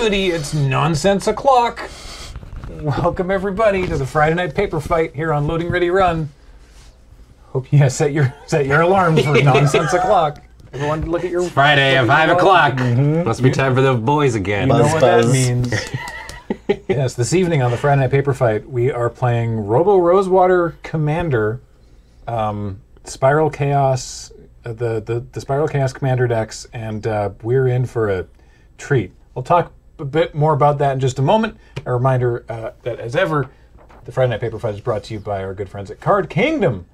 goody, it's nonsense o'clock. Welcome everybody to the Friday night paper fight here on Loading Ready Run. Hope you set your alarms for nonsense o'clock. Everyone, look at your. It's Friday at 5 o'clock. Mm-hmm. Must be time for the boys again. You know what that means. Yes, this evening on the Friday night paper fight, we are playing Robo Rosewater Commander, Spiral Chaos, the Spiral Chaos Commander decks, and we're in for a treat. We'll talk a bit more about that in just a moment. A reminder that, as ever, the Friday Night Paper Fight is brought to you by our good friends at Card Kingdom.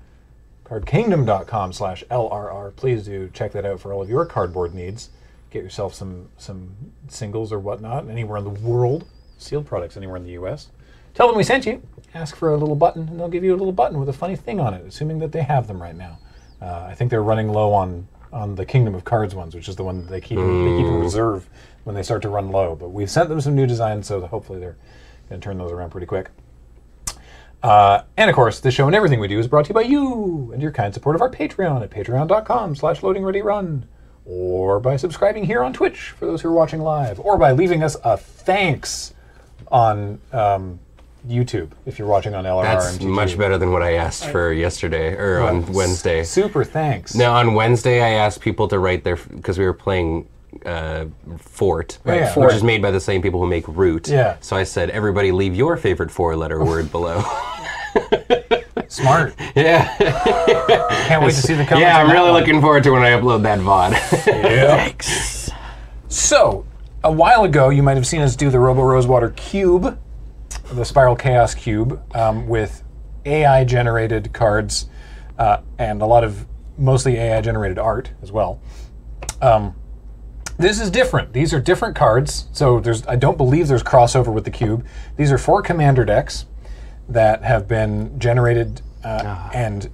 CardKingdom.com/LRR. Please do check that out for all of your cardboard needs. Get yourself some singles or whatnot anywhere in the world. Sealed products anywhere in the U.S. Tell them we sent you. Ask for a little button, and they'll give you a little button with a funny thing on it, assuming that they have them right now. I think they're running low on the Kingdom of Cards ones, which is the one that they keep in reserve when they start to run low. But we've sent them some new designs, so hopefully they're going to turn those around pretty quick. And of course, this show and everything we do is brought to you by you and your kind support of our Patreon at patreon.com/loadingreadyrun, or by subscribing here on Twitch for those who are watching live, or by leaving us a thanks on YouTube if you're watching on LRRMTG. That's much better than what I asked for yesterday, or on Wednesday. Super thanks. Now, on Wednesday, I asked people to write their, because we were playing Fort, right? Yeah. Fort, which is made by the same people who make Root. Yeah. So I said, everybody leave your favorite four-letter word below. Smart. Yeah. Can't wait to see the comments. Yeah, I'm really looking forward to when I upload that VOD. Yeah. Thanks. So, a while ago, you might have seen us do the Robo Rosewater Cube, the Spiral Chaos Cube, with AI-generated cards and a lot of mostly AI-generated art as well. This is different. These are different cards, so I don't believe there's crossover with the cube. These are 4 commander decks that have been generated, and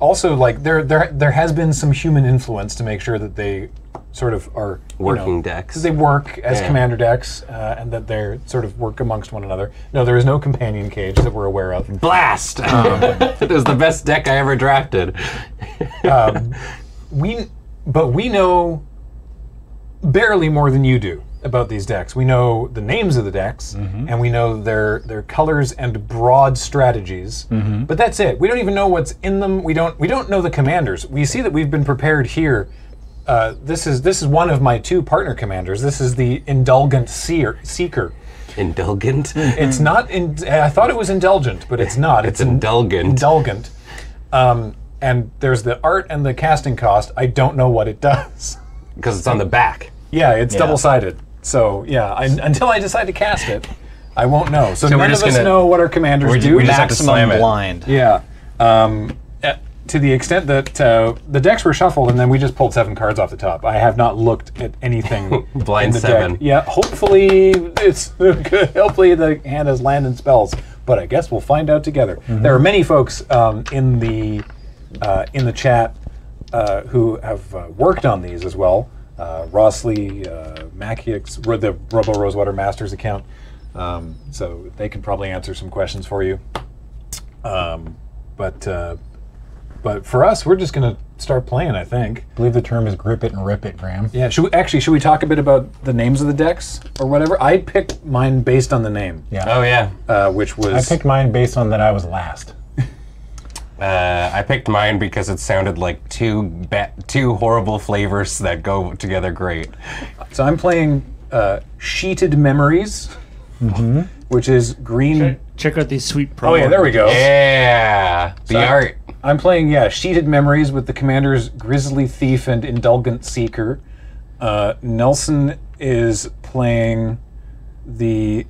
also, like, there has been some human influence to make sure that they sort of are working decks. Because they work as commander decks, and that they sort of work amongst one another. No, there is no companion cage that we're aware of. Blast! That was the best deck I ever drafted. But we know barely more than you do about these decks. We know the names of the decks, and we know their colors and broad strategies. But that's it. We don't even know what's in them. We don't know the commanders. We see that we've been prepared here. This is one of my 2 partner commanders. This is the Indulgent Seeker. Indulgent? It's not. I thought it was indulgent, but it's not. It's indulgent. Indulgent. And there's the art and the casting cost. I don't know what it does. Because it's on the back. Yeah, it's double-sided. So, yeah, until I decide to cast it, I won't know. So none of us know what our commanders do. We just have to slam it. Blind. Yeah. To the extent that the decks were shuffled, and then we just pulled 7 cards off the top. I have not looked at anything. Blind in the 7. Deck. Yeah, hopefully it's good. Hopefully the hand has land and spells. But I guess we'll find out together. There are many folks in the chat who have worked on these as well. Rossley, Maciek's, the Robo Rosewater Masters account. So they can probably answer some questions for you. But for us, we're just going to start playing, I think. I believe the term is grip it and rip it, Graham. Yeah, should we talk a bit about the names of the decks or whatever? I picked mine based on the name. Yeah. Oh, yeah. Which was... I picked mine based on that I was last. I picked mine because it sounded like two horrible flavors that go together great. So I'm playing Sheeted Memories, which is green. Check out these sweet promos. Oh yeah, there we go. Yeah, so the art. I'm playing Sheeted Memories with the commanders Grizzly Thief and Indulgent Seeker. Nelson is playing the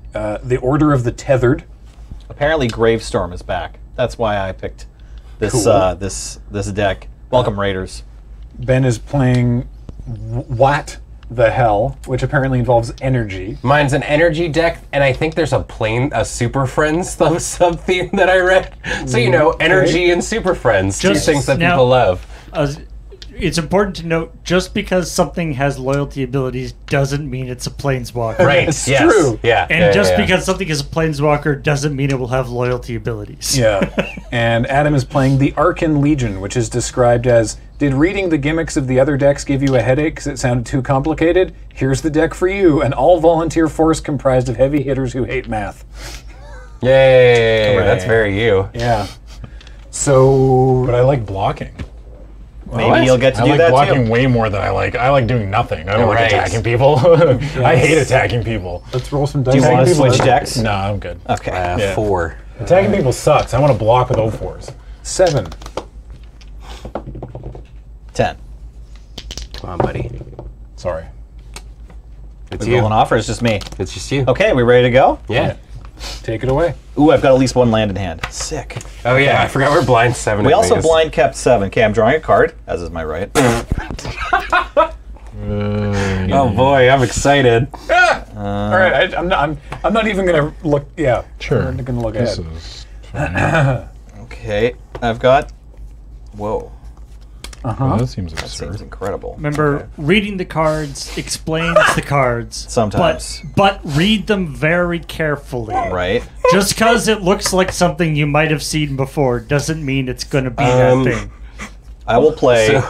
Order of the Tethered. Apparently, Gravestorm is back. That's why I picked. This deck. Welcome, Raiders. Ben is playing What the Hell, which apparently involves energy. Mine's an energy deck, and I think there's a Super Friends sub theme that I read. So, you know, energy and Super Friends, 2 things that people love. it's important to note, just because something has loyalty abilities doesn't mean it's a planeswalker. Right. It's yes. true. Yeah. And yeah, just yeah, yeah. because something is a planeswalker doesn't mean it will have loyalty abilities. Yeah. And Adam is playing the Arcan Legion, which is described as, did reading the gimmicks of the other decks give you a headache because it sounded too complicated? Here's the deck for you, an all-volunteer force comprised of heavy hitters who hate math. Yay. Right. That's very you. Yeah. So... But I like blocking. Maybe what? You'll get to I do like that blocking too. Way more than I like. I like doing nothing. I don't right. like attacking people. Yes. I hate attacking people. Let's roll some dice. Do you want to switch decks? No, I'm good. Okay. Yeah. 4. Attacking people sucks. I want to block with O4s. 7. 10. Come on, buddy. Sorry. It's you. Rolling off, or it's just me? It's just you. Okay, we ready to go? Yeah. Cool. Take it away. Ooh, I've got at least one land in hand. Sick. Oh yeah, okay. I forgot we're blind 7. We also blind kept 7. Okay, I'm drawing a card, as is my right. Oh boy, I'm excited. All right, I'm not even gonna look. Yeah, sure. I'm not gonna look at it. Okay, I've got. Whoa. Well, that seems absurd. That seems incredible. Remember, okay. reading the cards explains the cards. Sometimes. But read them very carefully. Right. Just because it looks like something you might have seen before doesn't mean it's going to be that thing. I will play. So,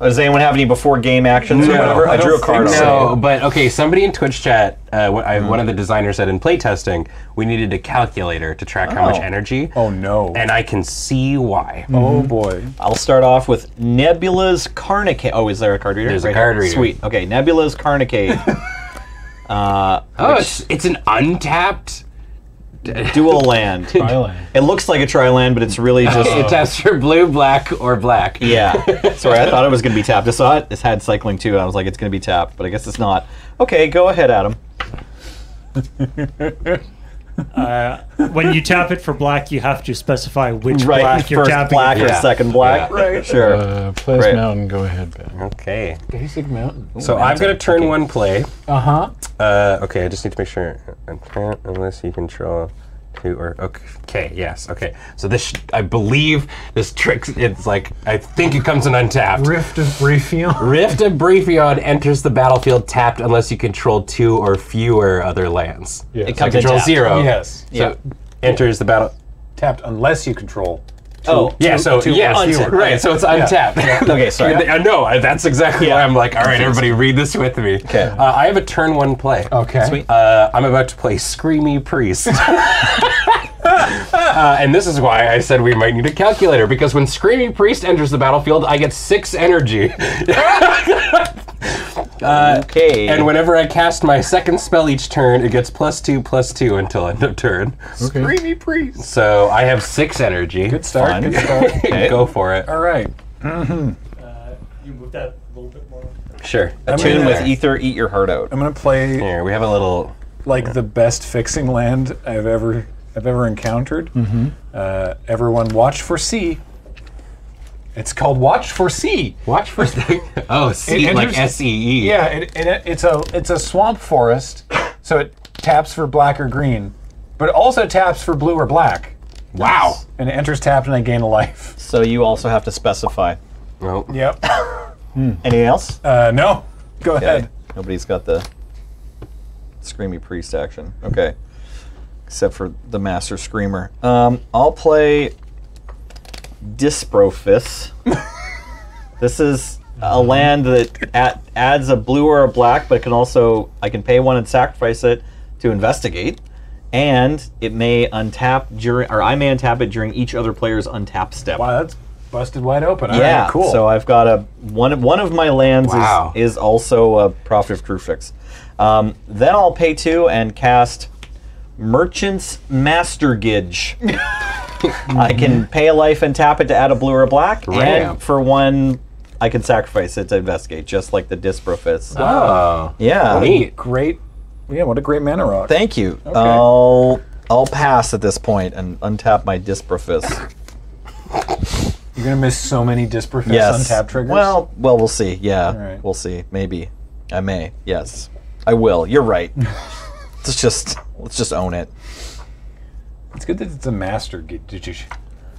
does anyone have any before game actions or whatever? I drew a card already. No, but okay, somebody in Twitch chat, one of the designers said in playtesting, we needed a calculator to track how much energy. Oh no. And I can see why. Mm-hmm. Oh boy. I'll start off with Nebula's Carnicade. Oh, is there a card reader? There's a card reader. Sweet. Okay, Nebula's Carnicade. It's an untapped dual land. Tri-land. It looks like a tri-land, but it's really just... It taps for blue, black, or black. Yeah. Sorry, I thought it was going to be tapped. I saw it. It had cycling too, and I was like, it's going to be tapped, but I guess it's not. Okay, go ahead, Adam. When you tap it for black, you have to specify which right, black you're tapping. First black or second black. Yeah. Right. Sure. Plays right. Mountain, go ahead, Ben. Okay. Basic Mountain. Ooh, so I'm going to turn one play. Uh-huh. Okay, I just need to make sure. Unless you control two or... Okay, yes, okay. So this, I believe this trick, it's like, I think it comes in untapped. Rift of Briefion. Rift of Briefion enters the battlefield tapped unless you control 2 or fewer other lands. Yes. It comes in tapped. 0. Yes. So it enters the battle. Tapped unless you control 2. Oh, yeah, so yes, right, so it's untapped. Yeah. Okay, sorry. No, that's exactly why I'm like, all right, everybody read this with me. Okay. I have a turn 1 play. Okay. Sweet. I'm about to play Screamy Priest. And this is why I said we might need a calculator, because when Screaming Priest enters the battlefield, I get 6 energy. Okay. And whenever I cast my second spell each turn, it gets +2/+2 until end of turn. Okay. Screaming Priest. So I have 6 energy. Good start. Fun. Good start. Okay. Go for it. All right. You move that a little bit more. Sure. A tune with Ether, Eat Your Heart Out. I'm gonna play. Here we have a little. Like the best fixing land I've ever encountered. Mm-hmm. Everyone watch for C. It's called Watch for C. Watch for C. Oh, C, like S-E-E. Yeah, it's a swamp forest, so it taps for black or green, but it also taps for blue or black. Wow. Nice. And it enters tapped and I gain a life. So you also have to specify. Nope. Yep. Anything else? No. Go ahead. Nobody's got the Screamy Priest action. Okay. Except for the Master Screamer. I'll play Disprofis. This is a land that adds a blue or a black, but it can also, I can pay one and sacrifice it to investigate, and it may untap during, or I may untap it during each other player's untap step. Wow, that's busted wide open. All right, cool. So I've got a one of my lands is also a Prophet of Truefix. Then I'll pay 2 and cast Merchant's Master Gidge. I can pay a life and tap it to add a blue or a black, and for 1, I can sacrifice it to investigate, just like the Disprofits. Oh, yeah, neat, great. Yeah, what a great mana rock. Thank you. Okay. I'll pass at this point and untap my Disprofits. You're gonna miss so many Disprofits untap triggers. Well, we'll see. Yeah, right. We'll see. Maybe I may. Yes, I will. You're right. Let's just own it. It's good that it's a Master Gidge.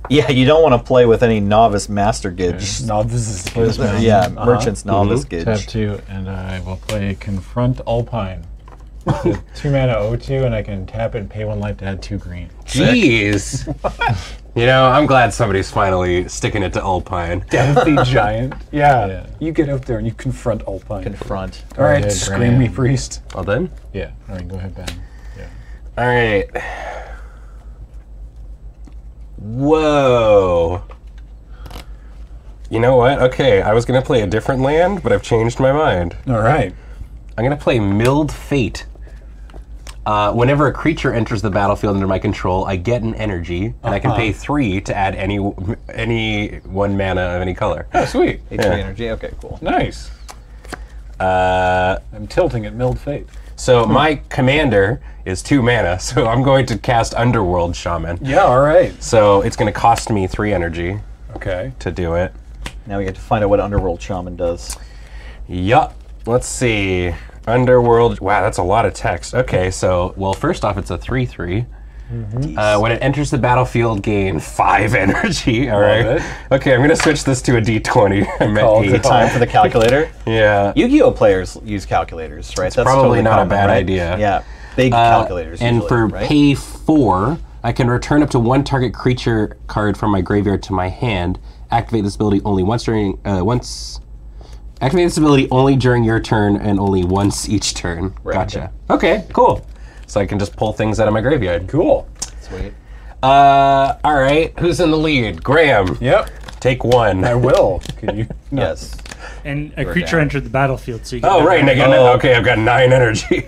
Yeah, you don't want to play with any novice master gauge. Okay. Novice is yeah, merchant's novice gauge. Tap 2, and I will play Confront Alpine. 2 mana O2, and I can tap it and pay 1 life to add 2 green. Jeez! You know, I'm glad somebody's finally sticking it to Alpine. Deadly Giant. Yeah. You get out there and you confront Alpine. Confront. All right, scream me, priest. Well then? Yeah. All right, go ahead, Ben. Yeah. All right. Whoa. You know what? Okay, I was going to play a different land, but I've changed my mind. All right. I'm going to play Milled Fate. Whenever a creature enters the battlefield under my control, I get an energy, and I can pay 3 to add any 1 mana of any color. Oh, sweet. HP energy. Okay, cool. Nice. I'm tilting at Milled Fate. So my commander is 2 mana, so I'm going to cast Underworld Shaman. Yeah, all right. So it's going to cost me 3 energy. Okay. To do it. Now we get to find out what Underworld Shaman does. Yup. Let's see. Underworld. Wow, that's a lot of text. Okay, so well, first off, it's a 3/3. When it enters the battlefield, gain 5 energy. All right. Okay, I'm gonna switch this to a D20. Time for the calculator. Yeah. Yu-Gi-Oh players use calculators, right? It's that's probably totally not common, a bad idea. Yeah. Big calculators. And usually, for pay 4, I can return up to 1 target creature card from my graveyard to my hand. Activate this ability only once during Activate this ability only during your turn and only once each turn. Right. Gotcha. Okay, cool. So I can just pull things out of my graveyard. Cool. Sweet. All right, who's in the lead? Graham. Yep. Take 1. I will. Can you? No. Yes. And a creature entered the battlefield, so you can. Oh, right. And again, okay, I've got 9 energy.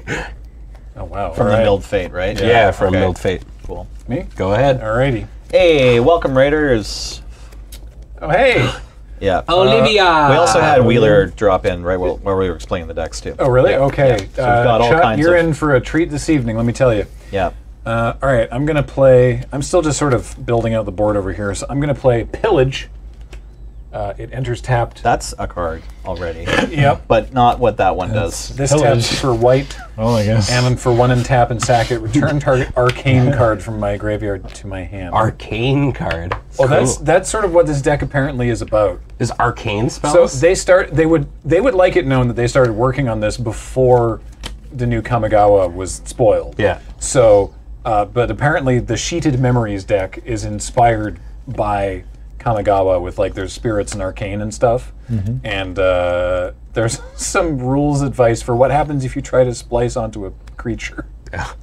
Oh, wow. From the Milled Fate, right? Yeah, from Milled Fate. Cool. Me? Go ahead. All righty. Hey, welcome, Raiders. Oh, hey. Yeah. Olivia! We also had Wheeler drop in right while we were explaining the decks, too. Oh, really? Yeah. Okay. Yeah. So we've got all kinds you're in for a treat this evening, let me tell you. Yeah. All right, I'm going to play... I'm still just sort of building out the board over here, so I'm going to play Pillage. It enters tapped. That's a card already. Yep. But not what that one does. This taps for white. Oh, I guess. And then for 1 and tap and sack it, return target arcane card from my graveyard to my hand. Arcane card. Well, that's sort of what this deck apparently is about. Is arcane spells? So they would like it known that they started working on this before the new Kamigawa was spoiled. Yeah. So, but apparently the Sheeted Memories deck is inspired by Kamigawa with like there's spirits and arcane and stuff, and there's some rules advice for what happens if you try to splice onto a creature.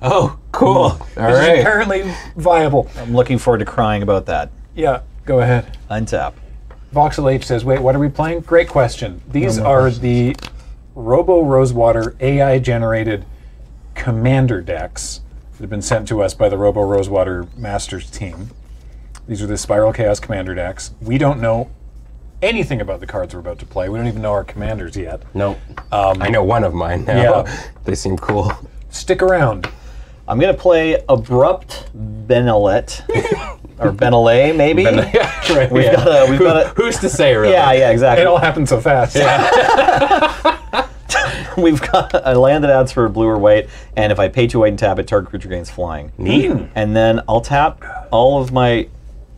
Oh, cool! All right, apparently viable. I'm looking forward to crying about that. Yeah, go ahead. Untap. Voxel H says, "Wait, what are we playing?" Great question. These are the Robo Rosewater AI generated commander decks that have been sent to us by the Robo Rosewater Masters team. These are the Spiral Chaos commander decks. We don't know anything about the cards we're about to play. We don't even know our commanders yet. No. I know one of mine now. Yeah. They seem cool. Stick around. I'm going to play Abrupt Benelet. Or Benelet, maybe? Right, who's to say, really? Yeah, yeah, exactly. It all happened so fast. Yeah. We've got a land that adds for blue or white, and if I pay 2 white and tap it, target creature gains flying. Neat. And then I'll tap all of my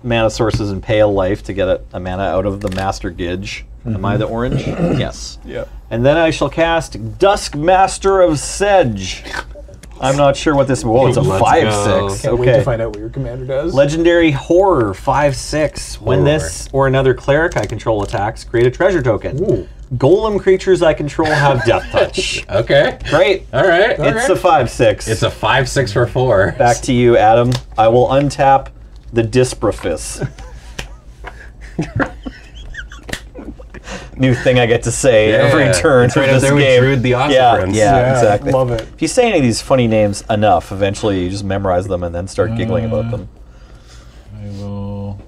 mana sources and pay a life to get a mana out of the Master Gidge. Am I the orange? Yes. Yeah. And then I shall cast Dusk Master of Sedge. I'm not sure what this. Whoa, it's a 5/6. Can't wait to find out what your commander does. Legendary Horror 5/6. When this or another cleric I control attacks, create a treasure token. Ooh. Golem creatures I control have death touch. Okay. Great. All right. It's a 5/6. It's a 5/6 for 4. Back to you, Adam. I will untap the Disprofus. New thing I get to say every turn for this game. Druid the Ossiferans. Yeah, exactly. Love it. If you say any of these funny names enough, eventually you just memorize them and then start giggling about them. I will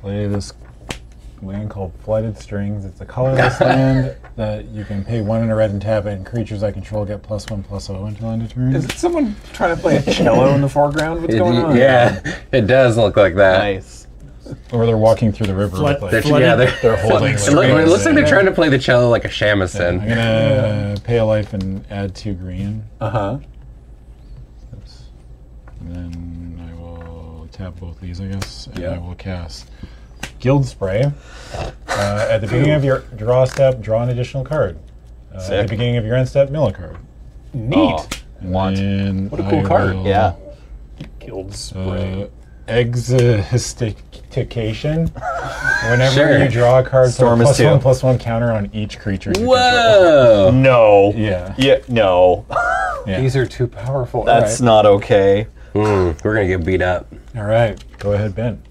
play this land called Flighted Strings. It's a colorless land that you can pay 1 in a red and tap it, and creatures I control get +1/+0 until end of turn. Is it someone trying to play a cello in the foreground? What's going on? Yeah, it does look like that. Nice. Or they're walking through the river. They're holding. It looks like they're trying to play the cello like a shamisen. I'm gonna pay a life and add 2 green. And then I will tap both these, I guess, and I will cast Guild Spray. At the beginning of your draw step, draw an additional card. At the beginning of your end step, mill a card. Neat. Oh, what a cool card. Yeah. Guild Spray. Exhaustication. Whenever you draw a card, +1/+1 counter on each creature. Whoa! No. Yeah. Yeah. No. Yeah. These are too powerful. That's not okay. We're gonna get beat up. All right. Go ahead, Ben.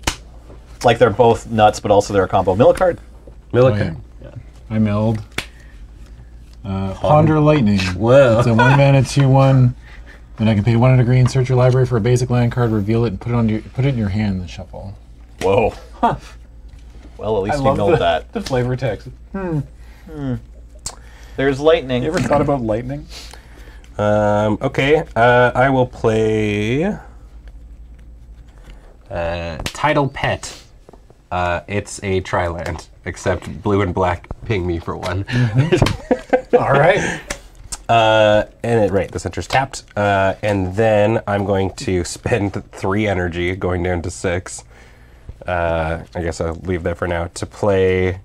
Like they're both nuts, but also they're a combo. Mill a card. Mill a card. Yeah. I milled. Ponder Lightning. Whoa. It's a 1-mana 2/1. And I can pay 1 and a green, search your library for a basic land card, reveal it, and put it in your hand, and shuffle. Whoa. Huh. Well, at least you know that. The flavor text. There's lightning. You ever thought about lightning? Okay. I will play Tidal Pet. It's a tri-land, except blue and black ping me for one. All right. This enter's tapped. And then I'm going to spend 3 energy, going down to 6. I guess I'll leave that for now, to play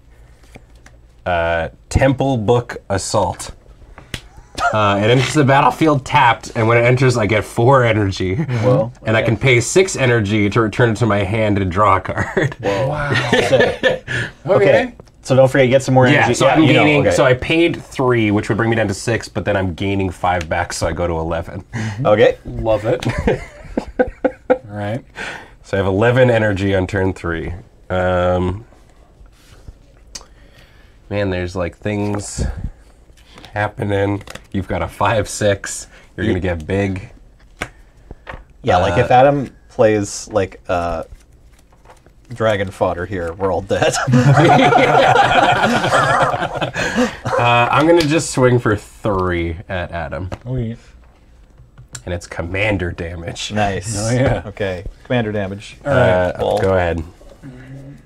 Temple Book Assault. It enters the battlefield tapped, and when it enters, I get 4 energy. Well, and I can pay 6 energy to return it to my hand and draw a card. Whoa. Wow. Okay. So don't forget, get some more energy. So I'm gaining. So I paid 3, which would bring me down to 6, but then I'm gaining 5 back, so I go to 11. Okay, love it. All right. So I have 11 energy on turn 3. Man, there's like things happening. You've got a 5/6. You're gonna get big. Yeah, like if Adam plays like. Dragon fodder here. We're all dead. I'm gonna just swing for 3 at Adam. Oh yeah. And it's commander damage. Nice. Oh yeah. Okay. Commander damage. All right. Go ahead.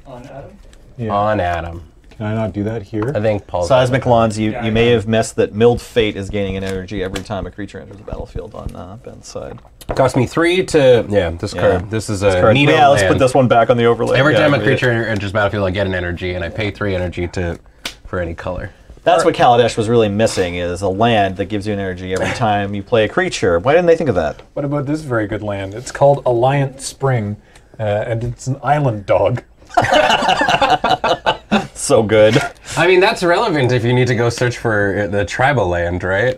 On Adam. Yeah. On Adam. Can I not do that here? I think Paul. Seismic Lawns. You may have messed that. Milled Fate is gaining an energy every time a creature enters the battlefield on Ben's side. Cost me 3 to this card. This is a needle. Yeah, let's put this one back on the overlay. Every time a creature enters battlefield, I get an energy, and I pay 3 energy for any color. That's what Kaladesh was really missing: is a land that gives you an energy every time you play a creature. Why didn't they think of that? What about this very good land? It's called Alliant Spring, and it's an island dog. So good. I mean, that's relevant if you need to go search for the tribal land, right?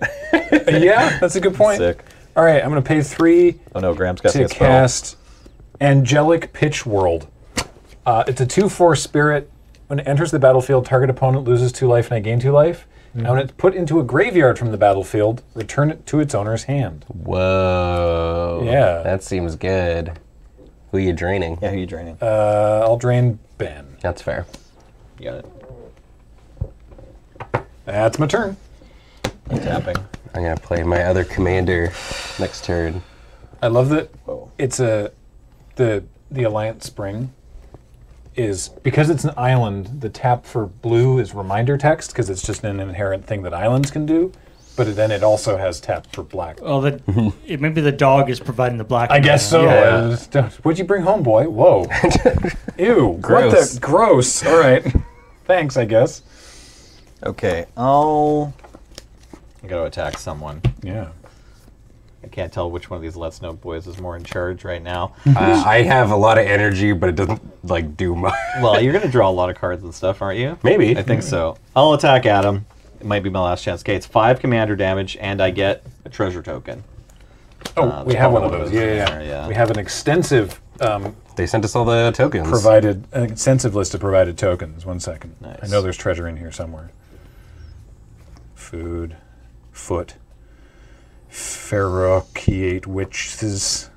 Yeah, that's a good point. Sick. All right, I'm going to pay 3 Graham's got to cast Angelic Pitch World. It's a 2/4 spirit. When it enters the battlefield, target opponent loses 2 life and I gain 2 life. And when it's put into a graveyard from the battlefield, return it to its owner's hand. Whoa. Yeah. That seems good. Who are you draining? Yeah, who are you draining? I'll drain Ben. That's fair. You got it. That's my turn. I'm tapping. I'm gonna play my other commander next turn. I love that. It's the Alliant Spring is because it's an island. The tap for blue is reminder text because it's just an inherent thing that islands can do. But then it also has tap for black. Well, maybe the dog is providing the black. I guess so. Yeah. What'd you bring home, boy? Whoa. Ew. Gross. What the, gross. All right. Thanks, I guess. Okay. I got to attack someone. Yeah. I can't tell which one of these Let's Know boys is more in charge right now. I have a lot of energy, but it doesn't like do much. Well, you're gonna draw a lot of cards and stuff, aren't you? Maybe. I think so. I'll attack Adam. It might be my last chance. Okay, it's 5 commander damage, and I get a treasure token. Oh, we have one of those. Yeah. We have an extensive... they sent us all the tokens. An extensive list of provided tokens. One second. Nice. I know there's treasure in here somewhere. Food. Foot. Ferociate witches.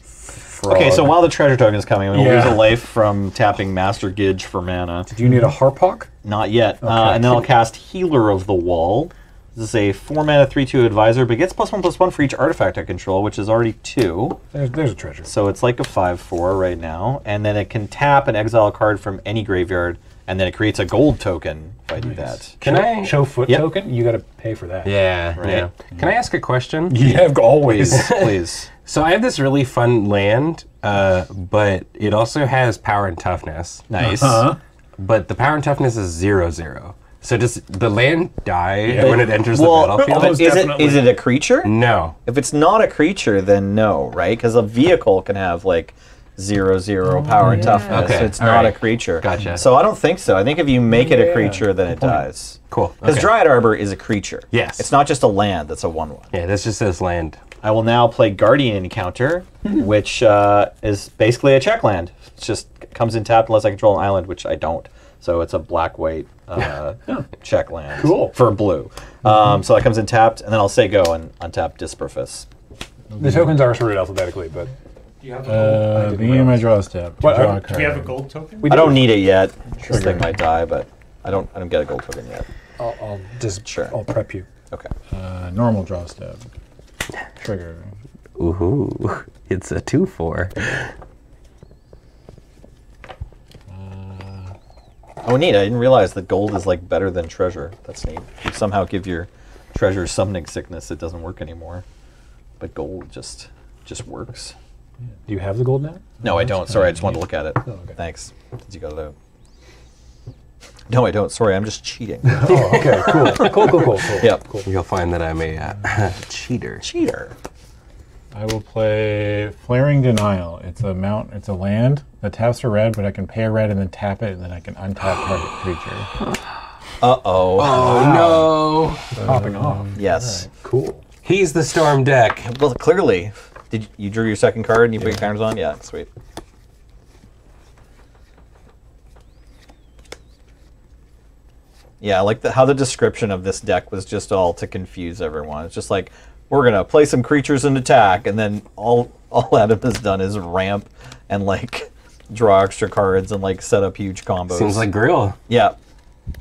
Frog. Okay, so while the treasure token is coming, we'll lose a life from tapping Master Gidge for mana. Do you need a Harpok? Not yet. Okay. And then I'll cast Healer of the Wall. This is a 4-mana 3/2 advisor, but it gets +1/+1 for each artifact I control, which is already 2. There's a treasure. So it's like a 5/4 right now. And then it can tap and exile a card from any graveyard, and then it creates a gold token if I do that. Can I show foot token? You got to pay for that. Yeah. Right. Can I ask a question? Yeah, always. Please. So I have this really fun land, but it also has power and toughness. Nice. Uh-huh. But the power and toughness is 0/0. So does the land die when it enters the battlefield? Is it a creature? No. If it's not a creature, then no, right? Because a vehicle can have like 0/0 power and toughness. Okay. So it's not a creature. Gotcha. So I don't think so. I think if you make it a creature, then it dies. Cool. Because Dryad Arbor is a creature. Yes. It's not just a land. That's a 1/1. Yeah, that's just this land. I will now play Guardian Encounter, which is basically a check land. It just comes in tapped unless I control an island, which I don't. So it's a black-white check land for blue. So that comes in tapped, and then I'll say go and untap Disperfus. The tokens are sorted alphabetically, but... Do you have a gold? I didn't my draw is tapped. Do you have a gold token? I don't need it yet. This thing might die, but I don't get a gold token yet. I'll just I'll prep you. Okay. Normal draw stab. Trigger. Ooh, it's a 2/4. Oh, neat! I didn't realize that gold is like better than treasure. That's neat. If you somehow give your treasure summoning sickness, it doesn't work anymore. But gold just works. Yeah. Do you have the gold now? No, I don't. Sorry, I just wanted to look at it. Oh, okay. Thanks. Did you got it out? No, I don't. Sorry, I'm just cheating. Oh, okay, cool. cool. Yep. Cool. You'll find that I'm a cheater. I will play Flaring Denial. It's a mount. It's a land that taps for red, but I can pay a red and then tap it, and then I can untap target creature. Uh-oh. Oh, wow. No. Popping off. Yes. Right. Cool. He's the Storm deck. Well, clearly. Did you drew your second card and you put your counters on? Yeah, sweet. Yeah, I like how the description of this deck was just all to confuse everyone. It's just like, we're going to play some creatures and attack, and then all Adam has done is ramp and like draw extra cards and like set up huge combos. Seems like Grill. Yeah.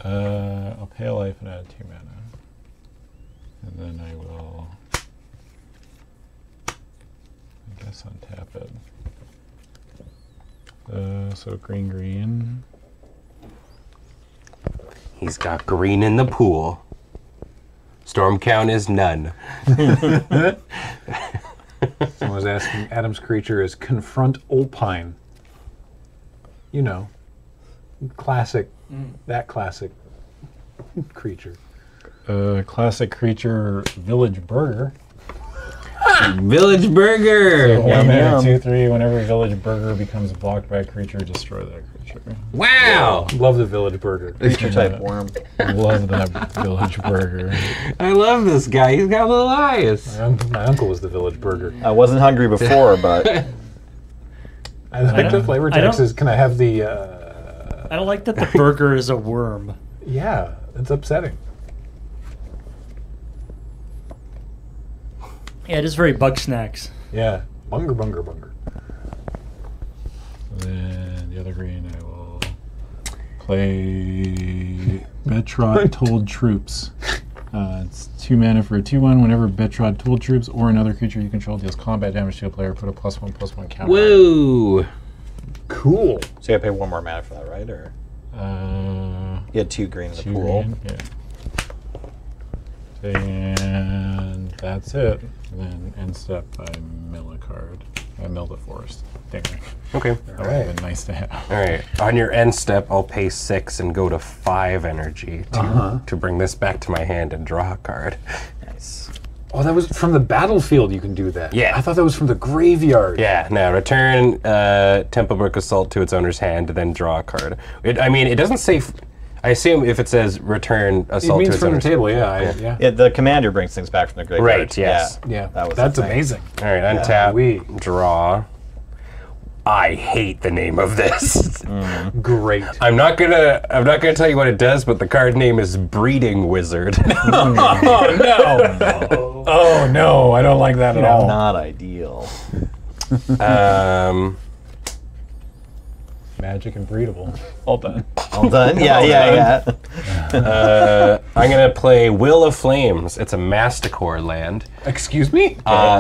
I'll pay a life and add 2 mana. And then I will, I guess, untap it. So green. He's got green in the pool. Storm count is none. Someone was asking, Adam's creature is Confront Olpine. You know, classic, that classic creature. Classic creature, Village Burger. Village Burger! So 1, 2, 3, whenever Village Burger becomes blocked by a creature, destroy that creature. Wow! Love the Village Burger. Creature type worm. Love that Village Burger. I love this guy. He's got little eyes. My uncle was the Village Burger. I wasn't hungry before, but... I like the flavor text is, can I have the... I don't like that the burger is a worm. Yeah, it's upsetting. Yeah, it is very bug snacks. Yeah. Bunger, bunger, bunger. And then the other green, I will play Betrod Told Troops. It's 2 mana for a 2/1. Whenever Betrod Told Troops or another creature you control deals combat damage to a player, put a +1/+1 counter. Whoa! Cool. So you gotta pay 1 more mana for that, right? Or you had 2 green in the pool. Green, yeah. And that's it. And then end step, I mill a card. I mill the forest. Dang it. Okay. That would have been nice to have. All right. On your end step, I'll pay 6 and go to 5 energy to bring this back to my hand and draw a card. Nice. Oh, that was from the battlefield you can do that. Yeah. I thought that was from the graveyard. Yeah. No, return Templebrook Assault to its owner's hand and then draw a card. I mean, it doesn't say... I assume if it says return assault to its from the table, yeah. The commander brings things back from the graveyard. Right, yes. Yeah. That's amazing. All right, untap, draw. I hate the name of this. Great. I'm not gonna tell you what it does, but the card name is Breeding Wizard. Oh no. Oh no, I don't like that at all. Not ideal. Magic and breedable. All done. All done? Yeah, yeah. I'm going to play Will of Flames. It's a Masticore land. Excuse me?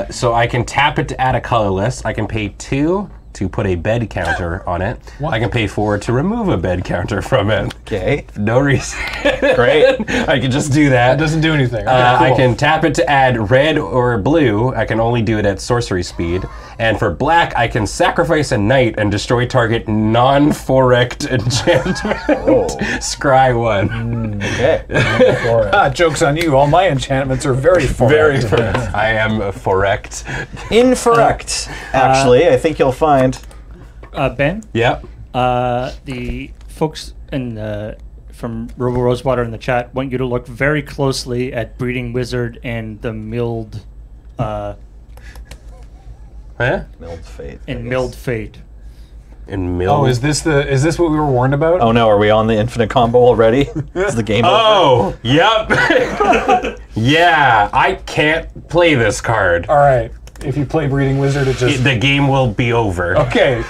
So I can tap it to add a colorless. I can pay 2 to put a bed counter on it. What? I can pay for to remove a bed counter from it. Okay. No reason. Great. I can just do that. That doesn't do anything. Okay, cool. I can tap it to add red or blue. I can only do it at sorcery speed. And for black, I can sacrifice a knight and destroy target non-forect enchantment. Oh. Scry 1. Okay. Joke's on you. All my enchantments are very forect. Very forect. I am forect. Incorrect. Actually, I think you'll find. Ben? Yeah. The folks in from Robo Rosewater in the chat want you to look very closely at Breeding Wizard and the Milled... huh? Milled Fate. And Milled Fate. And Milled... Oh, is this what we were warned about? Oh no, are we on the infinite combo already? Is the game over? Oh, yep. Yeah, I can't play this card. All right. If you play Breeding Wizard, it just... The game will be over. Okay.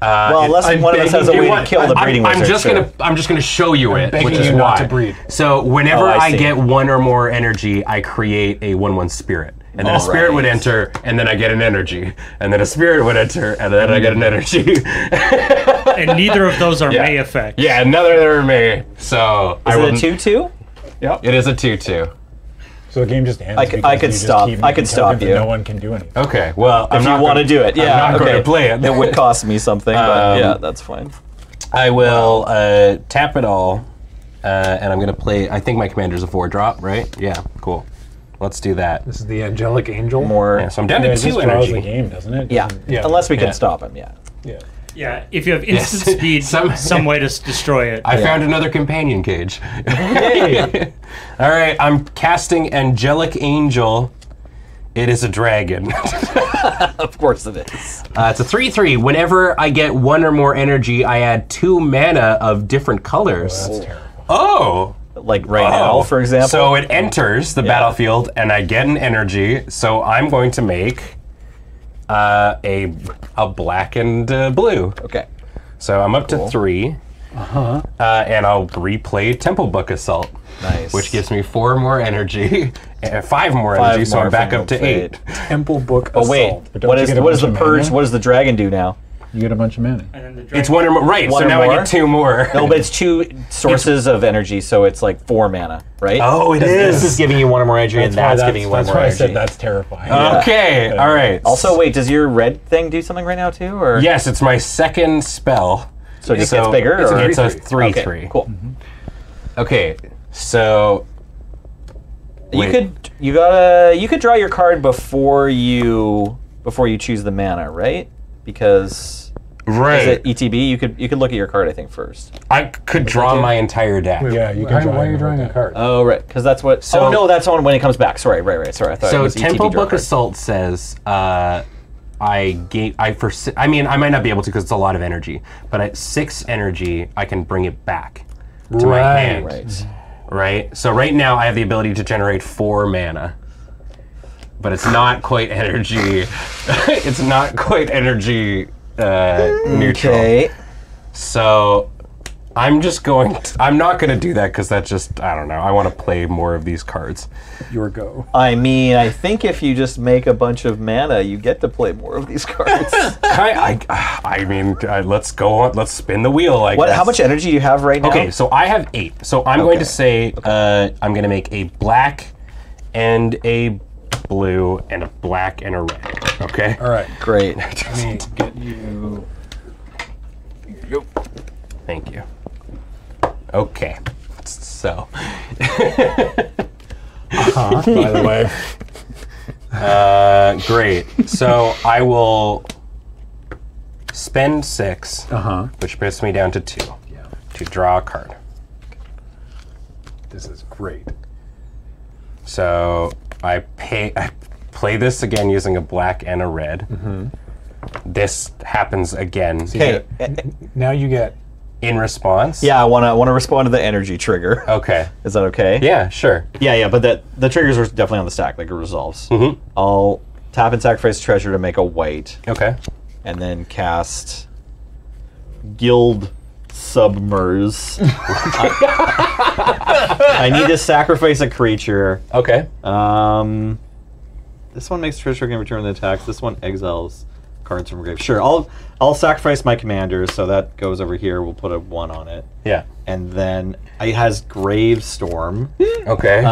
Well, unless one of us has a way to kill the Breeding Wizard. I'm just gonna show you it, which is why. To breed. So whenever I get one or more energy, I create a 1/1 spirit. And then a spirit would enter, and then I get an energy. And then a spirit would enter, and then I get an energy. And neither of those are May effects. Yeah, neither are May. So is it a 2/2? Yep. It is a 2/2. So the game just ends. I could stop you. No one can do anything. Okay. Well, if you want to do it, yeah, I'm not going to play it. It would cost me something, but yeah, that's fine. I will tap it all, and I'm going to play. I think my commander's a 4-drop, right? Yeah. Cool. Let's do that. This is the angelic angel. More. Yeah, so I'm down to 2 energy. The game, doesn't it? Yeah. Yeah. Unless we can stop him. Yeah. Yeah. Yeah, if you have instant speed, some way to destroy it. I found another companion cage. Hey. All right, I'm casting Angelic Angel. It is a dragon. Of course it is. It's a 3/3. Whenever I get one or more energy, I add 2 mana of different colors. Oh, that's terrible. Oh! Like right now, for example. So it enters the battlefield, and I get an energy, so I'm going to make... a black and blue. Okay. So I'm up to 3. Uh-huh. And I'll replay Temple Book Assault. Nice. Which gives me 4 more energy, 5 more energy, so I'm back up to 8. Temple Book Assault. Oh wait, what is the purge? What does the dragon do now? You get a bunch of mana. And then the it's one or more, right? One so now more? I get 2 more. No, but it's 2 sources of energy, so it's like 4 mana, right? Oh, it is. This is giving you 1 or more energy, and that's giving you 1 more energy. That's why I said that's terrifying. Yeah. Okay, all right. Also, wait, does your red thing do something right now too? Or yes, it's my second spell. So it just gets bigger. It's a 3/3. Cool. Mm-hmm. Okay, so you could draw your card before you choose the mana, right? Because at ETB you could look at your card, I think, first. I could draw my entire deck. Yeah, you can. Why are you drawing a card? Oh right, because that's what. So, oh no, that's on when it comes back. Sorry, right. Sorry, I thought. So it was Temple Book Assault says, I mean, I might not be able to because it's a lot of energy, but at 6 energy, I can bring it back to my hand. Right. So right now, I have the ability to generate 4 mana. But it's not quite energy. It's not quite energy neutral. Okay. So I'm just going. I'm not going to do that because that's just. I don't know. I want to play more of these cards. Your go. I mean, I think if you just make a bunch of mana, you get to play more of these cards. I mean, let's go on. Let's spin the wheel. Like how much energy do you have right now? Okay, so I have 8. So I'm going to say I'm going to make a black and a blue and a black and a red. Okay. All right. Great. Let me get you. There you go. Thank you. Okay. So. By the way. Great. So I will spend 6, which puts me down to 2, to draw a card. This is great. So. I play this again using a black and a red. Mm-hmm. This happens again. So now you get in response. Yeah, I want to respond to the energy trigger. Okay, is that okay? Yeah, sure. Yeah, but the triggers are definitely on the stack. Like it resolves. Mm-hmm. I'll tap and sacrifice treasure to make a white. Okay, and then cast Guild Submerse. I need to sacrifice a creature. Okay. This one makes treasure, can return the attacks. This one exiles. cards from grave. Sure, I'll sacrifice my commanders, so that goes over here. We'll put a 1 on it. Yeah. And then it has Gravestorm. Okay.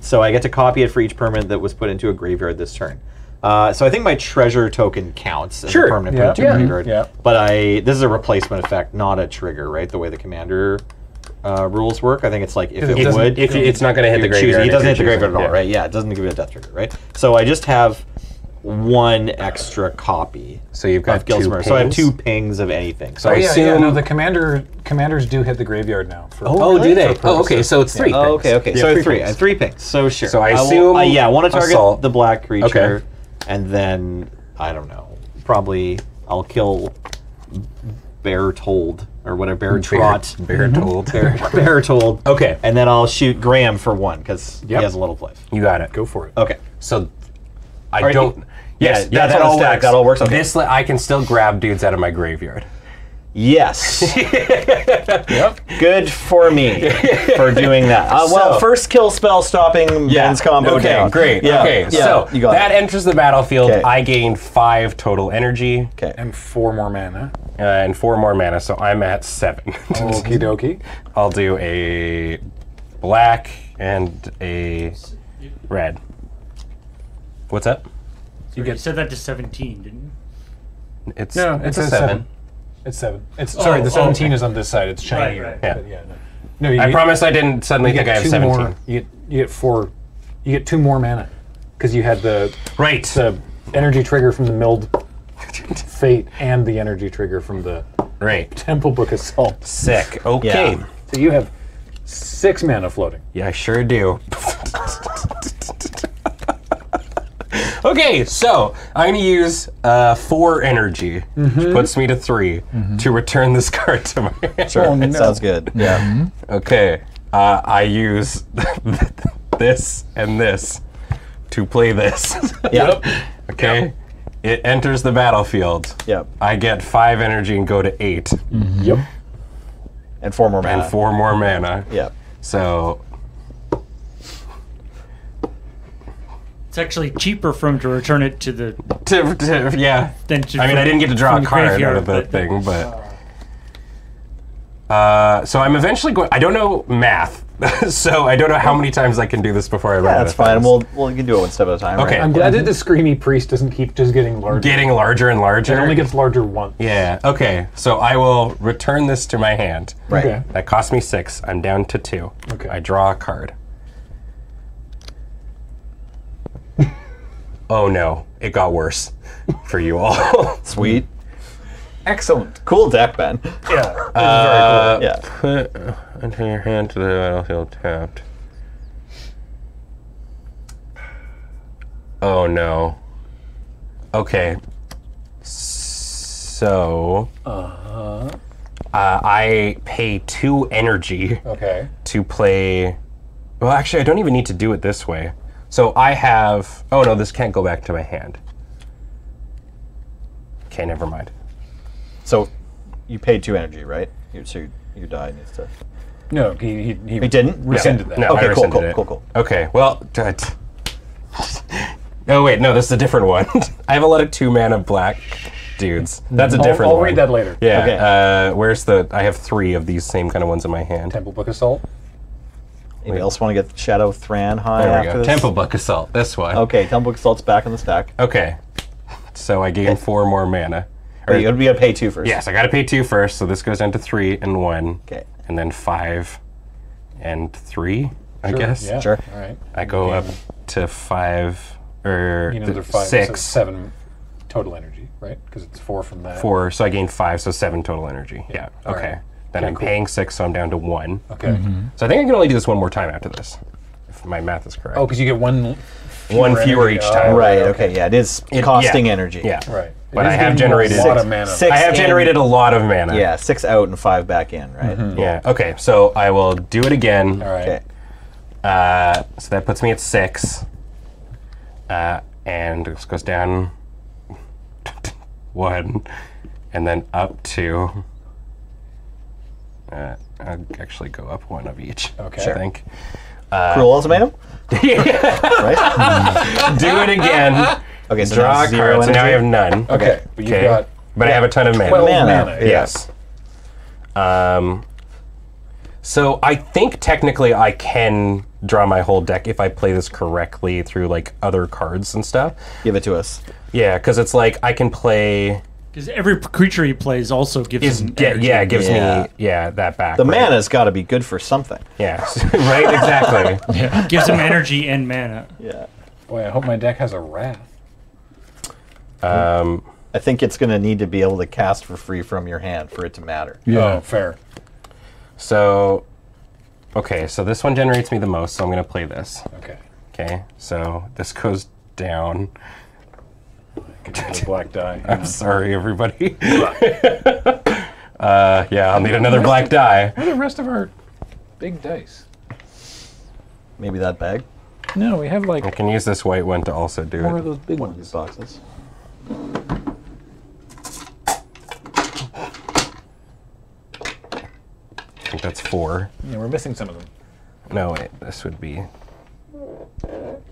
So I get to copy it for each permanent that was put into a graveyard this turn. So I think my treasure token counts as a permanent put into a graveyard. Yeah. But this is a replacement effect, not a trigger, right? The way the commander rules work. I think it's like if it would. If it's not going to hit the graveyard. It doesn't hit the graveyard at all, right? Yeah, it doesn't give it a death trigger, right? So I just have 1 extra copy. So you've got 2 pings. So I have 2 pings of anything. So I assume no, the commanders do hit the graveyard now. For do they? Oh, okay. So it's 3 pings. Oh, okay. Yeah, so it's 3. I have 3 pings. So sure. So I assume I want to target the black creature, and then I don't know. Probably I'll kill Beartold or whatever. Beartold. Okay. And then I'll shoot Graham for 1 because he has a little play. You got it. Go for it. Okay. So. That all works. That all works. Okay. This I can still grab dudes out of my graveyard. Yes. Yep. Good for me for doing that. First kill spell stopping Ben's combo down. Great. Yeah. Okay, great. Yeah. Okay, so that enters the battlefield. Okay. I gain 5 total energy. Okay. And 4 more mana. And 4 more mana, so I'm at 7. Okie dokie. I'll do a black and a red. What's up? You said that to 17, didn't you? It's a 7. It's 7. The 17 is on this side. It's shiny. Right. Yeah. No, I promise I didn't suddenly think I have 17. More, you get 4. You get 2 more mana because you had the energy trigger from the milled fate and the energy trigger from the Temple Book Assault. Sick. Okay. Yeah. So you have 6 mana floating. Yeah, I sure do. Okay, so I'm going to use 4 energy, which puts me to 3, to return this card to my hand. Sure, sounds good. Yeah. Okay, I use this and this to play this. Yep. Okay, it enters the battlefield. Yep. I get 5 energy and go to 8. Yep. And 4 more mana. And 4 more mana. Yep. So. It's actually cheaper for him to return it to the. I didn't get to draw a card out of that thing, but. So I'm eventually going. I don't know math, so I don't know how many times I can do this before I run. Yeah, that's fine. Well, you can do it 1 step at a time. Okay. Right? I'm glad that the Screamy Priest doesn't keep just getting larger. Getting larger and larger. It only gets larger once. Yeah. Okay. So I will return this to my hand. Right. Okay. That cost me 6. I'm down to 2. Okay. I draw a card. Oh no, it got worse for you all. Sweet. Excellent. Cool deck, Ben. Yeah. Very cool. Yeah. Put into your hand to the battlefield tapped. Oh no. Okay. So. I pay 2 energy. Okay. To play. Well, actually, I don't even need to do it this way. So I have, oh no, this can't go back to my hand. Okay, never mind. So you paid 2 energy, right? So you died and stuff. No, he didn't? Rescinded that. No, okay, cool. Okay, well, oh wait, no, this is a different one. I have a lot of 2 mana black dudes. That's a different one. I'll read that later. Yeah, okay. I have 3 of these same kind of ones in my hand. Temple Book Assault? Anybody else want to get Shadow Thran high after this? Temple Book Assault, that's why. Okay, Temple Book Assault's back in the stack. Okay, so I gain 4 more mana. But you gotta pay 2 first. Yes, I gotta pay 2 first, so this goes down to 3 and 1. Okay. And then 5 and 3, I guess. Yeah. Sure. All right. I go up to 5, 6. So 7 total energy, right? Because it's 4 from that. 4, so I gain 5, so 7 total energy. Yeah, okay. Right. Then I'm paying 6, so I'm down to 1. Okay. So I think I can only do this 1 more time after this, if my math is correct. Oh, because you get one fewer each time. Right. Okay. Yeah. It is costing energy. Yeah. Right. But I have generated a lot of mana. Yeah. 6 out and 5 back in. Right. Yeah. Okay. So I will do it again. All right. Okay. So that puts me at 6, and this goes down 1, and then up 2. I'll actually go up 1 of each, I think. Cruel Ultimatum? Right? Do it again. Okay, so draw a card. So now I have none. Okay. But you got. But I have a ton of mana. 12 mana. Yes. Yeah. So I think technically I can draw my whole deck if I play this correctly through like other cards and stuff. Give it to us. Yeah, because it's like I can play. Because every creature he plays also gives him energy. Yeah, it gives me that back. The mana's got to be good for something. Yeah, right? Exactly. Yeah. Gives him energy and mana. Yeah. Boy, I hope my deck has a wrath. I think it's going to need to be able to cast for free from your hand for it to matter. Yeah, oh, fair. So, okay, so this one generates me the most, so I'm going to play this. Okay. Okay, so this goes down. Black die. I'm sorry, everybody. Yeah, I'll need another black die. Where are the rest of our big dice? Maybe that bag? No, we have like. I can use this white one to also do it. Where are those big ones? One of these boxes. I think that's 4. Yeah, we're missing some of them. No, wait, this would be.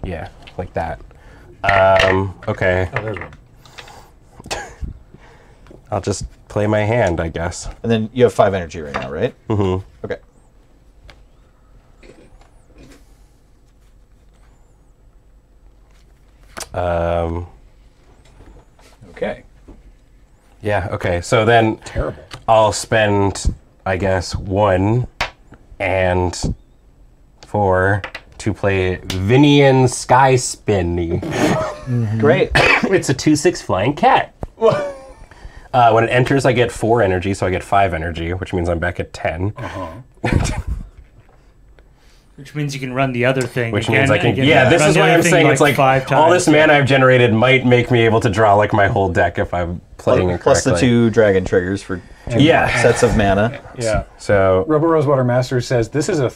Yeah, like that. Okay. Oh, there's one. I'll just play my hand, I guess. And then you have 5 energy right now, right? Mm-hmm. Okay. Okay. Yeah, okay. So then terrible. I'll spend, I guess, 1 and 4 to play Vinian Sky Spinny. Mm-hmm. Great. It's a 2/6 flying cat. When it enters, I get 4 energy, so I get 5 energy, which means I'm back at 10. Uh-huh. Which means you can run the other thing. Which again, means I can. Yeah, this is why I'm saying like it's like 5 times. All this mana I've generated might make me able to draw like my whole deck if I'm playing it correctly. Plus the 2 dragon triggers for 2 sets of mana. Yeah. So Robo Rosewater Masters says this is a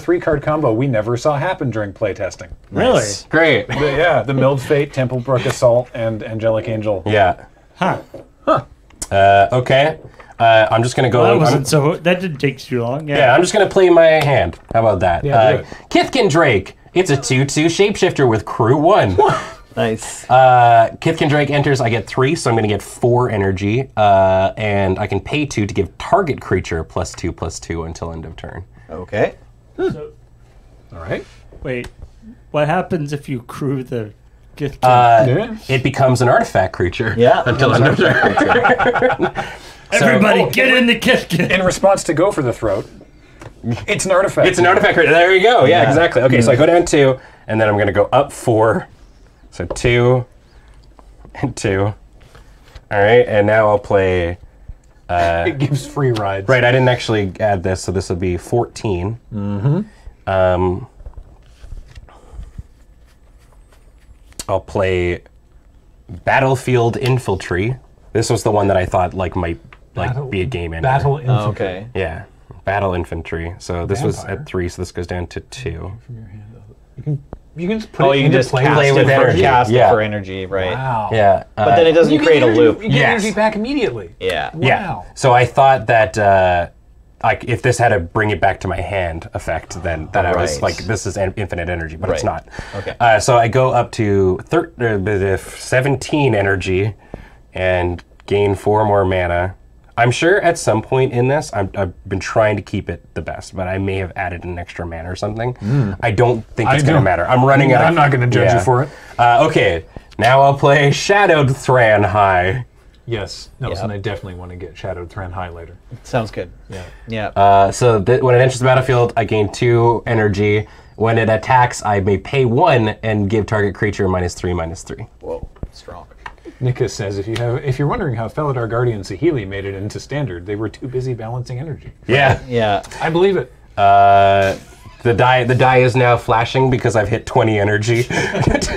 three-card combo we never saw happen during playtesting. Really? Nice. Great. Yeah, the Milled Fate, Temple Brook Assault, and Angelic Angel. Yeah. Huh. Huh. Okay. I'm just going to go... Well, that wasn't so... That didn't take too long. Yeah, I'm just going to play my hand. How about that? Yeah, Kithkin Drake. It's a 2/2 shapeshifter with crew 1. Nice. Kithkin Drake enters, I get 3, so I'm going to get 4 energy. And I can pay 2 to give target creature +2/+2 until end of turn. Okay. So, all right. Wait, what happens if you crew the gift? It becomes an artifact creature. Yeah. Until an artifact creature. So, everybody, get in the Kithkin. In response to go for the throat, it's an artifact. It's an artifact creature. There you go. Yeah, exactly. Okay, so I go down 2, and then I'm going to go up 4. So 2 and 2. All right, and now I'll play. It gives free rides. Right, I didn't actually add this, so this would be 14. Mm-hmm. I'll play Battlefield Infantry. This was the one that I thought like might like be a game ender. Battle Infantry. Oh, okay. Yeah, Battle Infantry. So this was at 3, so this goes down to 2. You can just put it in just play with energy. Cast for energy, right? Wow. Yeah. But then it doesn't create a loop. You get energy back immediately. Yeah. Wow. Yeah. So I thought that like if this had a bring it back to my hand effect, then that I was like, this is infinite energy, but it's not. Okay. So I go up to 17 energy and gain 4 more mana. I'm sure at some point in this, I've been trying to keep it the best, but I may have added an extra mana or something. Mm. I don't think it's going to matter. I'm running out. I'm not going to judge you for it. Okay, now I'll play Shadowed Thranhai. Yes, Nelson, I definitely want to get Shadowed Thranhai later. Sounds good. Yeah. Yeah. So when it enters the battlefield, I gain 2 energy. When it attacks, I may pay 1 and give target creature -3/-3. Whoa, strong. Nika says, if you're wondering how Felidar Guardian Sahili made it into standard, they were too busy balancing energy. Yeah, yeah, I believe it. The die is now flashing because I've hit 20 energy.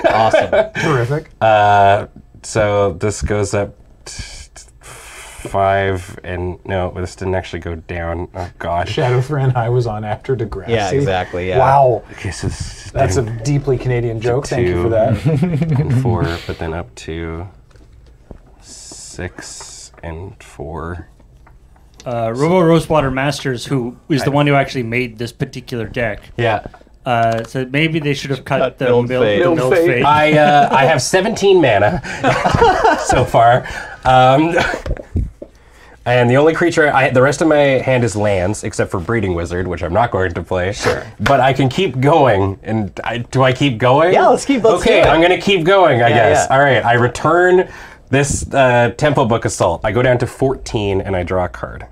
Awesome, terrific. So this goes up 5, and no, this didn't actually go down. Oh God, Shadow Thranhai was on after Degrassi. Yeah, exactly. Yeah. Wow, that's a deeply Canadian joke. Thank you for that. And 4, but then up to. 6 and 4. Robo Rosewater Masters, who is the one who actually made this particular deck, So maybe they should have cut the build phase. I have 17 mana so far. And the only creature, the rest of my hand is lands, except for Breeding Wizard, which I'm not going to play. Sure. But I can keep going. And do I keep going? Yeah, let's keep going. Okay, I'm going to keep going, I guess. Yeah. All right, I return this Tempo Book Assault. I go down to 14 and I draw a card.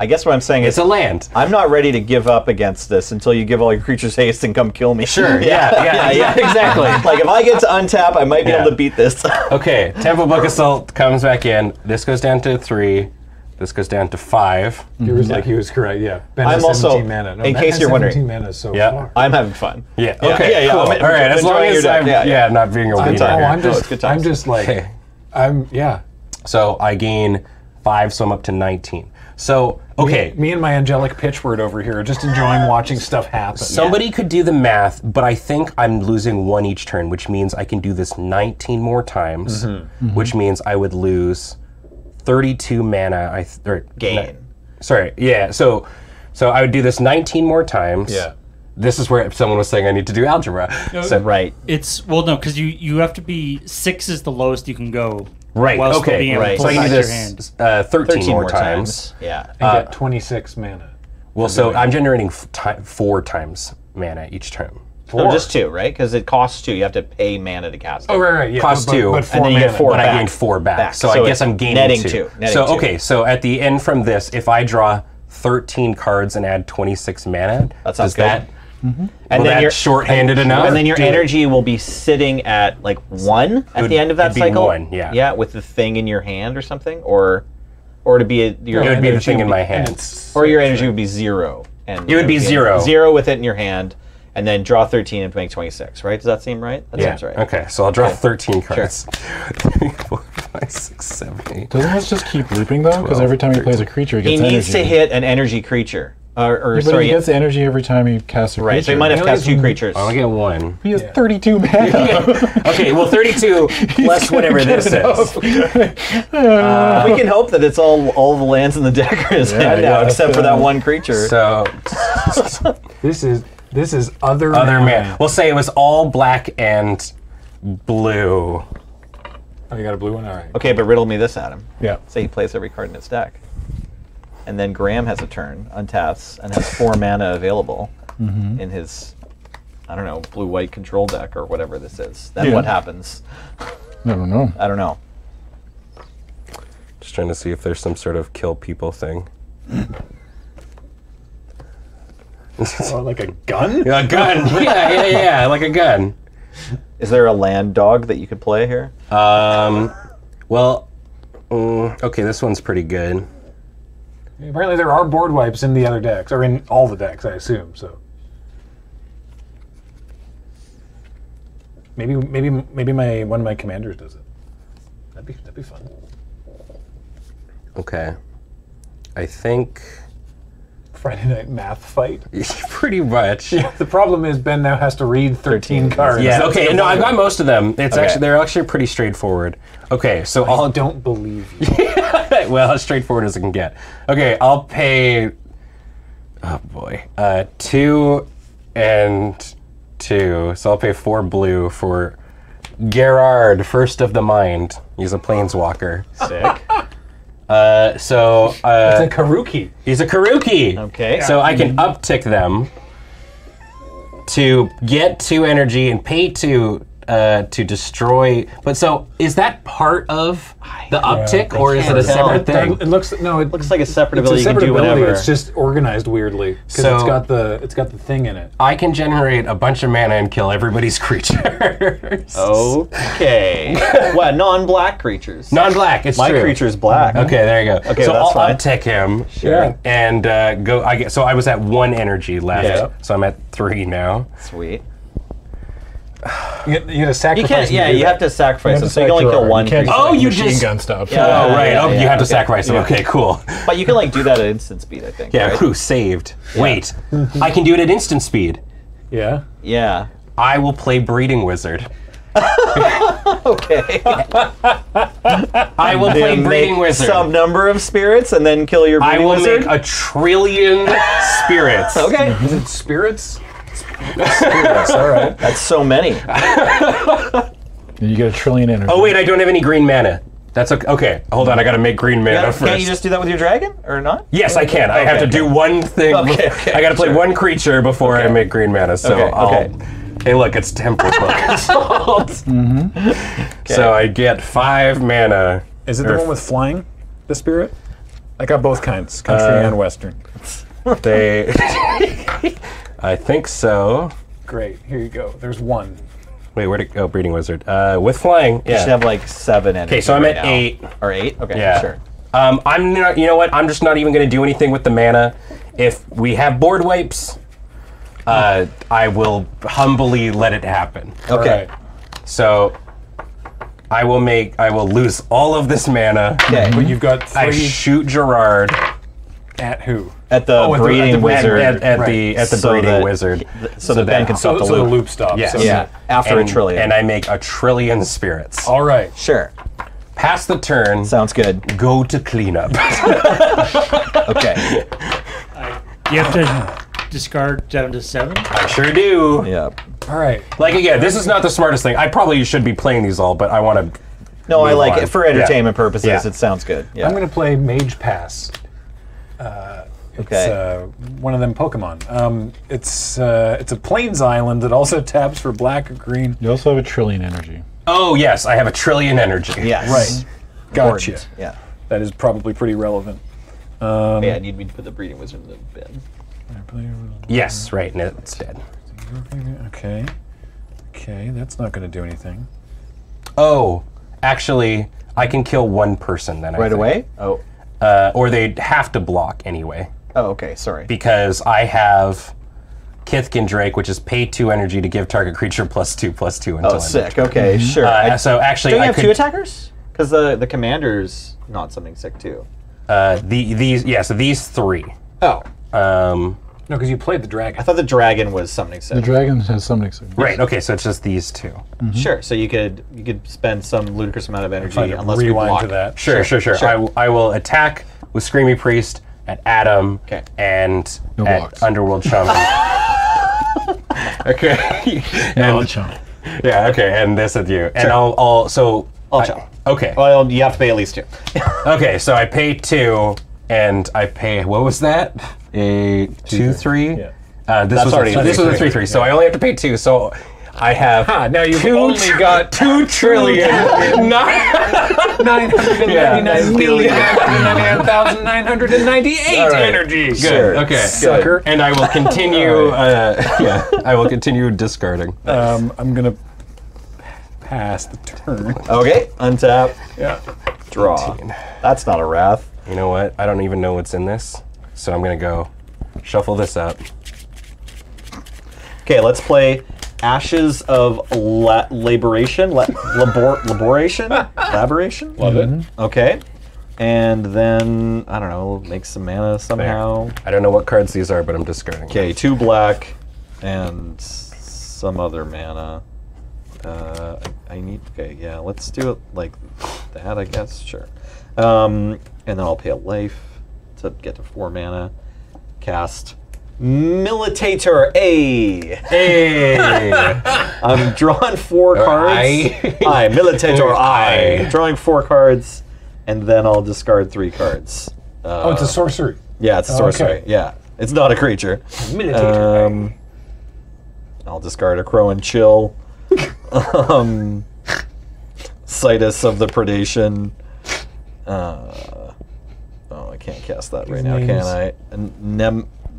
I guess what I'm saying is, it's a land. I'm not ready to give up against this until you give all your creatures haste and come kill me. Sure, yeah, exactly. Like, if I get to untap, I might be able to beat this. Okay, Temple Book Assault comes back in. This goes down to 3. This goes down to 5. Mm-hmm. He was like, he was correct, yeah. Ben I'm also, mana. No, in case you're wondering, mana so far. I'm having fun. Yeah, okay, cool. All right, as long as I'm not being a weirdo. I'm just like, So I gain 5, so I'm up to 19. So, okay. Me and my angelic pitchword over here are just enjoying watching stuff happen. Somebody could do the math, but I think I'm losing 1 each turn, which means I can do this 19 more times, which means I would lose 32 mana. So I would do this 19 more times. Yeah. This is where someone was saying I need to do algebra. No, so, right. It's, well, no, because you have to be, 6 is the lowest you can go. Right. Okay. Right. So I can do this 13 more times. Yeah. And get 26 mana. Well, so I'm generating 4 times mana each turn. No, just 2, right? Because it costs 2. You have to pay mana to cast it. Oh, right. Yeah. Costs 2, but and then you get 4. But I gain 4 back. So I guess I'm gaining 2. So okay. So at the end from this, if I draw 13 cards and add 26 mana, does that? Mm-hmm. And then you're shorthanded enough. And then your energy will be sitting at like 1 at the end of that cycle. Yeah, with the thing in your hand or something, or to be your. It would be the thing in my hand. Or your energy would be 0. And it would be 0. 0 with it in your hand, and then draw 13 and make 26. Right? Does that seem right? That seems right. Okay, so I'll draw 13 cards. Sure. 3, 4, 5, 6, 7, 8. Doesn't this just keep looping though? Because every time he plays a creature, he gets energy. He needs to hit an energy creature. He gets energy every time he casts a creature. Right, so he might have cast 2 creatures. I only get 1. He has 32 mana. Okay, well 32 plus whatever this is. We can hope that it's all the lands in the deck are now, except for that 1 creature. So this is other mana. We'll say it was all black and blue. Oh, you got a blue one? All right. Okay, but riddle me this, Adam. Yeah. Say he plays every card in his deck. And then Graham has a turn, untaps, and has 4 mana available in his, I don't know, blue-white control deck or whatever this is. Then what happens? I don't know. I don't know. Just trying to see if there's some sort of kill people thing. Like a gun? A gun. Yeah, like a gun. Is there a land dog that you could play here? Well, okay, this one's pretty good. Apparently there are board wipes in the other decks, or in all the decks, I assume. So maybe one of my commanders does it. That'd be fun. Okay, I think Friday night math fight. Pretty much. Yeah, the problem is Ben now has to read 13 cards. Yeah. Okay. No, I've got most of them. It's actually they're pretty straightforward. Okay. So I don't believe you. Well, as straightforward as it can get. Okay, I'll pay. Oh boy, 2 and 2. So I'll pay 4 blue for Gerard, First of the Mind. He's a planeswalker. Sick. It's a Karuki. He's a Karuki. Okay. So I can uptick them to get 2 energy and pay 2. To destroy, but so is that part of the uptick, or is it a separate thing? It looks like a separate ability. It's a separate ability. It's just organized weirdly because it's got the thing in it. I can generate a bunch of mana and kill everybody's creatures. Okay. What non-black creatures? Non-black. It's true. My creature's black. Okay, there you go. Okay, so I'll uptick him. Sure. And go. So I was at 1 energy left. Yeah. So I'm at 3 now. Sweet. You have to sacrifice. You have to sacrifice them. So you can only kill 1. Machine gun stuff. Yeah. Oh, right. You have to sacrifice them. Okay, cool. But you can like do that at instant speed, I think. Yeah, crew saved. Yeah. Wait, I can do it at instant speed. Yeah. Yeah. I will play Breeding Wizard. Okay. I will play Breeding Wizard. Some number of spirits and then kill your Breeding Wizard? I will make a trillion spirits. Okay. Is it spirits? Spirits, all right. That's so many. You get a trillion energy. Oh, wait, I don't have any green mana. That's okay. Okay, hold on. I gotta make green mana first. Can't you just do that with your dragon or not? Yes, I can. Okay, I have to do one thing. Okay, okay, I gotta play one creature before I make green mana. So hey, look, it's Temple Consult. So I get 5 mana. Is it the one with flying? The spirit? I got both kinds, country and western. They. I think so. Great. Here you go. There's one. Wait, where'd it go? Breeding Wizard. With flying, yeah. You should have like 7 energy. Okay, so I'm right at 8. Or 8? Okay, yeah. Sure. I'm not, you know what? I'm just not even going to do anything with the mana. If we have board wipes, I will humbly let it happen. Okay. Right. So I will make, I will lose all of this mana. Okay. But you've got 3. I shoot Gerard. At who? At the Breeding Wizard. At the Breeding Wizard. So the Ben can stop the loop. So the loop stops. Yeah. After a trillion. And I make a trillion spirits. All right. Sure. Pass the turn. Sounds good. Go to cleanup. Okay. You have to discard down to 7? I sure do. Yeah. All right. Like, again, this is not the smartest thing. I probably should be playing these all, but I want to. No, I like it. For entertainment purposes, it sounds good. Yeah. I'm going to play Mage Pass. It's one of them Pokemon. It's a plains island that also taps for black or green. You also have a trillion energy. Oh yes, I have a trillion energy. Yes. Right. Gotcha. Important. Yeah. That is probably pretty relevant. Yeah, I need me to put the Breeding Wizard in the bin. Yes, right, now it's dead. Okay. Okay, that's not gonna do anything. Oh, actually I can kill one person then right away? Oh. Or they'd have to block anyway. Oh, okay, sorry. Because I have Kithkin Drake, which is pay 2 energy to give target creature +2/+2 until. Oh, sick. Okay, sure. So actually, do you have 2 attackers? Because the commander's not something sick too. So these 3. Oh. No, because you played the dragon. I thought the dragon was summoning sick. The dragon has summoning sick. Right. Okay. So it's just these 2. Mm-hmm. Sure. So you could spend some ludicrous amount of energy unless we block to that. Sure. I will attack with Screamy Priest at Adam and at Underworld Shaman. Okay. Underworld Shaman. Yeah. Okay. And this with you. And I'll chum. Okay. Well, you have to pay at least 2. Okay. So I pay 2. And I pay, what was that? A 2/3? Yeah. This was a 3/3, so I only have to pay 2, so I have now you've only got 2,999,998 energy. Good. Sure. Okay. Sucker. And I will continue I will continue discarding. I'm gonna pass the turn. Okay. Untap. Yeah. Draw. 18. That's not a wrath. You know what? I don't even know what's in this, so I'm gonna go shuffle this up. Okay, let's play Ashes of Laboration. Laboration? Love it. Okay. And then, I don't know, make some mana somehow. Fair. I don't know what cards these are, but I'm discarding. Okay, 2 black and some other mana. Let's do it like that, I guess, sure. And then I'll pay a life to get to 4 mana. Cast Militator A. Hey. I'm drawing 4 cards. I Militator I. Drawing 4 cards, and then I'll discard 3 cards. It's a sorcery. Yeah, it's a sorcery. Okay. Yeah, it's not a creature. Militator A. I'll discard a Crow and Chill. Citus of the Predation. Oh, I can't cast that right now, can I?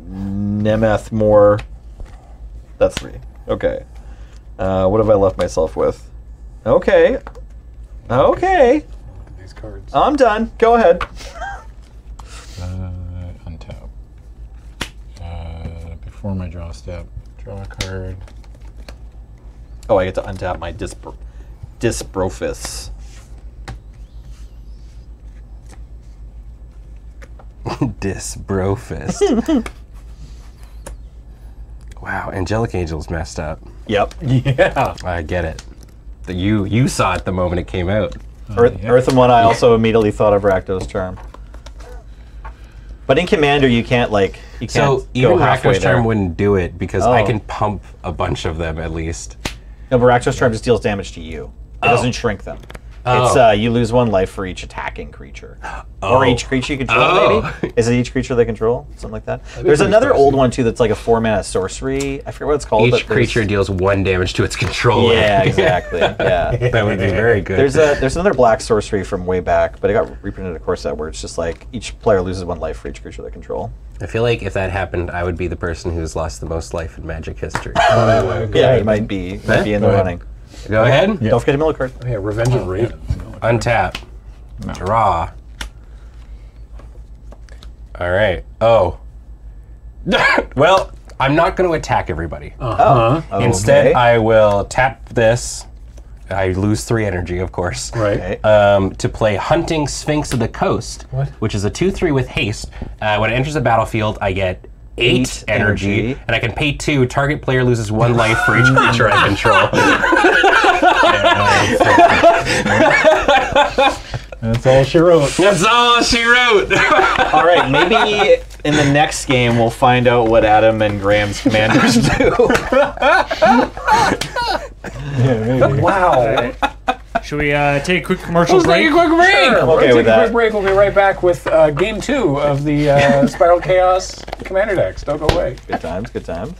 Nemeth Moore. That's 3. Okay. What have I left myself with? Okay. Okay. These cards. I'm done. Go ahead. Untap. Before my draw step, draw a card. Oh, I get to untap my Disprofus. Disbrofist. Wow, Angelic Angel's messed up. Yep. Yeah. I get it. that you saw at the moment it came out. Oh, Earth and One, I also immediately thought of Rakdos Charm. But in Commander, you can't like so even Rakdos Charm wouldn't do it because I can pump a bunch of them at least. No, but Rakdos Charm just deals damage to you. It doesn't shrink them. It's you lose 1 life for each attacking creature, or each creature you control. Maybe is it each creature they control, something like that. There's another old one too that's like a 4-mana sorcery. I forget what it's called. Each creature deals 1 damage to its controller. Yeah, exactly. Yeah, that would be very good. There's another black sorcery from way back, but it got reprinted, of course, where it's just like each player loses 1 life for each creature they control. I feel like if that happened, I would be the person who's lost the most life in Magic history. Yeah, you might be. You might be in the running. Go ahead. Yeah. Don't forget a mill card. Oh, yeah, Revenge of Raid. Yeah. Untap. No. Draw. All right. Oh. Well, I'm not going to attack everybody. Okay. Instead, I will tap this. I lose 3 energy, of course. Right. To play Hunting Sphinx of the Coast, which is a 2/3 with haste. When it enters the battlefield, I get 8 energy, and I can pay 2. Target player loses 1 life for each creature I control. That's all she wrote. That's all she wrote. All right, maybe in the next game we'll find out what Adam and Graham's commanders do. Wow. Should we take a quick commercial break? Take a quick break. Sure. We'll take a quick break. We'll be right back with game 2 of the Spiral Chaos Commander decks. Don't go away. Good times. Good times.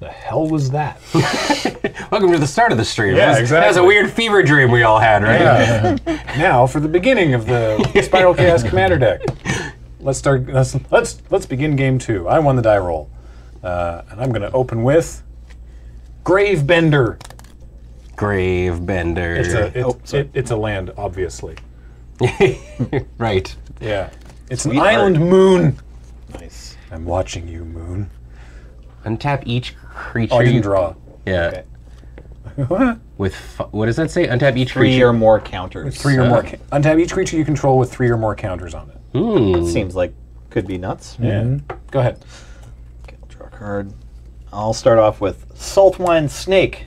The hell was that? Welcome to the start of the stream. Yeah, exactly. That was a weird fever dream we all had, right? Yeah. Now for the beginning of the Spiral Chaos Commander deck. Let's start. Let's begin game 2. I won the die roll, and I'm going to open with Gravebender. Gravebender. It's a land, obviously. Right. Yeah. It's an island moon. Nice. I'm watching you, moon. Untap each creature. Oh, you can draw. Yeah. Okay. With what does that say? Untap each creature. 3 or more counters. With 3 or more. Untap each creature you control with 3 or more counters on it. That seems like could be nuts. Yeah. Go ahead. Okay, I'll draw a card. I'll start off with Saltwine Snake,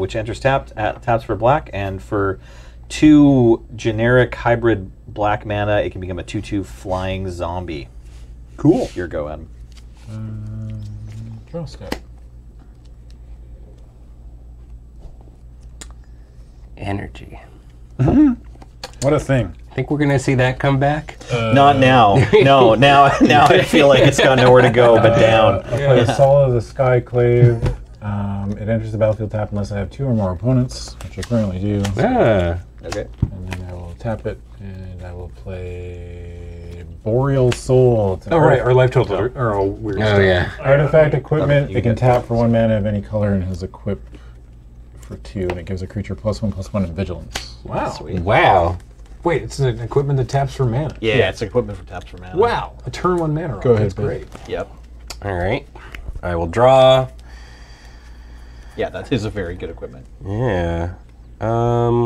which enters tapped. Taps for black, and for 2 generic hybrid black mana, it can become a 2/2 flying zombie. Cool. Your go, Adam. Draw step. Energy. What a thing. I think we're going to see that come back. Not now. No, now I feel like it's got nowhere to go but down. I play Soul of the Skyclave. It enters the battlefield tap unless I have 2 or more opponents, which I currently do. So okay. And then I will tap it, and I will play Boreal Soul. Oh, right, our life total are all weird. Oh, yeah. Artifact equipment, it can tap for 1 mana of any color and has equip for 2, and it gives a creature +1/+1 in vigilance. Wow. Sweet. Wow. Wait, it's an equipment that taps for mana. Yeah, it's equipment that taps for mana. Wow. A turn 1 mana. Go ahead, that's great. Yep. All right. I will draw. Yeah, that is a very good equipment. Yeah. I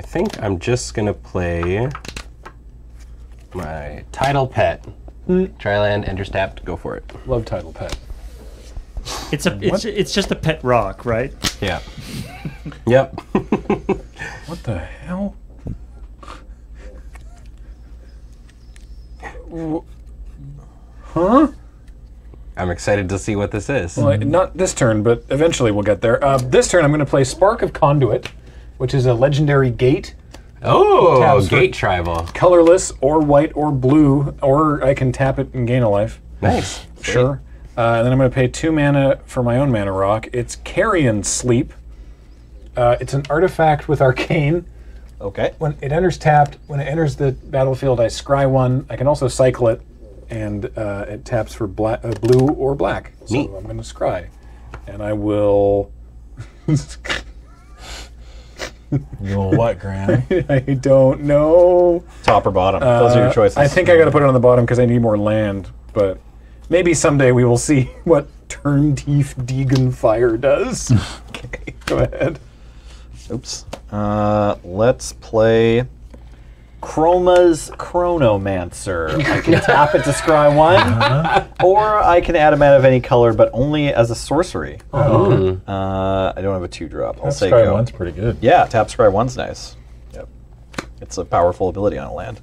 think I'm just going to play my Tidal Pet. Triland, enters tapped, go for it. Love Tidal Pet. It's just a pet rock, right? Yeah. Yep. What the hell? Huh? I'm excited to see what this is. Well, not this turn, but eventually we'll get there. This turn I'm going to play Spark of Conduit, which is a legendary gate. Oh, gate tribal. Colorless or white or blue, or I can tap it and gain a life. Nice. Sure. And then I'm going to pay 2 mana for my own mana rock. It's Carrion Sleep. It's an artifact with Arcane. Okay. When it enters tapped, when it enters the battlefield, I scry 1. I can also cycle it, and it taps for black, blue or black. So I'm going to scry. And I will... You will what, Graham? I don't know. Top or bottom? Those are your choices. I think I got to put it on the bottom because I need more land, but maybe someday we will see what Turntief Degenfire does. Okay, go ahead. Oops. Let's play Chroma's Chronomancer. I can tap it to scry one, or I can add a mana of any color, but only as a sorcery. Oh. I don't have a 2-drop. I'll say go. Scry one's pretty good. Yeah, tap scry one's nice. Yep, it's a powerful ability on a land.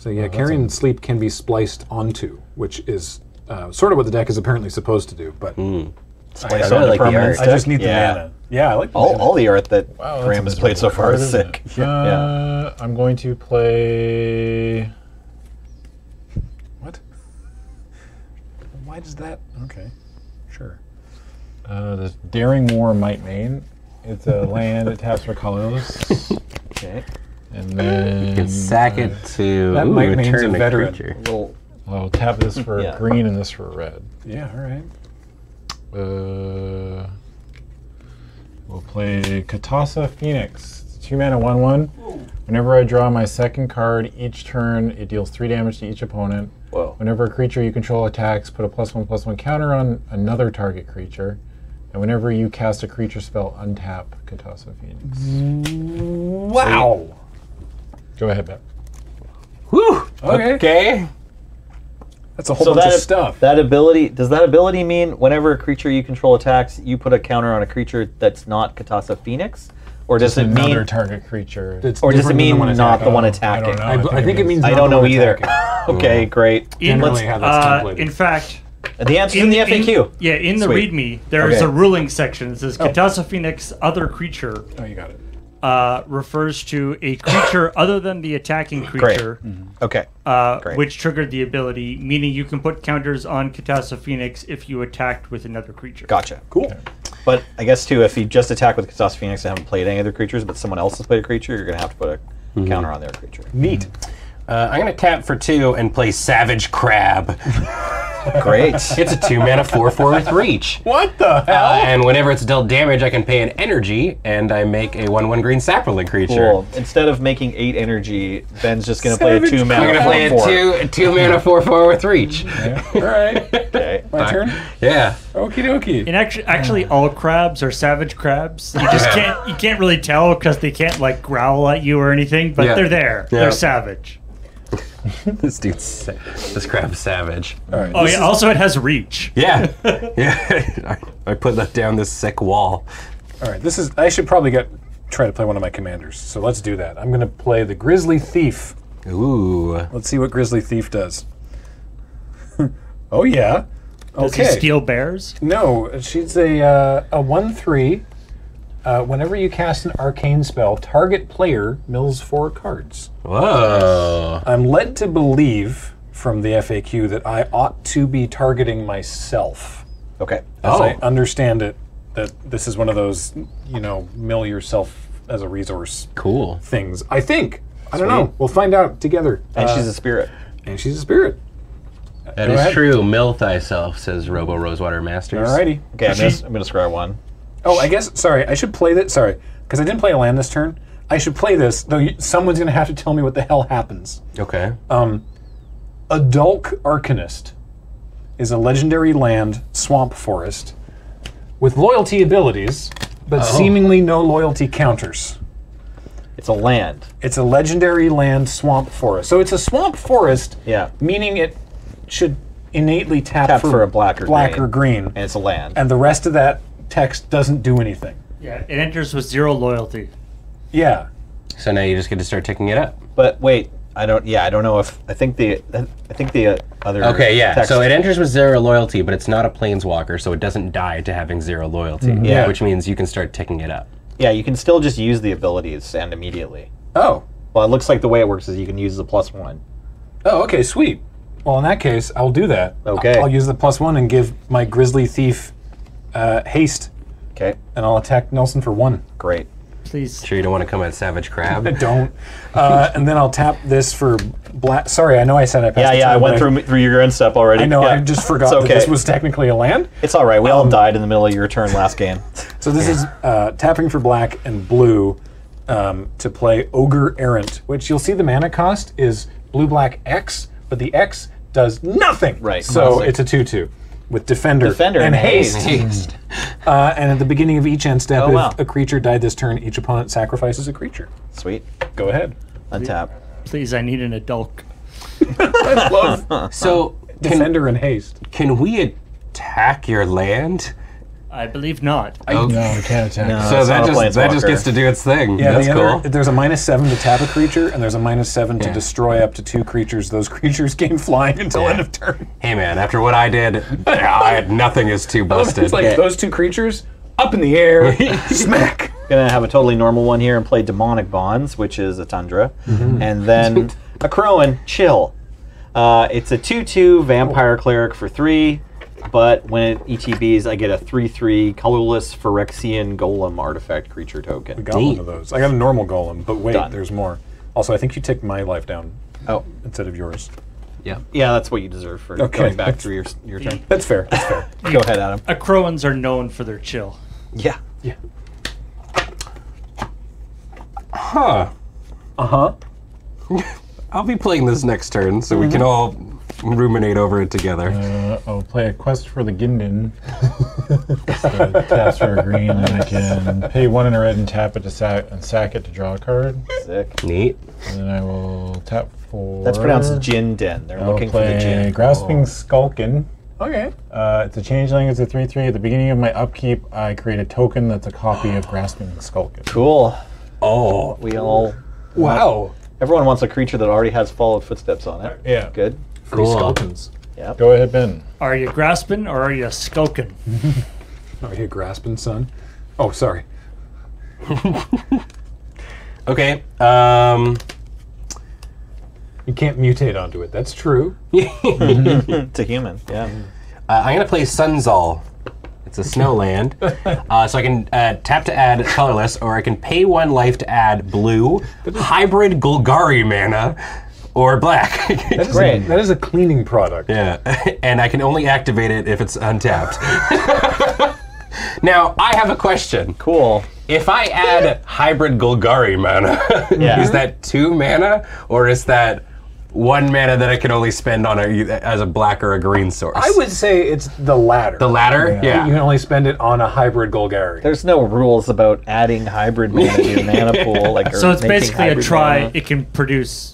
So yeah, Carrion Sleep can be spliced onto, which is sort of what the deck is apparently supposed to do, but. Mm. Splice on the permanents. I just need the mana. Yeah, I like the mana. All the art that Graham has played so far is sick. Yeah. I'm going to play. What? Why does that? Okay, sure. This Daring War Might Main. It's a land. It taps for colorless. Okay. And then you can sack it to that Might Main's a veteran. I'll tap this for green and this for red. Yeah. All right. We'll play Katasa Phoenix. It's 2 mana 1/1. Whenever I draw my second card each turn, it deals 3 damage to each opponent. Whoa. Whenever a creature you control attacks, put a +1/+1 counter on another target creature. And whenever you cast a creature spell, untap Katasa Phoenix. Wow! So, go ahead, Beth. Whew! Okay. That's a whole bunch of stuff. That ability, does that ability mean whenever a creature you control attacks, you put a counter on a creature that's not Katasa Phoenix? Or does it mean another target creature? Or does it mean not the one attacking? I think it means not the one attacking. I don't know either. Okay, great. In fact, the answer's in the FAQ. Yeah, in the README, there's a ruling section that says Katasa Phoenix, other creature. Oh, you got it. Refers to a creature other than the attacking creature, which triggered the ability, meaning you can put counters on Katasa Phoenix if you attacked with another creature. Gotcha. Cool. Okay. But I guess, too, if you just attack with Katasa Phoenix and haven't played any other creatures, but someone else has played a creature, you're going to have to put a counter on their creature. Neat. I'm going to tap for 2 and play Savage Crab. Great. It's a 2 mana 4/4 with reach. What the hell? And whenever it's dealt damage, I can pay an energy, and I make a 1/1 green sapperling creature. Cool. Instead of making 8 energy, Ben's just going to play a 2 mana. I'm going to play a 2 mana 4/4 with reach. Yeah. All right. Okay. My turn. Yeah. Okie dokie. And actually, all crabs are savage crabs. You just can't really tell because they can't like growl at you or anything, but they're there. Yeah. They're savage. This crab's savage. All right. Oh, yeah, also it has reach. Yeah, yeah. I put that down this sick wall. All right, this is. I should probably try to play one of my commanders. So let's do that. I'm gonna play the Grizzly Thief. Ooh. Let's see what Grizzly Thief does. Oh yeah. Okay. Does he steal bears? No, she's a 1/3. Whenever you cast an arcane spell, target player mills 4 cards. Whoa. I'm led to believe from the FAQ that I ought to be targeting myself. Okay. As I understand it, that this is one of those, you know, mill yourself as a resource things. I think. I don't know. We'll find out together. And she's a spirit. And she's a spirit. That is true. Mill thyself, says Robo Rosewater Masters. Alrighty. Okay, I'm going to scry 1. Oh, I guess, sorry, I should play this, sorry, because I didn't play a land this turn. I should play this, though someone's going to have to tell me what the hell happens. Okay. A Adulk Arcanist is a legendary land swamp forest with loyalty abilities, but seemingly no loyalty counters. It's a land. It's a legendary land swamp forest. So it's a swamp forest, meaning it should innately tap for a black or green. And it's a land. And the rest of that text doesn't do anything. Yeah, it enters with 0 loyalty. Yeah. So now you just get to start ticking it up. But wait, I don't know if I think the other. Okay, yeah. Text. So it enters with 0 loyalty, but it's not a planeswalker, so it doesn't die to having 0 loyalty. Mm-hmm. Yeah. Which means you can start ticking it up. Yeah, you can still just use the abilities and immediately. Oh. Well, it looks like the way it works is you can use the +1. Oh, okay, sweet. Well, in that case, I'll do that. Okay. I'll use the +1 and give my Grizzly Thief. Haste. Okay. And I'll attack Nelson for 1. Great. Please. Sure you don't want to come at Savage Crab? I don't. And then I'll tap this for black. Sorry, I know I said I passed the turn. Yeah, I went through your end step already. I know, I just forgot that this was technically a land. It's all right. We all died in the middle of your turn last game. So this is tapping for black and blue to play Ogre Errant, which you'll see the mana cost is blue-black X, but the X does nothing. Right. So it's a 2/2. with Defender and Haste. And at the beginning of each end step, if a creature died this turn, each opponent sacrifices a creature. Sweet. Go ahead. Untap. Please, I need an adult. I love so Defender and Haste. Can we attack your land? I believe not. Oh, no, we can't attack. No, so that just gets to do its thing. Yeah, that's cool. There's a -7 to tap a creature, and there's a -7 to destroy up to 2 creatures. Those creatures came flying until end of turn. Hey man, after what I did, nothing is too busted. It's like those 2 creatures, up in the air, smack. Gonna have a totally normal one here and play Demonic Bonds, which is a Tundra. Mm-hmm. And then a Crowan, Chill. It's a 2/2 Vampire Cleric for 3. But when it ETBs, I get a 3/3 colorless Phyrexian Golem artifact creature token. We got one of those. I got a normal Golem, but wait, there's more. Also, I think you ticked my life down instead of yours. Yeah, that's what you deserve for going back through your turn. That's fair. That's fair. Go ahead, Adam. Acroans are known for their chill. Yeah. Yeah. Huh. Uh huh. I'll be playing this next turn, so we can all ruminate over it together. I'll play a quest for the Gindin. So cast for a green, and I can pay 1 in a red and tap it to sack it to draw a card. Sick. Neat. And then I will tap for... That's pronounced Gindin. They're looking for the Gin. Grasping Skulkin. Okay. It's a changeling. It's a 3/3. At the beginning of my upkeep, I create a token that's a copy of Grasping Skulkin. Cool. Oh. We all... Wow. Everyone wants a creature that already has followed footsteps on it. Yeah. Good. Cool. Yep. Go ahead, Ben. Are you grasping or are you skulking? Are you grasping, son? Oh, sorry. Okay. You can't mutate onto it. That's true. It's a human. Yeah. I'm gonna play Sunzal. It's a snow land. So I can tap to add colorless, or I can pay 1 life to add blue hybrid Golgari mana. Or black. That's great. That is a cleaning product. Yeah, and I can only activate it if it's untapped. Now, I have a question. Cool. If I add hybrid Golgari mana, is that 2 mana, or is that 1 mana that I can only spend on as a black or a green source? I would say it's the latter. The latter? Yeah. You can only spend it on a hybrid Golgari. There's no rules about adding hybrid mana to your mana pool. Like, so it's basically a try. Mana. It can produce...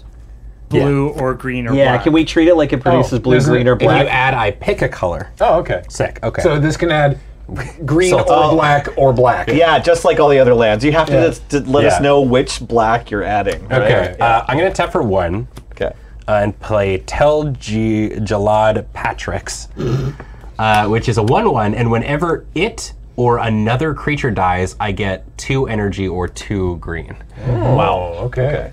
blue or green or black. Yeah, can we treat it like it produces blue, green, or black? If you add, I pick a color. Oh, okay. Sick, okay. So this can add green or black or black. Yeah, just like all the other lands. You have to let us know which black you're adding. Right? Okay, I'm gonna tap for 1. Okay. And play Tel Jalad Patrix, which is a 1/1, and whenever it or another creature dies, I get 2 energy or 2 green. Oh, wow, okay.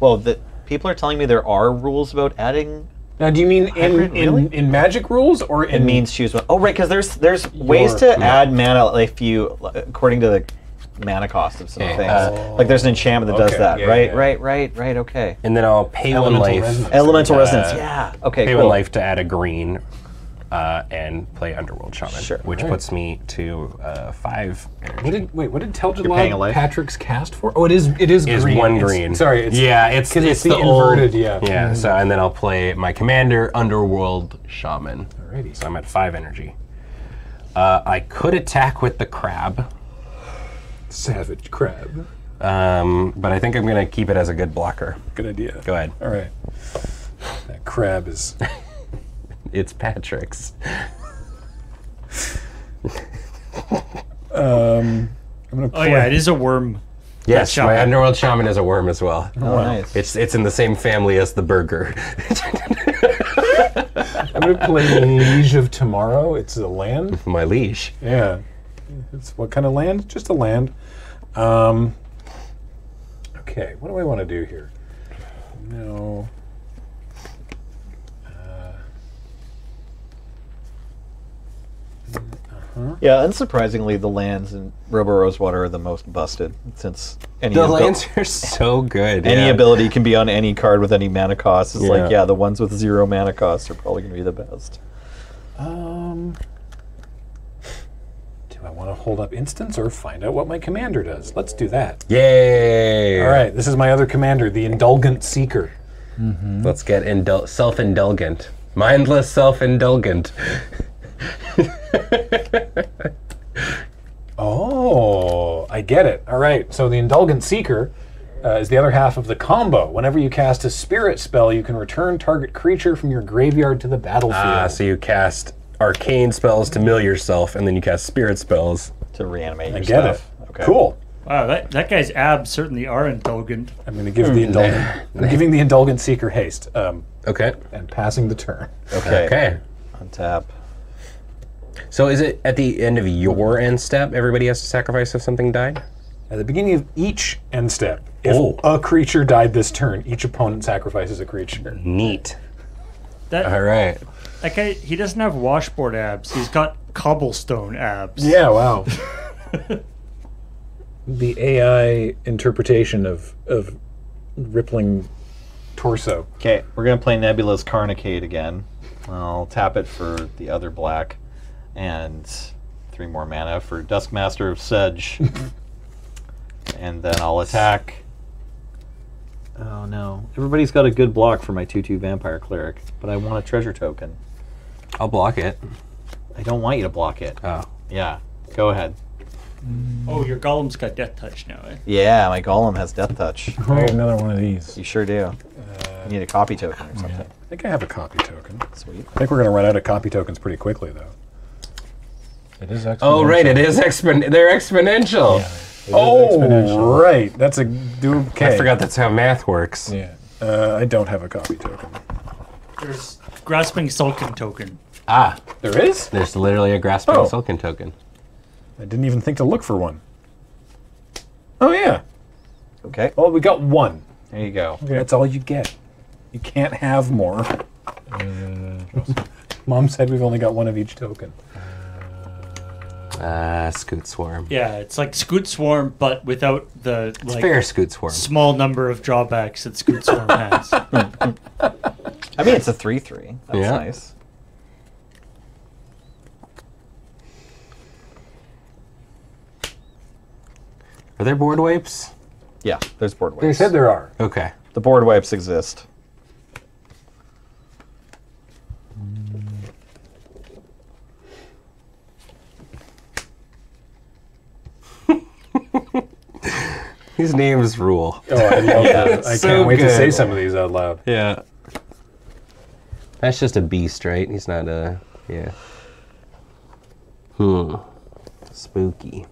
Well, people are telling me there are rules about adding. Now, do you mean in Magic rules or in? It means choose one. Oh, right, because there's ways to add mana if you according to the mana cost of some things. Like there's an enchantment that does that, right. Okay. And then I'll pay 1 life. Elemental Resonance. Yeah. Okay. Pay 1 life to add a green, and play Underworld Shaman, which puts me to 5 energy. What did Tel Jalad Patrix cast for? Oh, it is green. 1 green. It's the inverted, yeah. So and then I'll play my commander, Underworld Shaman. Alrighty. So I'm at 5 energy. I could attack with the crab. Savage crab. But I think I'm gonna keep it as a good blocker. Good idea. Go ahead. All right. That crab is. It's Patrick's. I'm gonna it is a worm. Yes, my Underworld Shaman is a worm as well. Oh, nice. It's in the same family as the burger. I'm gonna play Liege of Tomorrow. It's a land. My liege. Yeah. It's what kind of land? Just a land. Okay. What do I want to do here? No. Yeah, unsurprisingly, the lands in Robo Rosewater are the most busted since any the lands are so good. Any ability can be on any card with any mana cost. It's like, the ones with 0 mana costs are probably going to be the best. Do I want to hold up instance or find out what my commander does? Let's do that. Yay! All right, this is my other commander, the Indulgent Seeker. Mm-hmm. Let's get self-indulgent. Mindless, self-indulgent. Oh, I get it. All right, so the Indulgent Seeker is the other half of the combo. Whenever you cast a spirit spell, you can return target creature from your graveyard to the battlefield. Ah, so you cast arcane spells to mill yourself, and then you cast spirit spells to reanimate yourself. I get it. Okay. Cool. Wow, that guy's abs certainly are indulgent. I'm going to give the indulgent. I'm giving the Indulgent Seeker haste. Okay. And passing the turn. Okay. Okay. Untap. So is it at the end of your end step, everybody has to sacrifice if something died? At the beginning of each end step, if a creature died this turn, each opponent sacrifices a creature. Neat. All right. That guy, he doesn't have washboard abs. He's got cobblestone abs. Yeah, wow. The AI interpretation of rippling torso. Okay, we're going to play Nebula's Carnicade again. I'll tap it for the other black. And 3 more mana for Duskmaster of Sedge. And then I'll attack. Oh no. Everybody's got a good block for my 2/2 Vampire Cleric, but I want a treasure token. I'll block it. I don't want you to block it. Oh. Yeah, go ahead. Oh, your Golem's got Death Touch now, eh? Yeah, my Golem has Death Touch. I need another one of these. You sure do. You need a copy token or something. Yeah. I think I have a copy token. Sweet. I think we're going to run out of copy tokens pretty quickly, though. It is exponential. Oh, right, it is exponential. They're exponential. Yeah, oh, right. That's a okay. I forgot that's how math works. Yeah. I don't have a copy token. There's Grasping Sulcan token. Ah, there is? There's literally a Grasping Sulcan token. I didn't even think to look for one. Oh, yeah. Okay. Well, we got one. There you go. Okay. That's all you get. You can't have more. Mom said we've only got one of each token. Scoot Swarm. Yeah, it's like Scoot Swarm, but without the fair Scoot Swarm. Small number of drawbacks that Scoot Swarm has. I mean, it's a 3/3. That's nice. Are there board wipes? Yeah, there's board wipes. They said there are. Okay. The board wipes exist. These names rule. Oh, I love that. I can't wait to say some of these out loud. Yeah. That's just a beast, right? He's not a... Yeah. Hmm. Spooky.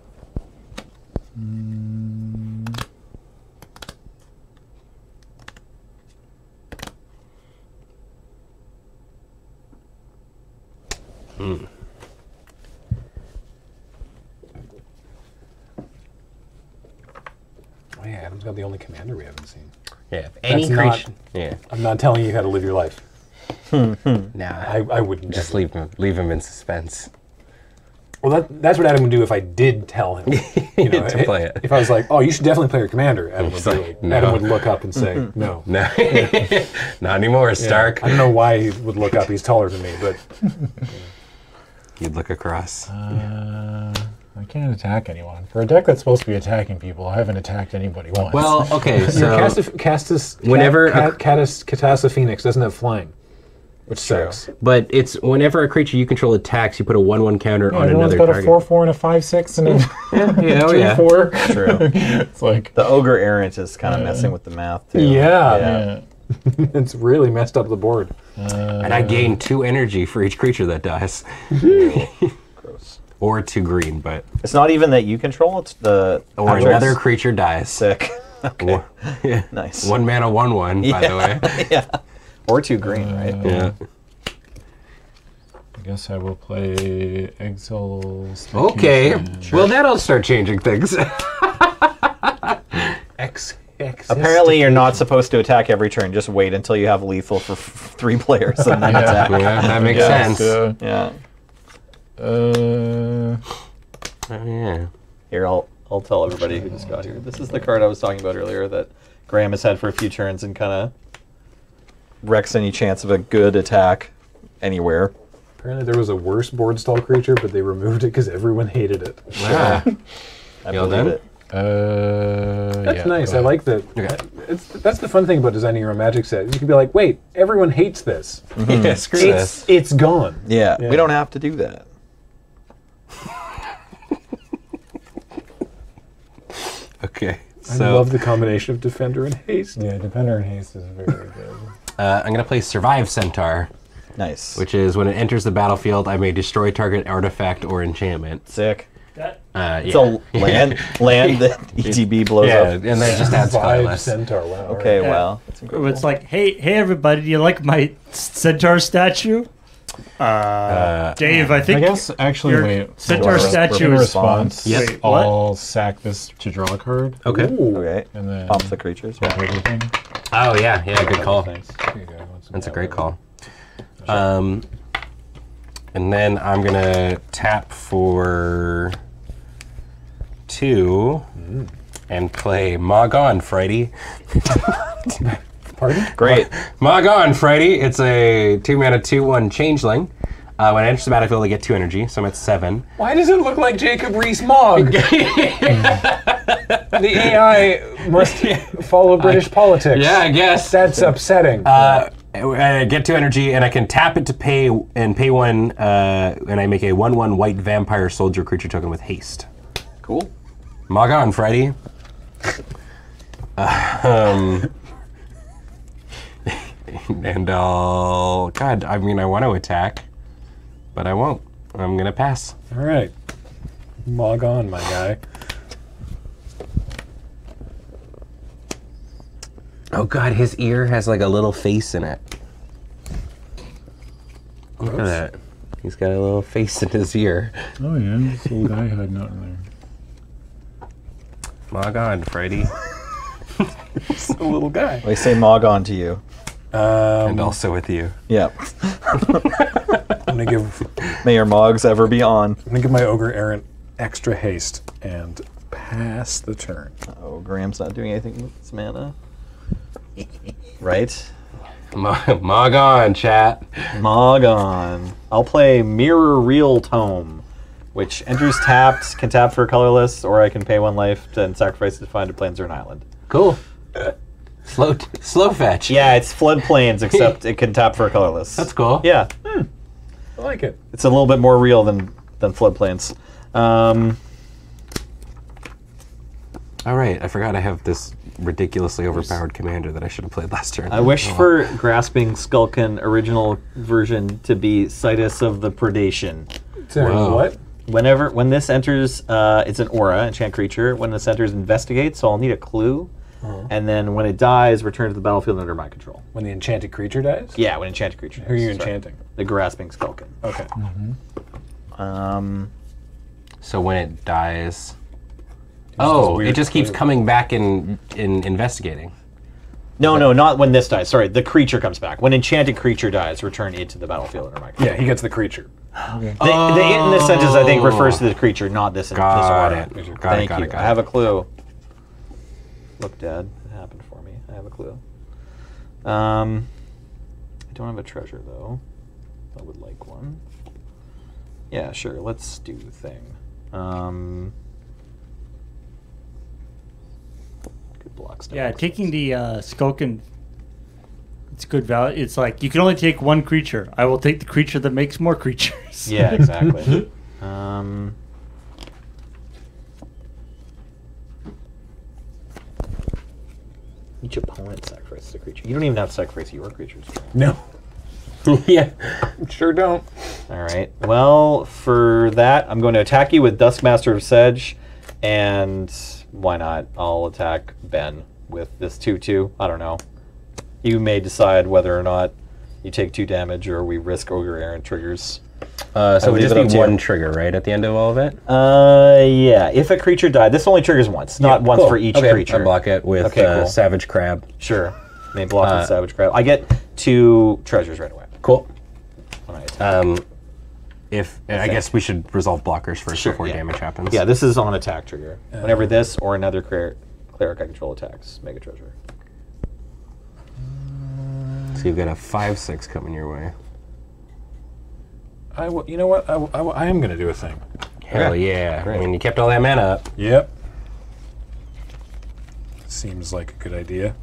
Mm. Hmm. Oh yeah, Adam's got the only commander we haven't seen. Yeah, any creature. Yeah, I'm not telling you how to live your life. Nah, I wouldn't. Just leave him in suspense. Well, that's what Adam would do if I did tell him. You know, to play it. If I was like, "Oh, you should definitely play your commander," Adam would, no. Adam would look up and say, "No, no, not anymore, Stark." Yeah. I don't know why he would look up. He's taller than me, but you'd look across. I can't attack anyone. For a deck that's supposed to be attacking people, I haven't attacked anybody once. Well, okay, so... Catasta Phoenix doesn't have flying, which sucks. But it's whenever a creature you control attacks, you put a 1/1 counter on another target. Got a 4/4 and a 5/6 and a 2/4. True. It's like... The Ogre Errant is kind of messing with the math, too. Yeah. It's really messed up the board. And I gain 2 energy for each creature that dies. Gross. Or 2 green, but... It's not even that you control, it's the... Or another creature dies. Sick. Okay. Or, yeah. Nice. 1 mana, 1/1, by the way. Yeah. Or 2 green, right? Yeah. I guess I will play Exile's Vacation. Okay. Sure. Well, that'll start changing things. Apparently you're not supposed to attack every turn. Just wait until you have lethal for 3 players and then attack. Yeah, that makes sense. Yeah. Yeah. Here, I'll tell everybody who just got here. This is the card I was talking about earlier that Graham has had for a few turns and kind of wrecks any chance of a good attack anywhere. Apparently there was a worse board stall creature, but they removed it because everyone hated it. Wow. I believe it. That's nice. I like that. Okay. That's the fun thing about designing your own Magic set. You can be like, wait, everyone hates this. Mm-hmm. Yeah, screw this. It's gone. Yeah, yeah, we don't have to do that. Okay. So. I love the combination of Defender and Haste. Yeah, Defender and Haste is very good. I'm going to play Survive Centaur. Nice. Which is when it enters the battlefield, I may destroy target artifact or enchantment. Sick. So yeah. land that ETB blows up. Yeah, and that just adds 5 Centaur. Wow. Okay, right. Wow. Well, it's like, hey everybody, do you like my centaur statue? Dave, I think. I guess actually, wait. Centaur statue response. Yes. Wait, I'll sack this to draw a card. Okay. Ooh. Okay. And then pop the creatures. Pop everything. Oh yeah, yeah. Good call. Thanks. Here you go. That's a great call. And then I'm gonna tap for 2 and play Mog On, Friday. Pardon? Great. Mog On, Friday. It's a 2-mana 2/1 changeling. When I enter the battlefield, I get 2 energy, so I'm at 7. Why does it look like Jacob Rees-Mogg? The AI must follow British politics. Yeah, I guess. That's upsetting. I get 2 energy, and I can tap it to pay and pay 1, and I make a 1/1 white vampire soldier creature token with haste. Cool. Mog On, Friday. And I'll... God, I mean, I want to attack, but I won't. I'm going to pass. All right. Mog On, my guy. Oh God, his ear has like a little face in it. Gross. Look at that. He's got a little face in his ear. Oh yeah, this little guy hiding out in there. Mog On, Freddy. It's a little guy. They say Mog On to you. And also with you. Yeah. I'm gonna give... May your Mogs ever be on. I'm gonna give my Ogre Errant extra haste and pass the turn. Uh-oh, Graham's not doing anything with his mana. Right? Mog On, chat. Mog On. I'll play Mirror Real Tome, which enters tapped, can tap for colorless, or I can pay 1 life and sacrifice it to find a plains or an island. Cool. Slow fetch. Yeah, it's Flood Plains, except it can tap for a colorless. That's cool. Yeah. I like it. It's a little bit more real than Flood Plains. All right, I forgot I have this ridiculously overpowered commander that I should have played last turn. I wish for Grasping Skulkin original version to be Situs of the Predation. Sorry, what? When this enters, it's an aura, enchant creature. When this enters, investigate, so I'll need a clue. And then when it dies, return to the battlefield under my control. When the enchanted creature dies? Yeah, when enchanted creature dies. Who are you enchanting? The Grasping Skulkin. Okay. So when it dies... Oh, it just keeps coming back in investigating. No, no, not when this dies. Sorry, the creature comes back. When enchanted creature dies, return it to the battlefield under my control. Yeah, he gets the creature. Okay. The it in this sentence, I think, refers to the creature, not this. Got it. Thank you. I have a clue. Look, Dad, it happened for me. I have a clue. I don't have a treasure, though. I would like one. Yeah, sure. Let's do the thing. Yeah, taking the Skulkin, it's good value. It's like you can only take 1 creature. I will take the creature that makes more creatures. Yeah, exactly. Each opponent sacrifices a creature. You don't even have to sacrifice your creatures. No. Yeah, sure don't. All right. Well, for that, I'm going to attack you with Duskmaster of Sedge, and. Why not? I'll attack Ben with this 2/2. I don't know. You may decide whether or not you take 2 damage or we risk Ogre Errant triggers. So it would just be 1 trigger, right, at the end of all of it? Yeah. If a creature died, this only triggers once, not once for each creature. I block it with Savage Crab. Sure. May block with Savage Crab. I get 2 treasures right away. Cool. When I attack. I guess we should resolve blockers first before damage happens. Yeah, this is on attack trigger. Whenever this or another cleric I control attacks, make a treasure. So you've got a 5/6 coming your way. You know what? I am going to do a thing. Hell yeah. Great. I mean, you kept all that mana up. Yep. seems like a good idea.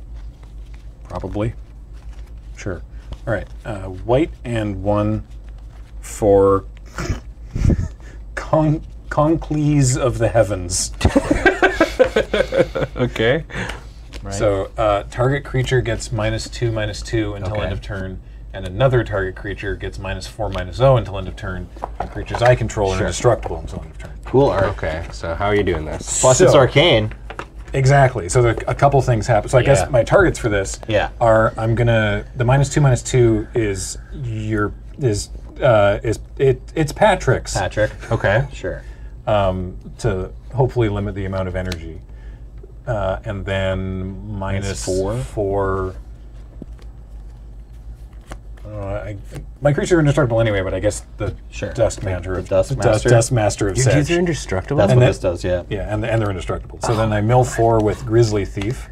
Probably. Sure. All right. White and one for Conclees of the Heavens. Okay. Right. So target creature gets -2/-2 until end of turn, and another target creature gets -4/-0 until end of turn. And creatures I control are indestructible until end of turn. Cool art. Okay. So how are you doing this? Plus it's arcane. Exactly. So there, a couple things happen. So I guess my targets for this are I'm gonna the -2/-2 is your it's Patrick's. Patrick. Okay. Sure. To hopefully limit the amount of energy. And then -4 my creatures are indestructible anyway, but I guess the Dust Master of Sedge. These are indestructible? That's what this does, yeah. Yeah, and they're indestructible. So then I mill 4 with Grizzly Thief.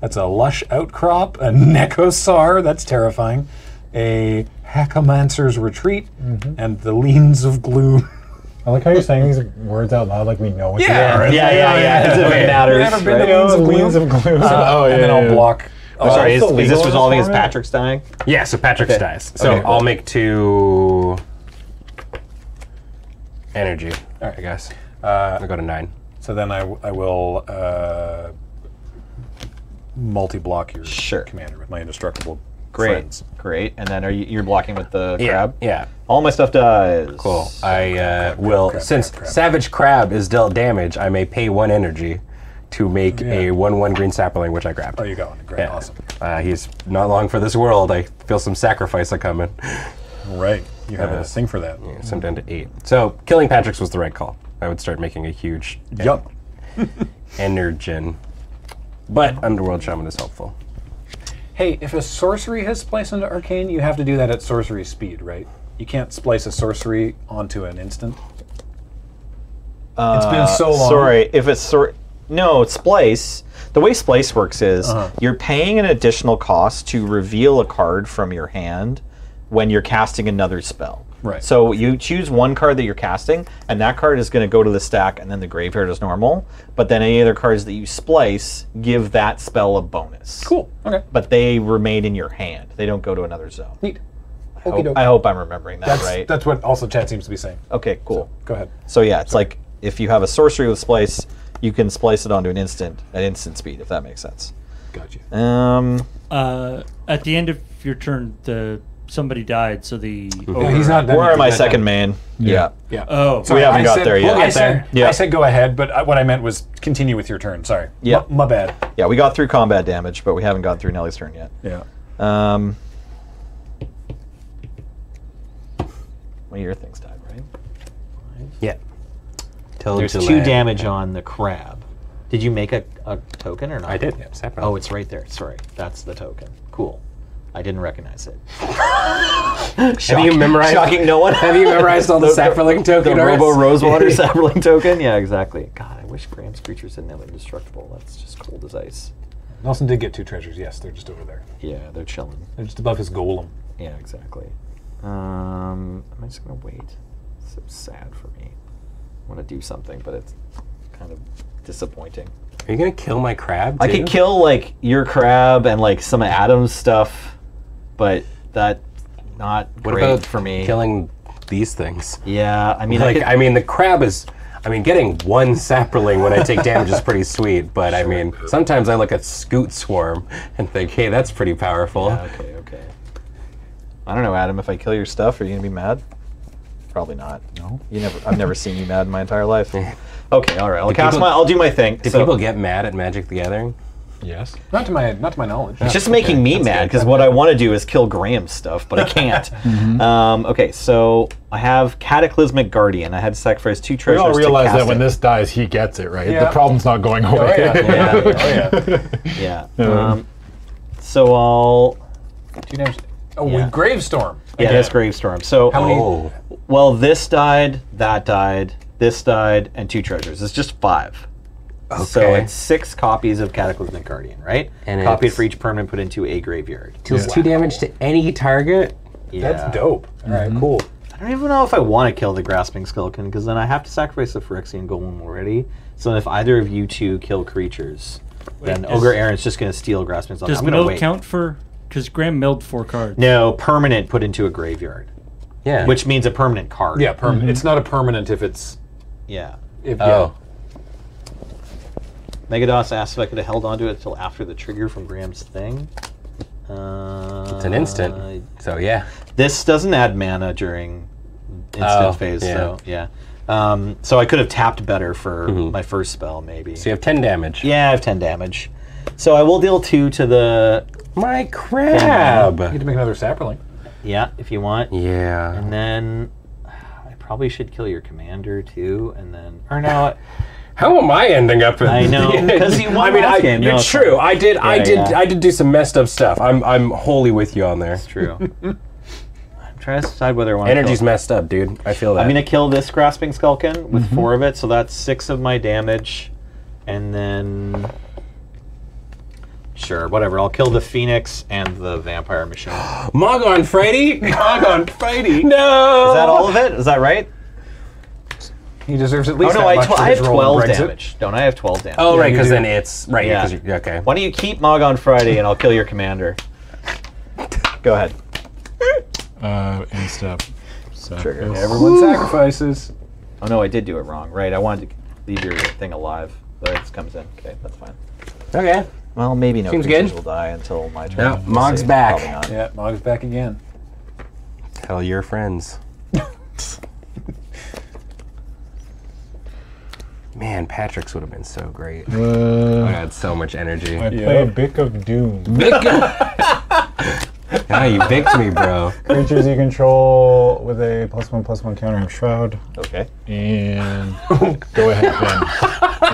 That's a Lush Outcrop, a Nechosaur, that's terrifying, a Hackomancer's Retreat, and the Leans of Gloom. I like how you're saying these words out loud like we know what they are. Yeah. It matters. I've never been to Leans of Gloom. And then I'll block. Oh, sorry, is this resolving as Patrick's dying? Yeah, so Patrick's dies. So I'll make 2 energy, I guess. I'll go to 9. So then I will multi-block your commander with my indestructible friends. Great. And then you're blocking with the crab? Yeah. All my stuff dies. Cool. Since Savage Crab is dealt damage, I may pay 1 energy to make a 1/1 green sapling, which I grabbed. Oh, you got one. Great, awesome. He's not long for this world. I feel some sacrifice coming. Right, you have a thing for that. Yeah, so I'm down to 8. So killing Patrick's was the right call. I would start making a huge energen. But Underworld Shaman is helpful. Hey, if a sorcery has spliced into Arcane, you have to do that at sorcery speed, right? You can't splice a sorcery onto an instant. It's been so long. Sorry, if it's No, Splice. The way Splice works is you're paying an additional cost to reveal a card from your hand when you're casting another spell. Right. So you choose one card that you're casting, and that card is going to go to the stack and then the graveyard is normal. But then any other cards that you splice give that spell a bonus. Cool. Okay. But they remain in your hand. They don't go to another zone. Neat. I hope I'm remembering that right. That's what also chat seems to be saying. Okay, cool. So, go ahead. So yeah, it's like if you have a sorcery with Splice, you can splice it onto an instant at instant speed, if that makes sense. Gotcha. At the end of your turn, somebody died, so the... He's not dead. We're on my second main. Yeah. Oh. So we haven't got there yet. I said go ahead, but what I meant was continue with your turn. Sorry. Yeah. My bad. Yeah, we got through combat damage, but we haven't got through Nelly's turn yet. Yeah. One of your things died, right? 5. Yeah. There's 2 damage on the crab. Did you make a token or not? I did. Yeah, oh, it's right there. Sorry. That's the token. Cool. I didn't recognize it. Have you memorized? Shocking no one. Have you memorized all the sapperling token? The Robo Rosewater sapperling token? Yeah, exactly. God, I wish Graham's creatures didn't have indestructible. That's just cold as ice. Nelson did get 2 treasures. Yes, they're just over there. Yeah, they're chilling. They're just above his golem. Yeah, exactly. I'm just going to wait. It's so sad for me. I want to do something, but it's kind of disappointing. Are you gonna kill my crab? Too? I could kill like your crab and like some of Adam's stuff, but that's not great for me. Killing these things. Yeah, I mean, like I mean, the crab is. I mean, getting 1 sapperling when I take damage is pretty sweet, but I mean, sometimes I look at Scoot Swarm and think, hey, that's pretty powerful. Yeah, okay. I don't know, Adam. If I kill your stuff, are you gonna be mad? Probably not. No. I've never seen you mad in my entire life. Okay, all right. I'll do my thing. Do people get mad at Magic the Gathering? Yes. Not to my knowledge. It's just making me mad because what I want to do is kill Graham's stuff, but I can't. Okay, so I have Cataclysmic Guardian. I had to sacrifice 2 treasures. We all realize that when this dies, he gets it right. Yeah. The problem's not going away. So I'll. 2 damage. Oh, with Gravestorm. Yeah, that's Gravestorm. So, well, this died, that died, this died, and 2 treasures. It's just 5. Okay. So it's 6 copies of Cataclysmic Guardian, right? And copied for each permanent put into a graveyard. Deals 2 damage to any target? Yeah. That's dope. All right, cool. I don't even know if I want to kill the Grasping Skeleton, because then I have to sacrifice the Phyrexian Golem already. So if either of you 2 kill creatures, Then Ogre Aaron's just going to steal Grassman's Luck. Does mill count for... Because Graham milled 4 cards. No, permanent put into a graveyard. Yeah. Which means a permanent card. Yeah, permanent. Mm-hmm. It's not a permanent if it's... Yeah. If, oh. Yeah. Megados asked if I could have held onto it until after the trigger from Graham's thing. It's an instant, so yeah. This doesn't add mana during instant phase, yeah. So yeah. So I could have tapped better for my first spell, maybe. So you have 10 damage. Yeah, I have 10 damage. So I will deal 2 to the... My crab! You get to make another sapperling. Yeah, if you want. Yeah. And then I probably should kill your commander, too, and then... Or no... How am I ending up in? I know, because you won last game. No, it's true. I did do some messed up stuff. I'm wholly with you on there. It's true. I'm trying to decide whether I want. Energy's messed up, dude. I feel that. I'm gonna kill this Grasping Skulkin with 4 of it, so that's 6 of my damage, and then sure, whatever. I'll kill the Phoenix and the Vampire Machine. Mog on Freddy! Mog on Freddy! No. Is that all of it? Is that right? He deserves at least that much for his role in Brexit. I have 12 damage. Don't I have 12 damage? Oh, right, because then it's... Right, yeah. Yeah, okay. Why don't you keep Mog on Friday and I'll kill your commander. Go ahead. And stuff. So trigger. Everyone sacrifices. Oh, no, I did do it wrong. Right, I wanted to leave your thing alive. But it comes in. Okay, that's fine. Okay. Well, maybe no creatures will die until my turn. Yeah, Mog's back. Yeah, Mog's back again. Tell your friends. Man, Patrick's would have been so great. I had so much energy. I play a Bic of Doom. Bic of Nah, you bicked me, bro. Creatures you control with a +1/+1 counter on Shroud. Okay. And go ahead, Ben.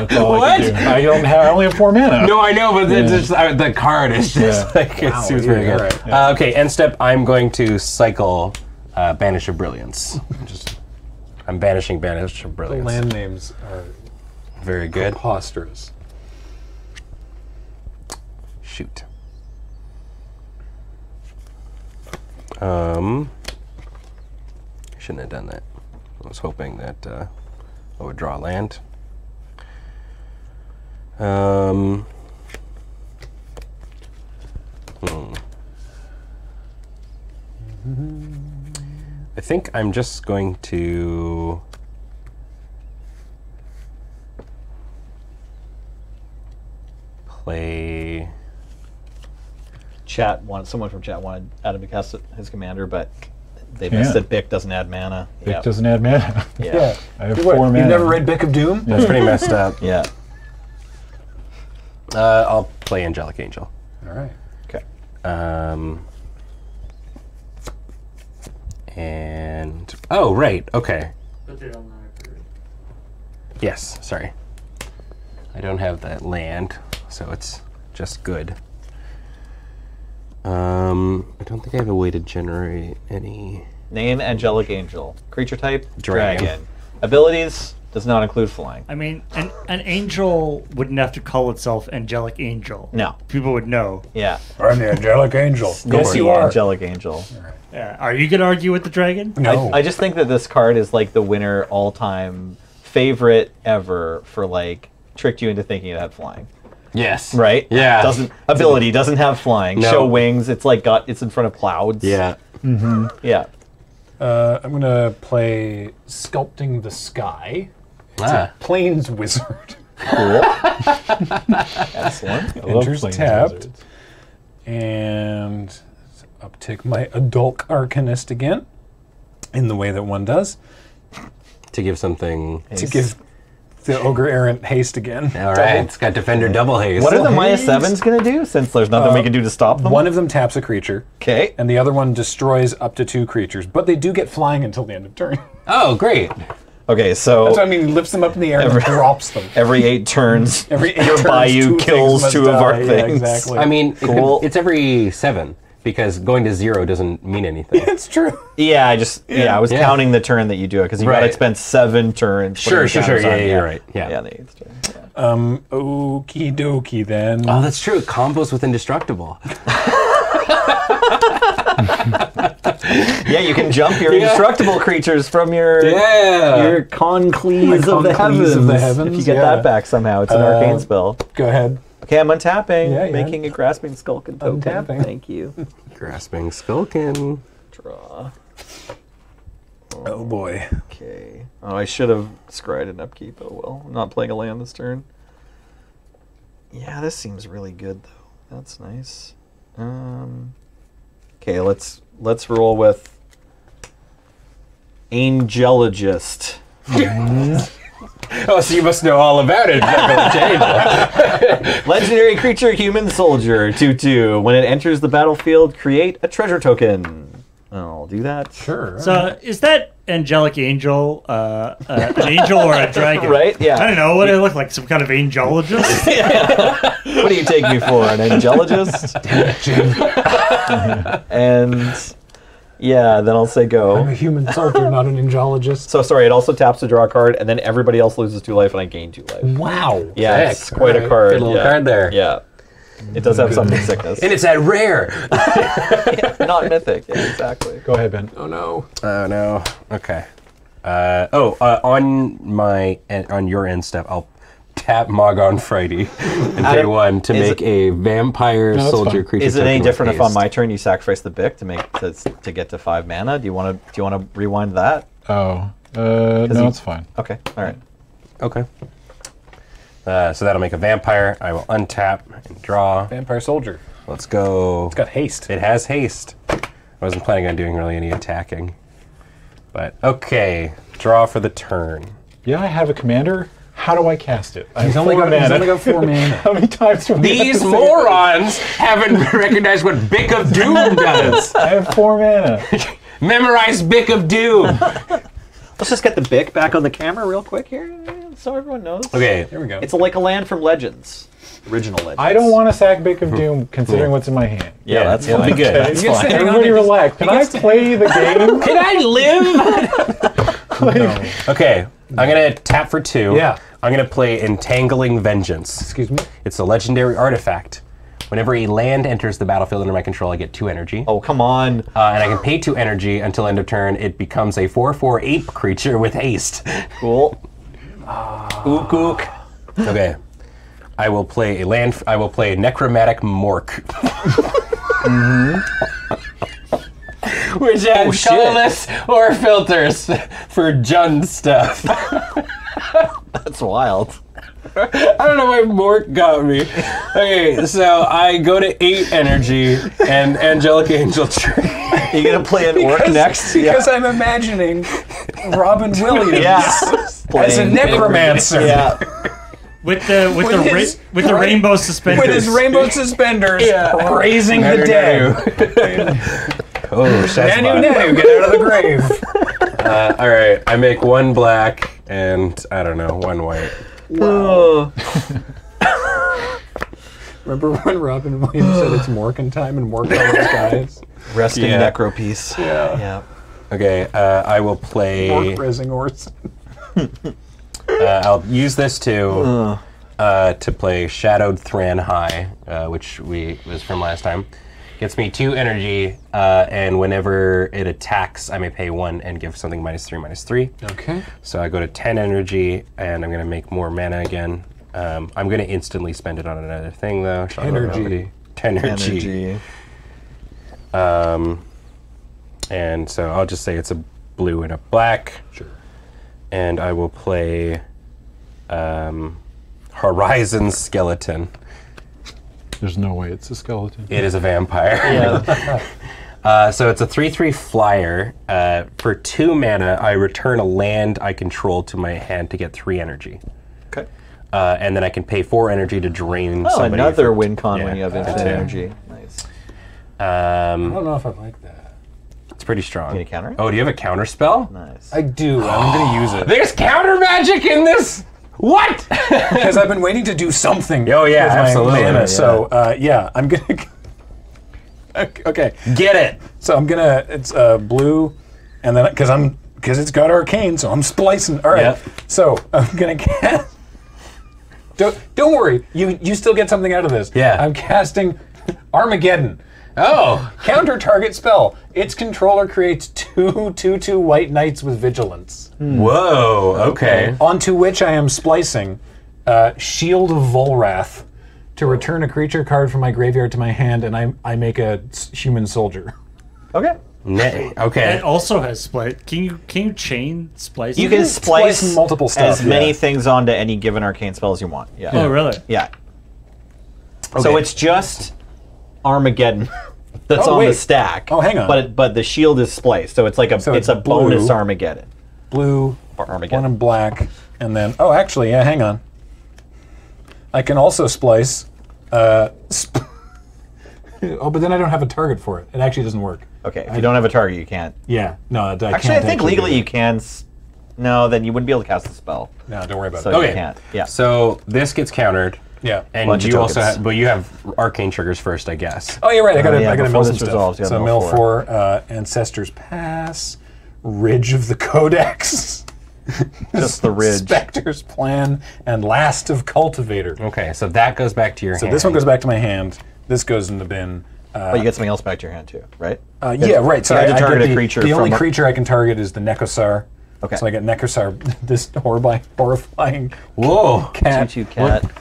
That's all I can do. I only have 4 mana. No, I know, but the card is just like, wow, it seems really good. Right. Yeah. Okay, end step, I'm going to cycle Banish of Brilliance. I'm banishing Banish of Brilliance. The land names are... Very good. Preposterous. Shoot. I shouldn't have done that. I was hoping that I would draw land. I think I'm just going to... Play. Someone from chat wanted Adam to cast his commander, but they missed that Bic doesn't add mana. Bic doesn't add mana. Yeah. I have 4 mana. You've never read Bic of Doom? That's pretty messed up. Yeah. I'll play Angelic Angel. All right. Okay. And oh right, okay. But they don't matter. Yes, sorry. I don't have that land. So it's just good. I don't think I have a way to generate any... Name Angelic Angel. Creature type? Dragon. Abilities? Does not include flying. I mean, an angel wouldn't have to call itself Angelic Angel. No. People would know. Yeah. I'm the Angelic Angel. Yes, you are. Angelic Angel. Right. Yeah. Are you going to argue with the dragon? No. I just think that this card is like the winner all-time favorite ever for like, tricked you into thinking it had flying. Yes. Right? Yeah. Doesn't have flying. No. Show wings. It's like it's in front of clouds. Yeah. Mm-hmm. Yeah. I'm going to play Sculpting the Sky. It's a Plains Wizard. Cool. Excellent. I love Plains Wizards. And uptick my Adult Arcanist again in the way that one does. To give something... To give... The Ogre Errant haste again. All right, it's got Defender double haste. What are the -7s going to do, since there's nothing we can do to stop them? One of them taps a creature. Okay. And the other one destroys up to 2 creatures, but they do get flying until the end of turn. Oh, great. Okay, so... That's what I mean, he lifts them up in the air and drops them. Every 8 turns, your Bayou kills 2 of our things. Yeah, exactly. I mean, cool. It's every 7. Because going to 0 doesn't mean anything. It's true. Yeah, I was counting the turn that you do it because you got to spend 7 turns. Sure. Yeah, you're right. Yeah, the 8th turn. Yeah. Okie dokie then. Oh, that's true. Combos with Indestructible. Yeah, you can jump your indestructible creatures from your concleves of the heavens. If you get that back somehow, it's an arcane spell. Go ahead. Okay, I'm untapping, making a Grasping Skulkin token. Untapping. Thank you. Grasping Skulkin. Draw. Oh boy. Okay. Oh, I should have scryed an upkeep. Oh well. I'm not playing a land this turn. Yeah, this seems really good though. That's nice. Okay, let's roll with Angelologist. Oh, so you must know all about it. Legendary creature, human soldier, 2/2. When it enters the battlefield, create a treasure token. I'll do that. Sure. So is that angelic angel an angel or a dragon? Right, yeah. I don't know. What do I look like? Some kind of angelologist? What do you take me for? An angelologist? And yeah, then I'll say go. I'm a human soldier, not an angelologist. So sorry, it also taps to draw a card, and then everybody else loses 2 life, and I gain 2 life. Wow. Yeah, heck, it's quite a card. Good little card there. Yeah. It does have something sickness. And it's at rare. Not mythic. Yeah, exactly. Go ahead, Ben. Oh, no. Oh, no. Okay. On your end step, I'll tap Mog on Friday in day one to make a vampire soldier creature. Is it any different if on my turn you sacrifice the Bic to make to get to 5 mana? Do you want to rewind that? Oh, no, it's fine. Okay. All right. Okay. So that'll make a vampire. I will untap and draw. Vampire soldier. Let's go. It's got haste. It has haste. I wasn't planning on doing really any attacking. But okay, draw for the turn. Yeah, I have a commander. How do I cast it? He's only got 4 mana. How many times do these morons haven't recognized what Bic of Doom does? I have 4 mana. Memorize Bic of Doom. Let's just get the Bic back on the camera real quick here, so everyone knows. Okay, there we go. It's like a land from Legends, original Legends. I don't want to sack Bic of Doom, considering what's in my hand. Yeah, that's fine. Be good. That's fine. Everybody relax. Can I play the game? Can I live? No. Okay, I'm gonna tap for 2. Yeah. I'm gonna play Entangling Vengeance. Excuse me. It's a legendary artifact. Whenever a land enters the battlefield under my control, I get 2 energy. Oh, come on. And I can pay 2 energy until end of turn. It becomes a 4/4 ape creature with haste. Cool. Ook ook. Okay. I will play Necromantic Mork. Mm-hmm. Which has colorless or filters for Jund stuff. That's wild. I don't know why Mork got me. Okay, so I go to 8 energy and Angelic Angel Tree. Are you going to play an orc next? Because I'm imagining Robin Williams as a necromancer. With the rainbow suspenders. With his rainbow suspenders, raising the dead. Oh, that's Nanu, get out of the grave. All right, I make 1 black and, I don't know, 1 white. Wow. Remember when Robin Williams said it's Morkin time and Morkin always dies? Rest in necro peace. Yeah. Okay, I will play. Mork rezzing orcs. I'll use this to play Shadowed Thran High, which was from last time. Gets me 2 energy, and whenever it attacks, I may pay 1 and give something -3/-3. Okay. So I go to 10 energy, and I'm going to make more mana again. I'm going to instantly spend it on another thing, though. Energy. 10 energy. And so I'll just say it's a blue and a black. Sure. And I will play Horizon Skeleton. There's no way it's a skeleton. It is a vampire. Yeah. So it's a 3/3 flyer. For 2 mana, I return a land I control to my hand to get 3 energy. Okay. And then I can pay 4 energy to drain somebody. Oh, another win con when you have infinite energy. Nice. I don't know if I like that. It's pretty strong. Can you counter it? Oh, do you have a counter spell? Nice. I do. I'm going to use it. There's counter magic in this? What? Because I've been waiting to do something. Oh yeah, absolutely. Mana, so I'm gonna. Okay. Get it. So I'm gonna. It's blue, and then because it's got arcane, so I'm splicing. All right. Yep. So I'm gonna cast. Don't worry. You still get something out of this. Yeah. I'm casting Armageddon. Oh. Counter target spell. Its controller creates 2/2 white knights with vigilance. Whoa, okay. Onto which I am splicing Shield of Volrath to return a creature card from my graveyard to my hand, and I make a human soldier. Okay. Okay. It also has splice. Can you chain splice? You can splice multiple stuff, as many things onto any given arcane spell as you want. Yeah. Oh, really? Yeah. Okay. So it's just Armageddon that's on the stack. Oh, hang on. But the shield is spliced, so it's like a it's a bonus Armageddon. Blue, Armageddon. One in black, and then hang on. I can also splice. But then I don't have a target for it. It actually doesn't work. Okay, if you don't have a target, you can't. Yeah, no, I can't. Actually, I think legally you can. No, then you wouldn't be able to cast the spell. No, don't worry about it. So you can't. Yeah. So this gets countered. Yeah. And you also have, but you have arcane triggers first, I guess. Oh, you're right. I got to mill some stuff. So mill for Ancestor's Pass, Ridge of the Codex. Just the ridge. Specter's Plan, and Last of Cultivator. Okay, so that goes back to your hand. So this one goes back to my hand. This goes in the bin. But you get something else back to your hand too, right? Yeah, right. So I target a creature. The only creature I can target is the Necrosar. Okay. So I get Necrosar, this horrifying cat.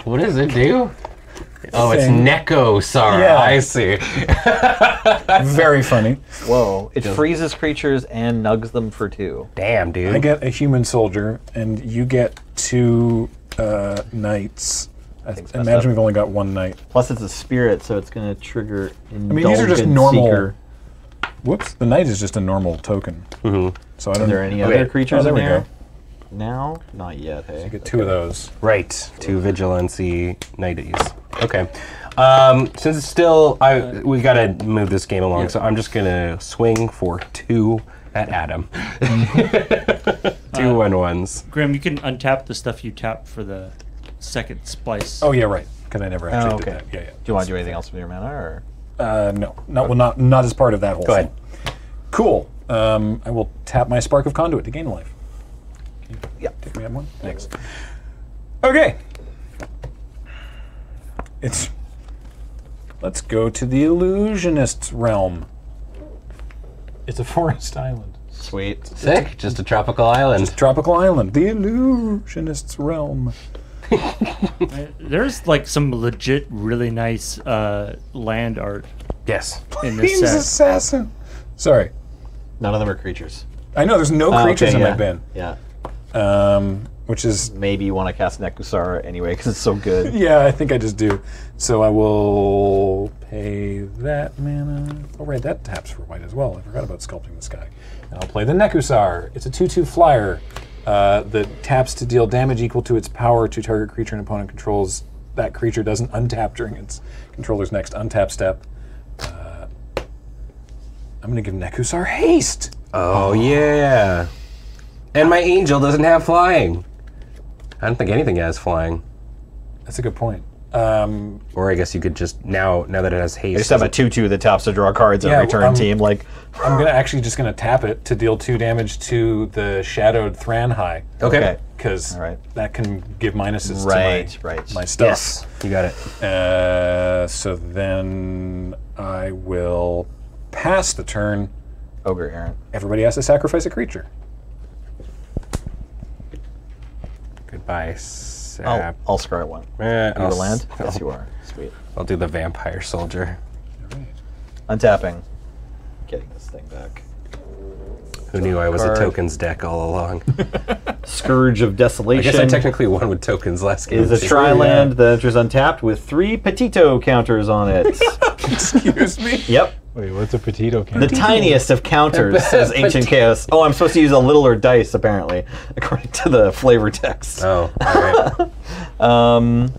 What does it do? Oh, it's Necrosar. Yeah. I see. Very funny. Whoa. It freezes creatures and nugs them for 2. Damn, dude. I get a human soldier, and you get 2 knights. I imagine we've only got 1 knight. Plus it's a spirit, so it's going to trigger Indulgent. I mean, these are just normal. Seeker. Whoops, the knight is just a normal token. Mm-hmm. So I don't. Are there any other creatures in there? Now? Not yet, hey. So you get 2 of those. Right, 2 vigilancy knighties. Okay. Since it's still, we got to move this game along, so I'm just going to swing for 2 at Adam. 2/1/1s. Graham, you can untap the stuff you tap for the second splice. Oh yeah, right. Because I never actually did that. Yeah, yeah. Do you want to do anything else with your mana, or? No. Not as part of that whole thing. Go ahead. Cool. I will tap my Spark of Conduit to gain life. Can you take me up one? Thanks. Okay. Let's go to the Illusionist's realm. It's a forest island. Sweet. Sick. Just a tropical island. Just a tropical island. The Illusionist's realm. There's like some legit, really nice land art. Yes. In this set. Assassin. Sorry. None of them are creatures. I know. There's no creatures in my bin. Yeah. Which is maybe you want to cast Necrosar anyway because it's so good. Yeah, I think I just do. So I will pay that mana. Oh right, that taps for white as well. I forgot about sculpting this guy. And I'll play the Necrosar. It's a 2/2 flyer. That taps to deal damage equal to its power to target creature an opponent controls. That creature doesn't untap during its controller's next untap step. I'm going to give Necrosar haste. Oh, yeah. And my angel doesn't have flying. I don't think anything has flying. That's a good point. Or I guess you could just, now that it has haste. You just have a 2/2 that taps to draw cards every turn team. Like, I'm actually just gonna tap it to deal 2 damage to the shadowed Thranhai. Okay. Because that can give minuses to my stuff. Yes, you got it. So then I will pass the turn. Ogre errant. Everybody has to sacrifice a creature. Goodbye. I'll scry 1. Are you a land? Yes, you are. Sweet. I'll do the vampire soldier. All right. Untapping. Getting this thing back. Who knew I was a tokens deck all along? Scourge of Desolation. I guess I technically won with tokens last game. Is a tri-land that enters untapped with 3 Petito counters on it. Excuse me? Yep. Wait, what's a Petito counter? The tiniest of counters, says Ancient Chaos. Oh, I'm supposed to use a littler dice, apparently, according to the flavor text. Oh, all right.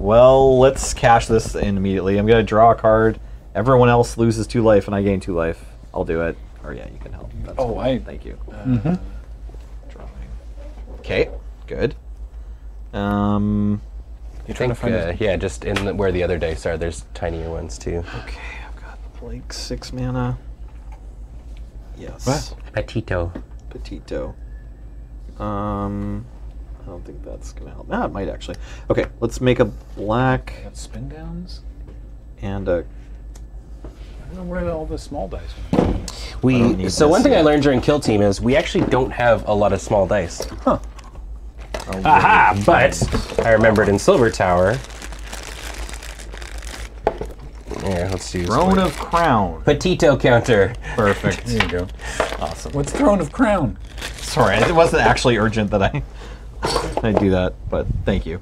Well, let's cash this in immediately. I'm going to draw a card. Everyone else loses 2 life, and I gain 2 life. I'll do it. Or, yeah, you can help. That's cool. Thank you. Drawing. Okay, good. You're trying to find yeah, just in where the other dice are. There's tinier ones, too. Okay. Like 6 mana. Yes. What? Petito. Petito. I don't think that's gonna help. Nah, it might actually. Okay, let's make a black. Got spin downs. And a. I don't know where all the small dice are. So one thing I learned during Kill Team is we actually don't have a lot of small dice. Huh. Aha! But I remembered in Silver Tower let's see. Throne of Crown. Petito counter. Perfect. There you go. Awesome. What's Throne of Crown? Sorry, it wasn't actually urgent that I do that, but thank you.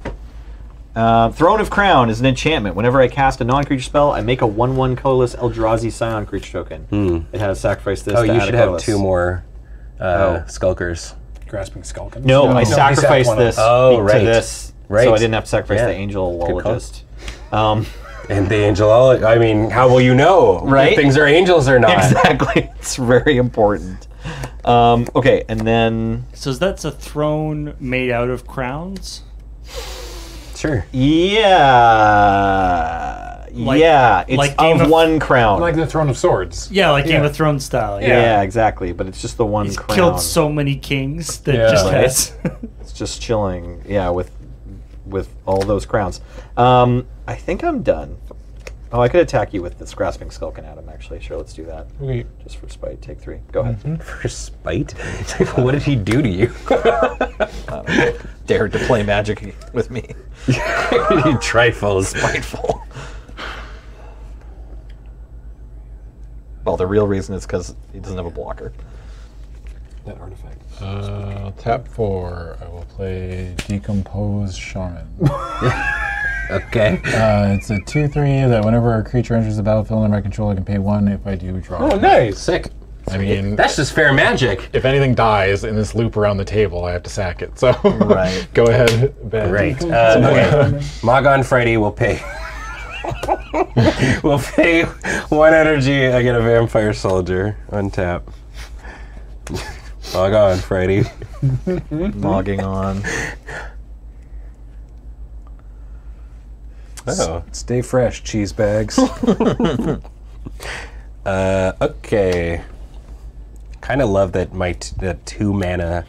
Throne of Crown is an enchantment. Whenever I cast a non-creature spell, I make a 1/1 colorless Eldrazi Scion creature token. It has sacrificed this. Oh, you should have two more Skulkers. Grasping Skulkers. No, I sacrificed this to this, so I didn't have to sacrifice the Angelologist. And the Angelologist. I mean, how will you know if things are angels or not? Exactly. It's very important. Okay, and then. So that's a throne made out of crowns. Sure. Yeah. Like, yeah. It's like of one crown. Like the Throne of Swords. Yeah, like Game of Thrones style. Yeah. Exactly. But it's just the one crown. He's killed so many kings that just has. It's just chilling. Yeah, with all those crowns. I think I'm done. Oh, I could attack you with this Grasping Skulkin, Adam, actually. Sure, let's do that. Okay. Just for spite, take 3. Go ahead. For spite? What did he do to you? Dared to play magic with me. You trifle, spiteful. Well, the real reason is because he doesn't have a blocker. That artifact. Tap 4. I will play Decompose Shaman. Okay. It's a 2/3 that whenever a creature enters the battlefield under my control, I can pay 1 if I do draw. Oh, nice. Sick. I mean, that's just fair magic. If anything dies in this loop around the table, I have to sack it. So go ahead, Ben. Great. Okay. Mog on Friday will pay. We'll pay 1 energy. I get a Vampire Soldier. Untap. Mog on Friday. Mogging on. Oh. Stay fresh, cheese bags. Okay. Kind of love that my that 2 mana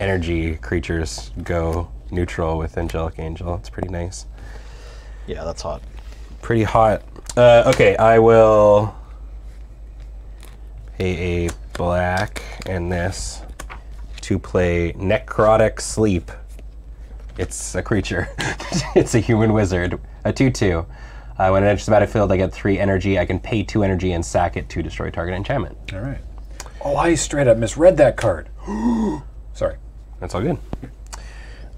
energy creatures go neutral with Angelic Angel. It's pretty nice. Yeah, that's hot. Pretty hot. Okay, I will pay a black and this to play Necrotic Sleep. It's a creature. It's a human wizard. A 2/2. When it enters the battlefield, I get 3 energy. I can pay 2 energy and sack it to destroy target enchantment. All right. Oh, I straight up misread that card. Sorry. That's all good.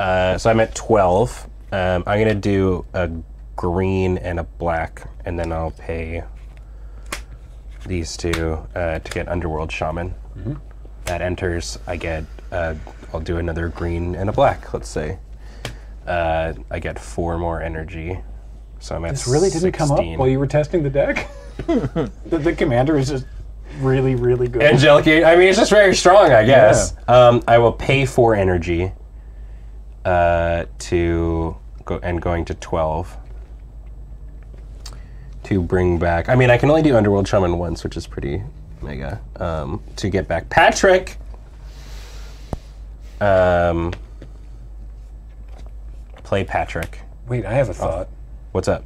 So I'm at 12. I'm going to do a green and a black, and then I'll pay these two to get Underworld Shaman. That enters. I get, I'll do another green and a black, let's say. I get 4 more energy, so I'm at 16. This really didn't come up while you were testing the deck? The commander is just really, really good. Angelic, I mean, it's just very strong, I guess. Yeah. I will pay 4 energy to go, and going to 12 to bring back, I mean, I can only do Underworld Shaman once, which is pretty mega, to get back Patrick. Play Patrick. Wait, I have a thought. What's up?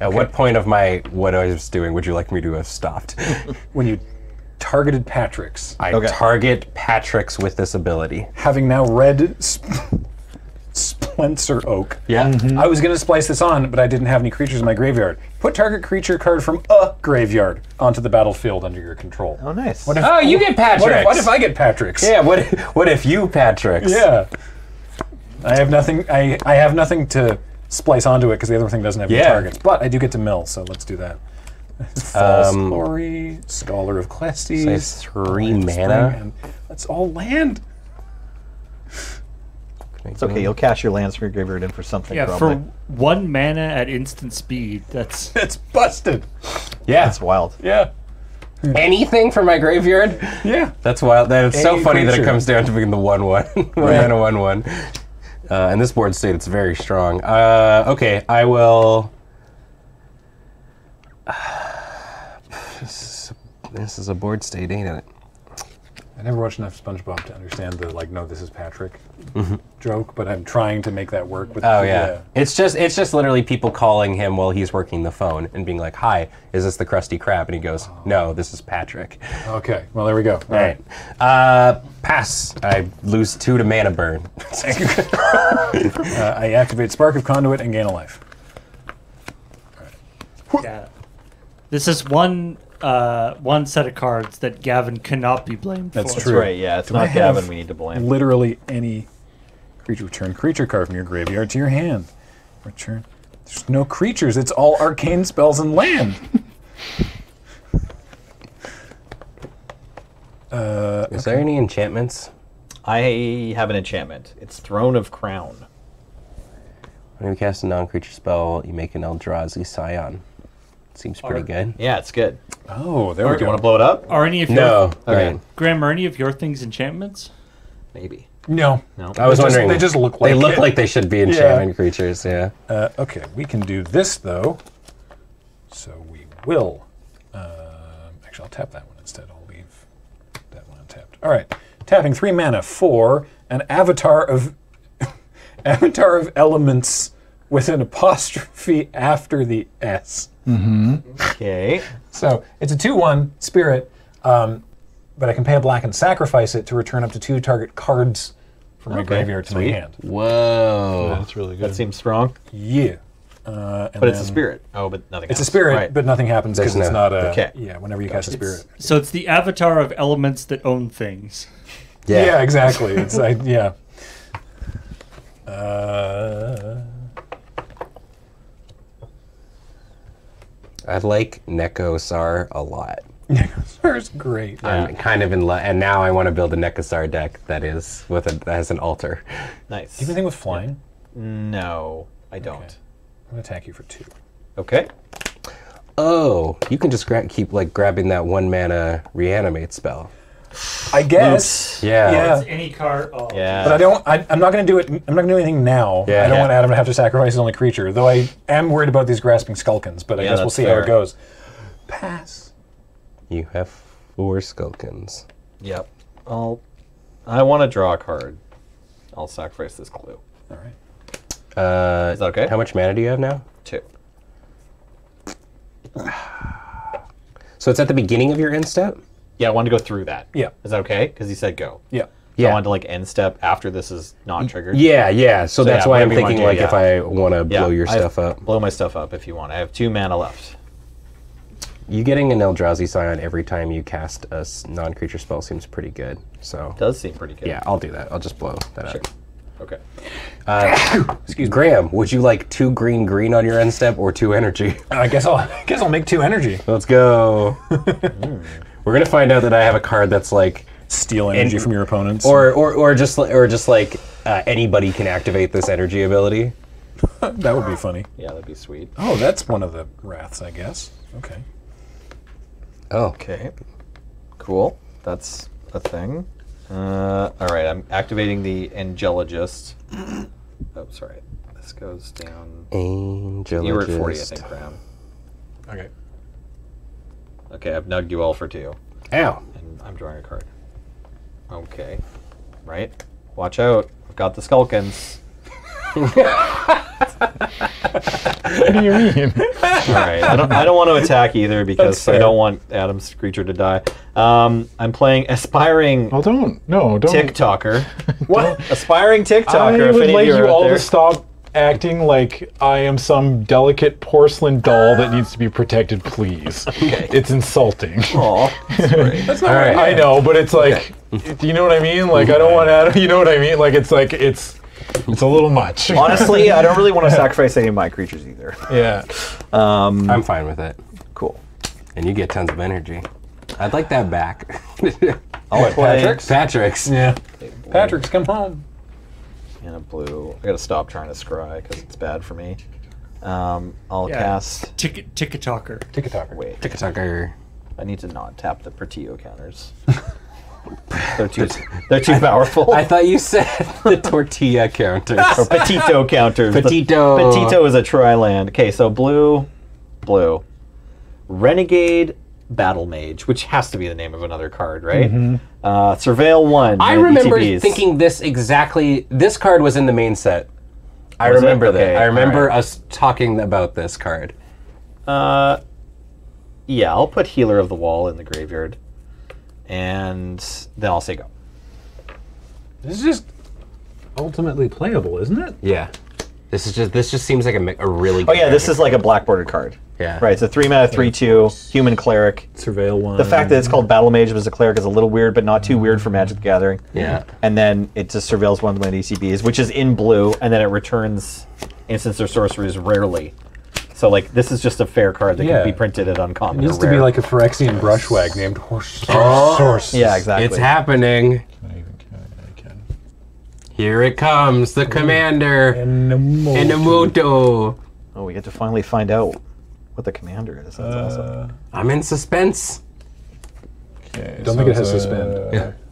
At what point of my what I was doing would you like me to have stopped? When you targeted Patrick's. I target Patrick's with this ability. Having now read Splinter Oak. Yeah. I was going to splice this on, but I didn't have any creatures in my graveyard. Put target creature card from a graveyard onto the battlefield under your control. Oh, nice. What if, oh, you get Patrick's. What if I get Patrick's? Yeah, what if you Patrick's? Yeah. I have nothing to splice onto it because the other thing doesn't have any targets. But I do get to mill, so let's do that. False Glory, Scholar of Clestes. So 3 mana. Let's all land. It's okay, you'll cash your lands from your graveyard in for something. Yeah, probably. For 1 mana at instant speed, that's... That's busted! Yeah. That's wild. Yeah. Anything from my graveyard? Yeah. That's wild. That, it's any so funny creature. That it comes down to being the 1/1. Right. 1/1. And this board state, it's very strong. Okay, I will... This is a board state, ain't it? I never watched enough SpongeBob to understand the, like, no, this is Patrick. joke, but I'm trying to make that work with it's just literally people calling him while he's working the phone and being like, "Hi, is this the Krusty Krab?" And he goes, "No, this is Patrick." Okay, well there we go. All right. Pass. I lose 2 to mana burn. I activate Spark of Conduit and gain a life. All right. Yeah. This is one set of cards that Gavin cannot be blamed for. That's true. That's right, yeah, it's not Gavin we need to blame. Literally any creature, return creature card from your graveyard to your hand. Return. There's no creatures, it's all arcane spells and land. Is there any enchantments? I have an enchantment. It's Throne of Crown. When you cast a non-creature spell, you make an Eldrazi Scion. Seems pretty good. Yeah, it's good. Oh, there we go. You want to blow it up? Are any of your Graham, are any of your things enchantments? Maybe. No. No. I was wondering. They just look like they should be enchantment creatures, yeah. Okay, we can do this though. So we will. Actually, I'll tap that one instead. I'll leave that one untapped. All right. Tapping 3 mana for an avatar of elements with an apostrophe after the S. Mm-hmm. Okay. So it's a 2/1 spirit, but I can pay a black and sacrifice it to return up to 2 target cards from my graveyard to my hand. Whoa, that's really good. That seems strong. Yeah. But it's a spirit. Oh, but nothing. It's a spirit, right. But nothing happens because it's not a. Okay. Yeah. Whenever you cast a spirit. So it's the avatar of elements that own things. Yeah. Yeah. Exactly. It's like yeah. I like Nekosar a lot. Nekosar is great. Yeah. I'm kind of in love, and now I want to build a Nekosar deck that is that has an altar. Nice. Do you have anything with flying? No, I don't. Okay. I'm gonna attack you for 2. Okay. Oh, you can just keep like grabbing that 1 mana reanimate spell. I guess. Oops. Yeah. Yeah. It's any card. Oh. Yeah. But I don't. I'm not going to do it. I'm not going to do anything now. Yeah, I don't want Adam to have to sacrifice his only creature. Though I am worried about these grasping skulkins. But I guess we'll see how it goes. Pass. You have 4 skulkins. Yep. I want to draw a card. I'll sacrifice this clue. All right. Is that okay? How much mana do you have now? 2. So it's at the beginning of your end step. Yeah, I wanted to go through that. Yeah. Is that okay? Because he said go. Yeah. So I wanted to like end step after this is not triggered. Yeah, yeah. So that's why I'm thinking like if I want to blow your stuff up. Blow my stuff up if you want. I have 2 mana left. You getting an Eldrazi Scion every time you cast a non-creature spell seems pretty good. So it does seem pretty good. Yeah, I'll do that. I'll just blow that up. Okay. Excuse me. Graham, would you like 2 green on your end step or 2 energy? I guess I'll make 2 energy. Let's go. We're gonna find out that I have a card that's like steal energy from your opponents, or just like anybody can activate this energy ability. That would be funny. Yeah, that'd be sweet. Oh, that's one of the wraths, I guess. Okay. Oh. Okay. Cool. That's a thing. All right, I'm activating the Angelologist. Oh, sorry. This goes down. Angelologist. You were at 40, I think, Graham. Okay. Okay, I've nugged you all for 2. Ow. And I'm drawing a card. Okay. Right? Watch out. I've got the Skulkins. What do you mean? Alright, I don't want to attack either because I don't want Adam's creature to die. I'm playing Aspiring TikToker. What? Aspiring TikToker. I would like you all to stop acting like I am some delicate porcelain doll that needs to be protected, please. Okay. It's insulting. Aw. That's not right. I know, but it's like, do you know what I mean? Like, I don't want Adam, you know what I mean? Like, it's a little much. Honestly, I don't really want to sacrifice any of my creatures either. Yeah. I'm fine with it. Cool. And you get tons of energy. I'd like that back. I'll play Patrick's. Yeah. Patrick's, come home. And a blue. I gotta stop trying to scry because it's bad for me. I'll cast Tick-a-talker. Tick-a-talker. Wait. Tick-a-talker. I need to not tap the Pertillo counters. They're too powerful. I thought you said the tortilla counters. Or Petito counters. Petito. Petito is a tri-land. Okay, so blue. Renegade Battle Mage, which has to be the name of another card, right? Mm-hmm. Surveil 1. I remember thinking this exactly. This card was in the main set. I remember that. I remember us talking about this card. Yeah, I'll put Healer of the Wall in the graveyard, and then I'll say go. This is just ultimately playable, isn't it? Yeah. This just seems like a really good card. This is like a black bordered card. Yeah. Right, it's a 3-mana 3/2 human cleric. Surveil 1. The fact that it's called Battle Mage as a cleric is a little weird, but not too weird for Magic the Gathering. Yeah. And then it just surveils one of my ECBs, which is in blue, and then it returns instants or sorceries rarely. So like this is just a fair card that can be printed at uncommon. It used to be like a Phyrexian brushwag named Horse Source. Yeah, exactly. It's happening. Here it comes, the commander, Enomoto. Oh, we get to finally find out what the commander is. That's awesome. I'm in suspense. Okay, don't think it has suspend.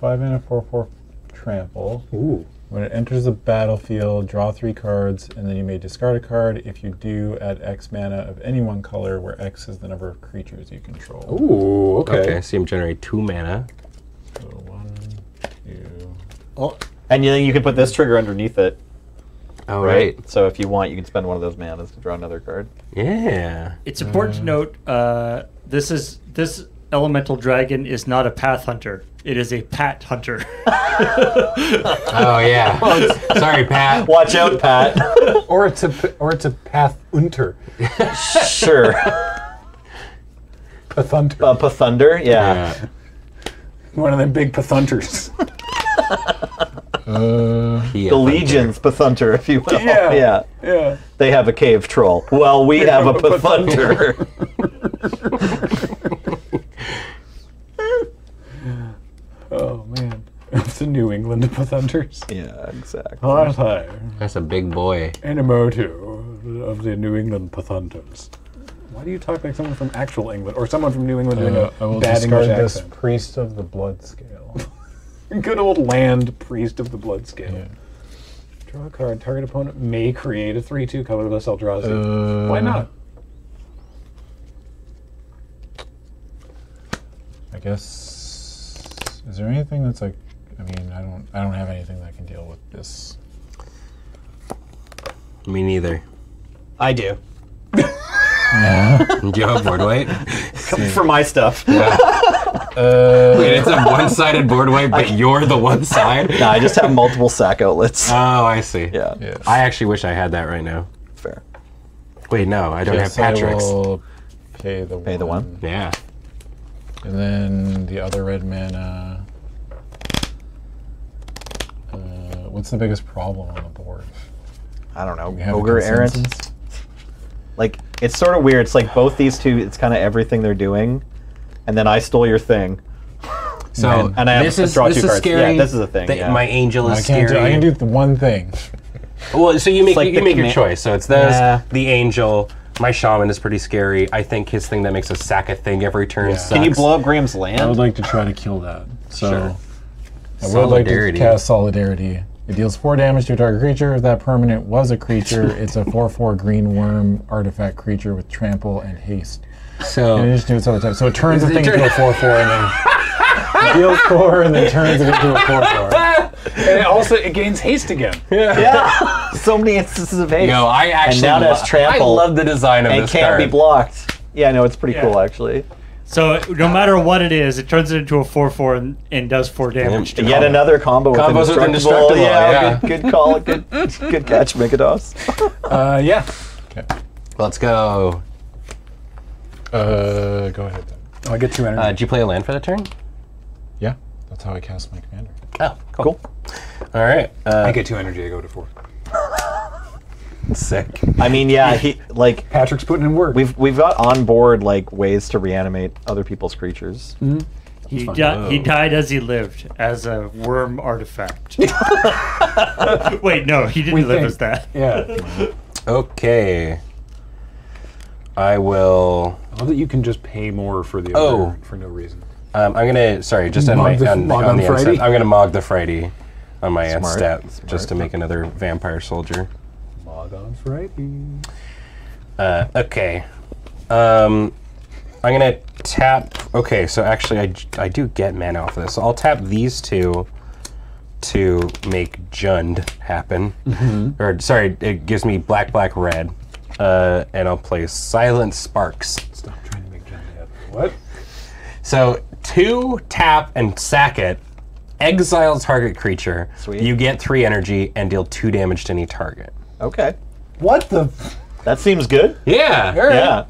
5-mana 4/4 trample. Ooh. When it enters the battlefield, draw 3 cards, and then you may discard a card. If you do, add X mana of any one color, where X is the number of creatures you control. Ooh, okay. Okay, so you generate 2 mana. So 1, 2. Oh. And then you can put this trigger underneath it. Oh, right. So if you want, you can spend one of those manas to draw another card. Yeah. It's important to note, this elemental dragon is not a pathhunter. It is a Pat Hunter. Oh, yeah. Sorry, Pat. Watch out, Pat. or it's a Pathunter. Sure. Pathunder. Pathunder, yeah. One of them big Pathunters. The Legion's Pathunter, if you will. Yeah, yeah. Yeah. They have a cave troll. Well, we have a Pathunter. Oh, man. It's the New England Pathunters. Yeah, exactly. That's a big boy. Enomoto of the New England Pathunters. Why do you talk like someone from actual England, or someone from New England doing a bad English accent? This priest of the blood scale. Good old land priest of the blood scale. Yeah. Draw a card. Target opponent may create a 3/2 colorless Eldrazi. Why not? I guess. Is there anything that's like? I mean, I don't have anything that can deal with this. Me neither. I do. Do you have board wipe? Come for my stuff. Yeah. Wait, it's a one-sided board wipe, but you're the one side? No, I just have multiple sack outlets. Oh, I see. Yeah. Yes. I actually wish I had that right now. Fair. Wait, no, I don't have Patrick's. Pay the one. Yeah. And then the other red mana. What's the biggest problem on the board? I don't know. Ogre Errant? Like, it's sort of weird. It's like both these two, it's kind of everything they're doing. And then I stole your thing. So and I have to draw 2 cards. Scary. Yeah, this is a thing. My angel is scary. I can do the one thing. Well, so you make your choice. So it's this, the angel. My shaman is pretty scary. I think his thing that makes us sack a thing every turn sucks. Can you blow up Graham's land? I would like to try to kill that. So sure. I would like to cast Solidarity. It deals 4 damage to a target creature. If that permanent was a creature, it's a 4/4 green worm artifact creature with trample and haste. So and just do it all the time. So it turns the thing into a 4/4 and then deals 4 and then turns it into a 4/4. And it also gains haste again. Yeah. Yeah. So many instances of haste. No, I actually and now that's trample. I love the design of this card. It can't be blocked. Yeah, no, it's pretty cool actually. So no matter what it is, it turns it into a 4/4 and does 4 damage. To yet another combo with indestructible. Yeah, good call. Good catch, Mikados. Yeah. Okay. Let's go. Go ahead then. Oh, I get 2 energy. Did you play a land for that turn? Yeah, that's how I cast my commander. Oh, cool. All right. I get 2 energy. I go to 4. Sick. I mean, yeah, he like Patrick's putting in work. We've got on board like ways to reanimate other people's creatures. Mm-hmm. He died as he lived as a worm artifact. Wait, no, he didn't live as that. Yeah. Okay. I will. I love that you can just pay more for the other for no reason. I'm gonna I'm gonna Mog the Friday on my end step just to make another vampire soldier. Mog on Friday. Okay. I'm gonna tap, okay, so actually I do get mana off of this. So I'll tap these two to make Jund happen. Mm-hmm. Or sorry, it gives me black, black, red. And I'll play Silent Sparks. Stop trying to make Jund happen. What? So two, tap, and sack it. Exile target creature. Sweet. You get 3 energy and deal 2 damage to any target. Okay. What the? That seems good. Yeah. Right. Yeah.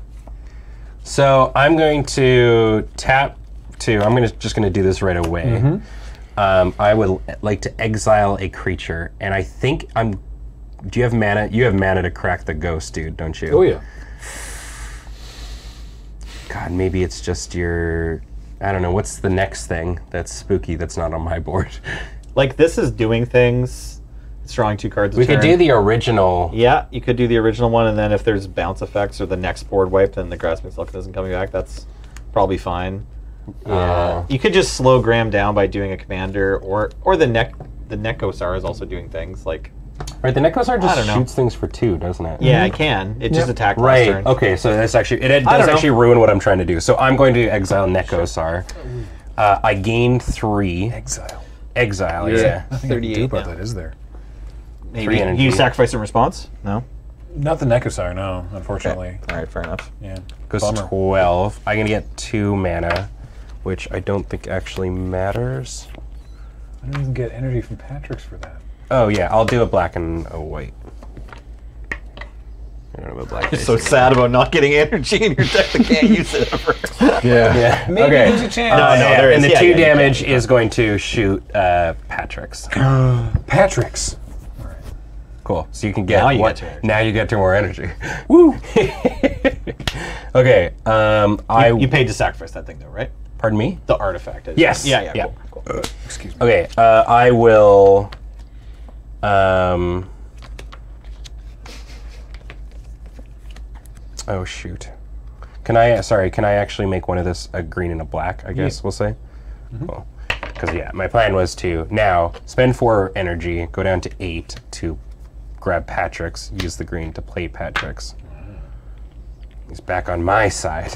So I'm going to tap two. I'm gonna, just going to do this right away. Mm-hmm. I would like to exile a creature, and I think I'm. Do you have mana? You have mana to crack the ghost, dude, don't you? Oh yeah. God, maybe it's just your. I don't know. What's the next thing that's spooky that's not on my board? Like this is doing things. It's drawing 2 cards. We could do the original. Yeah, you could do the original one, and then if there's bounce effects or the next board wipe, then the Grasping Mechanism coming back. That's probably fine. Yeah. You could just slow Graham down by doing a commander, or the Nekosar is also doing things like. Right, the Nekosar just shoots things for 2, doesn't it? Yeah, it can. It just attacks. Right. Turn. Okay, so that's actually it does actually ruin what I'm trying to do. So I'm going to exile Nekosar. I gained 3. Exile. Exile. Yeah. 38. About that is there. Maybe. Do you sacrifice in response? No. Not the Nekosar. No, unfortunately. Okay. All right, fair enough. Yeah. Goes to 12. I'm gonna get 2 mana, which I don't think actually matters. I don't even get energy from Patrick's for that. Oh yeah, I'll do a black and a white. I don't have a black. You're so sad about not getting energy in your deck that can't use it ever. Yeah. Maybe there's a chance. No, there is. And the 2 damage is going to shoot Patrick's. Patrick's. All right. Cool. So you can get now you get 2 more energy. Woo. Okay. You paid to sacrifice that thing though, right? Pardon me? The artifact. Yes. Yeah. Cool. Excuse me. Okay. I will. Oh shoot! Can I? Sorry, can I actually make one of this a green and a black? I guess we'll say. Mm-hmm. Cool. Because yeah, my plan was to now spend 4 energy, go down to 8 to grab Patrick's, use the green to play Patrick's. He's back on my side,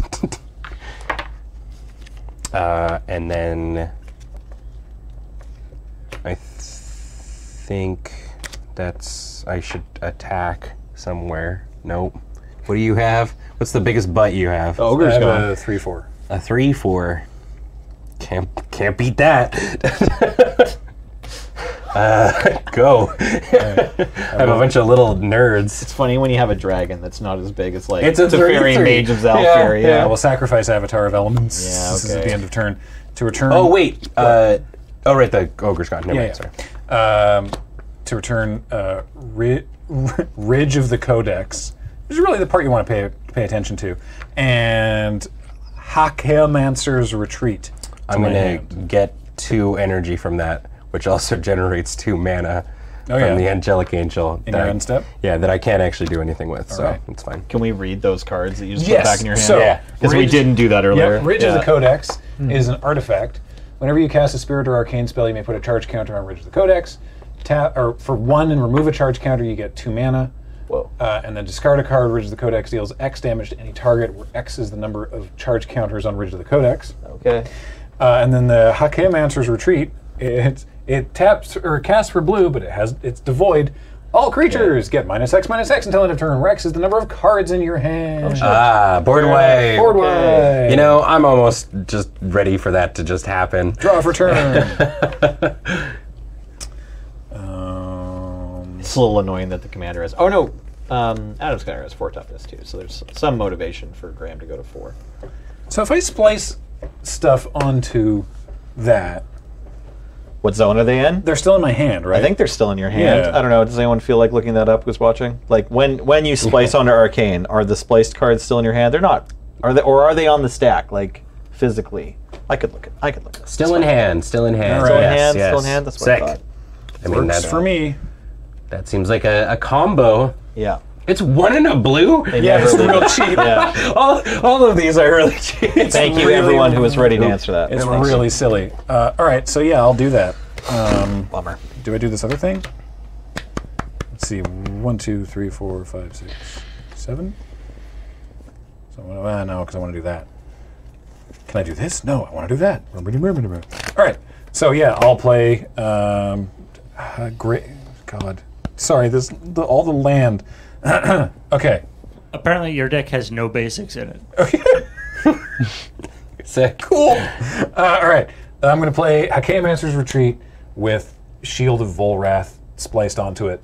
and then I think that's I should attack somewhere. Nope. What do you have? What's the biggest butt you have? The ogre's gone. A 3/4. A 3/4. Can't beat that. Go. I have a bunch of little nerds. It's funny when you have a dragon that's not as big as like it's a Teferi Mage of Zalfiri. Yeah, we'll sacrifice Avatar of Elements. Yeah, okay. This is at the end of turn. To return. Oh wait. Oh right, the ogre's gone. Never mind. Sorry. To return Ridge of the Codex, which is really the part you want to pay attention to, and Hackhailmancer's Retreat. I'm going to get 2 energy from that, which also generates 2 mana from the Angelic Angel. In your end step? Yeah, that I can't actually do anything with, so it's fine. Can we read those cards that you just put back in your hand? Yeah, because we didn't do that earlier. Yeah, Ridge of the Codex is an artifact. Whenever you cast a Spirit or Arcane spell, you may put a charge counter on Ridge of the Codex. Tap, or for 1 and remove a charge counter, you get 2 mana. Whoa. And then discard a card. Ridge of the Codex deals X damage to any target, where X is the number of charge counters on Ridge of the Codex. Okay. And then the Hackhailmancer's Retreat, it taps or casts for blue, but it's devoid. All creatures get -X/-X until end of turn, where X is the number of cards in your hand. Board wipe. Board wipe. You know, I'm almost just ready for that to just happen. Draw for turn. It's a little annoying that the commander has. Oh no, Adam's commander has 4 toughness too, so there's some motivation for Graham to go to 4. So if I splice stuff onto that. What zone are they in? They're still in my hand, right? I think they're still in your hand. Yeah. I don't know. Does anyone feel like looking that up who's watching? Like when you splice onto Arcane, are the spliced cards still in your hand? They're not. Are they, or are they on the stack, like physically? I could look at this. Still in hand, still in hand. Still in hand, still in hand, that's what I thought. I mean, that's for me. That seems like a combo. Yeah. It's 1 in a blue? It's real cheap. Yeah. all of these are really cheap. Thank you, everyone who was ready to answer that. It's really silly. All right, so yeah, I'll do that. Bummer. Do I do this other thing? Let's see. 1, 2, 3, 4, 5, 6, 7. So, no, because I want to do that. Can I do this? No, I want to do that. All right. So yeah, I'll play. Great. God. Sorry. All the land. Okay. Apparently, your deck has no basics in it. Okay. Sick. Cool. All right. I'm going to play Hakeim Answers Retreat with Shield of Volrath spliced onto it,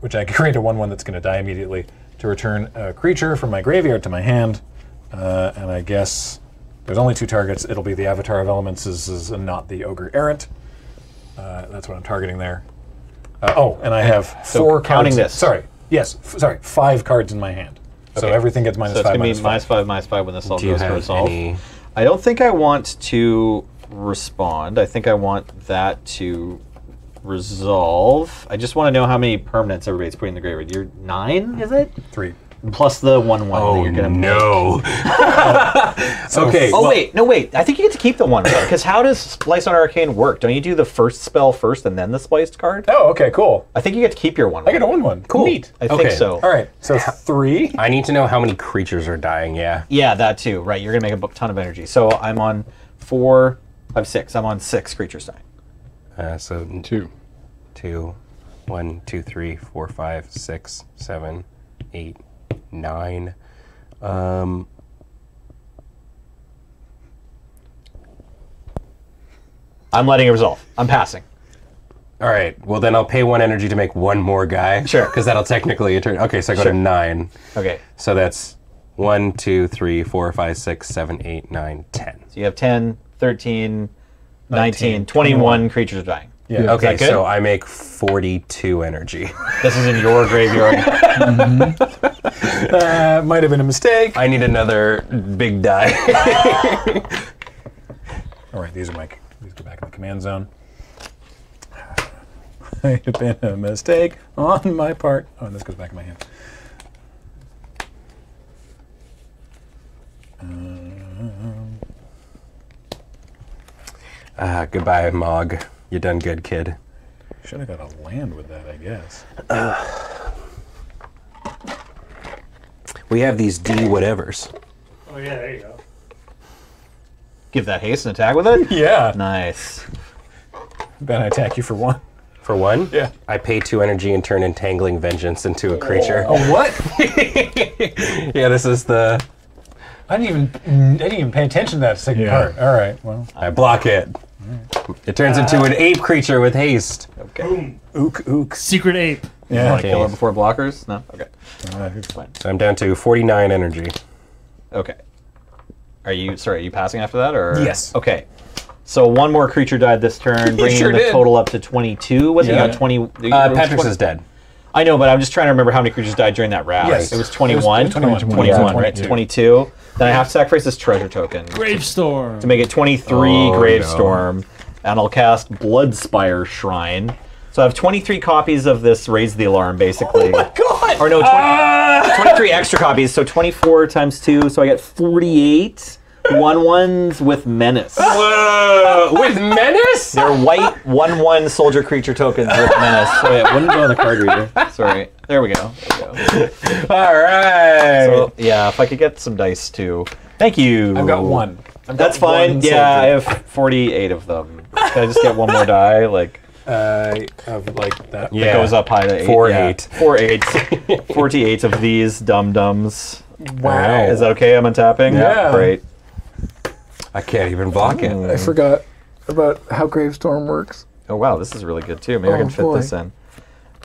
which I can create a 1/1 that's going to die immediately to return a creature from my graveyard to my hand. And I guess there's only two targets. It'll be the Avatar of Elements and not the Ogre Errant. That's what I'm targeting there. And I have four cards. Counting this. Sorry. Yes. Sorry. 5 cards in my hand. Okay. So everything gets minus 5. So it's going to be minus 5 when this all goes to resolve. I don't think I want to respond. I think I want that to resolve. I just want to know how many permanents everybody's putting in the graveyard. You're 9, is it? 3. Plus the 1/1 that you're going to make. Okay. Oh, well, wait. No, wait. I think you get to keep the 1/1. Because how does Splice on Arcane work? Don't you do the first spell first and then the spliced card? Oh, okay. Cool. I think you get to keep your 1/1. I get a 1/1. Cool. Neat. I think so. All right. So 3. I need to know how many creatures are dying, yeah. Yeah, that too. Right. You're going to make a ton of energy. So I'm on 4, 5, 6. I'm on 6 creatures dying. So 2. 1, 2, 3, 4, 5, 6, 7, 8. 9. I'm letting it resolve. I'm passing. All right. Well, then I'll pay 1 energy to make 1 more guy. Sure. Because that'll technically turn. Okay, so I go to 9. Okay. So that's 1, 2, 3, 4, 5, 6, 7, 8, 9, 10. So you have 10, 13, 19, 21 creatures dying. Yeah. Okay, so I make 42 energy. This is in your graveyard. Might have been a mistake. I need another big die. All right, these go back in the command zone. Might have been a mistake on my part. Oh, and this goes back in my hand. Goodbye, Mog. You done good, kid. Should have got a land with that, I guess. We have these D whatevers. Oh yeah, there you go. Give that haste and attack with it? Yeah. Nice. Then I attack you for 1. For 1? Yeah. I pay 2 energy and turn Entangling Vengeance into a creature. Oh, what? Yeah, this is the... I didn't even pay attention to that second part. All right, well. I block it. It turns into an ape creature with haste. Okay. Boom. Ook, ook. Secret ape. Yeah. Okay. Kill it before blockers? No? Okay. Fine. So I'm down to 49 energy. Okay. Are you passing after that? Or? Yes. Okay. So 1 more creature died this turn, bringing the total up to 22. Was it? You got 20. Patrick's is dead. I know, but I'm just trying to remember how many creatures died during that round. Yes. It was 21. 21, right? 22. Then I have to sacrifice this treasure token. Gravestorm. To make it 23 Gravestorm. No. And I'll cast Bloodspire Shrine. So I have 23 copies of this Raise the Alarm, basically. Oh my god! Or no, 23 extra copies, so 24 times 2, so I get 48 1/1s with menace. Whoa! With menace? They're white 1/1 soldier creature tokens with menace. Oh yeah, wouldn't go on the card reader. Sorry. There we go. All right. So, yeah, if I could get some dice too. Thank you. I've got 1. That's fine. Yeah, I have 48 of them. Can I just get 1 more die? Like. Of like that. Yeah. It goes up high to 8. 4, 8. 4, 8. 48 of these dum-dums. Wow. Right. Is that okay? I'm untapping? Yeah. Great. I can't even block it. I forgot about how Gravestorm works. Oh wow, this is really good too. Maybe I can fit this in.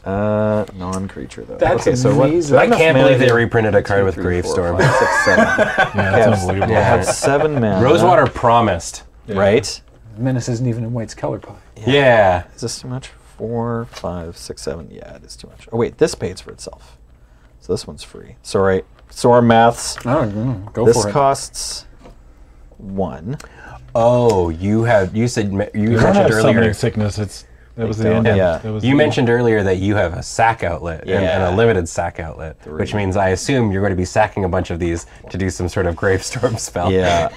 Non-creature though. That's okay, so amazing. I can't believe they reprinted a card with Gravestorm. 4, 5, 6, 7. Yeah, that's unbelievable. I have 7 mana. Rosewater promised, right? Menace isn't even in White's color pie. Yeah. Is this too much? 4, 5, 6, 7. Yeah, it is too much. Oh wait, this pays for itself. So this one's free. Sorry, Sora Maths. Oh, go for it. This costs 1. Oh, you mentioned earlier sickness. You mentioned earlier that you have a sack outlet and a limited sack outlet, which means I assume you're going to be sacking a bunch of these to do some sort of Gravestorm spell. Yeah.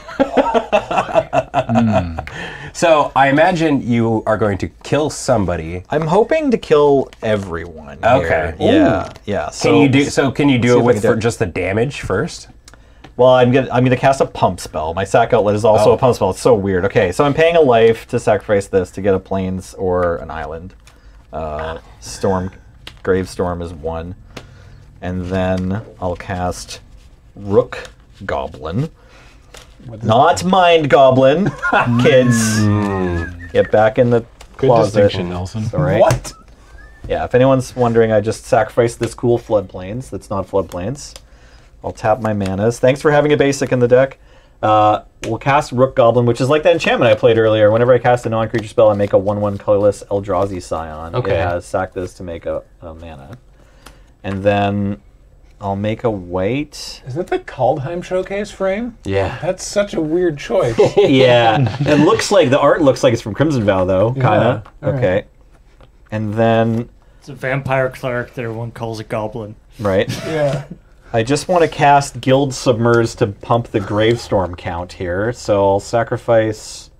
So I imagine you are going to kill somebody. I'm hoping to kill everyone. Okay. Here. Yeah. So can you do it with just the damage first? Well, I'm gonna cast a pump spell. My sack outlet is also a pump spell. It's so weird. Okay, so I'm paying a life to sacrifice this to get a plains or an island. Storm, Grave Storm is one, and then I'll cast Rook Goblin. Not Mind Goblin, kids. Get back in the closet. Good distinction, Nelson. Sorry. What? Yeah, if anyone's wondering, I just sacrificed this cool floodplains. That's not floodplains. I'll tap my manas. Thanks for having a basic in the deck. We'll cast Rook Goblin, which is like that enchantment I played earlier. Whenever I cast a non-creature spell, I make a 1/1 colorless Eldrazi Scion. Okay. It has sack this to make a mana. And then I'll make a white. Isn't that the Kaldheim Showcase frame? Yeah. That's such a weird choice. Yeah. It looks like, the art looks like it's from Crimson Vow, though, kinda. Yeah. Okay. Right. And then... It's a vampire cleric that everyone calls a goblin. Right. Yeah. I just want to cast Guild Submerge to pump the Gravestorm count here, so I'll sacrifice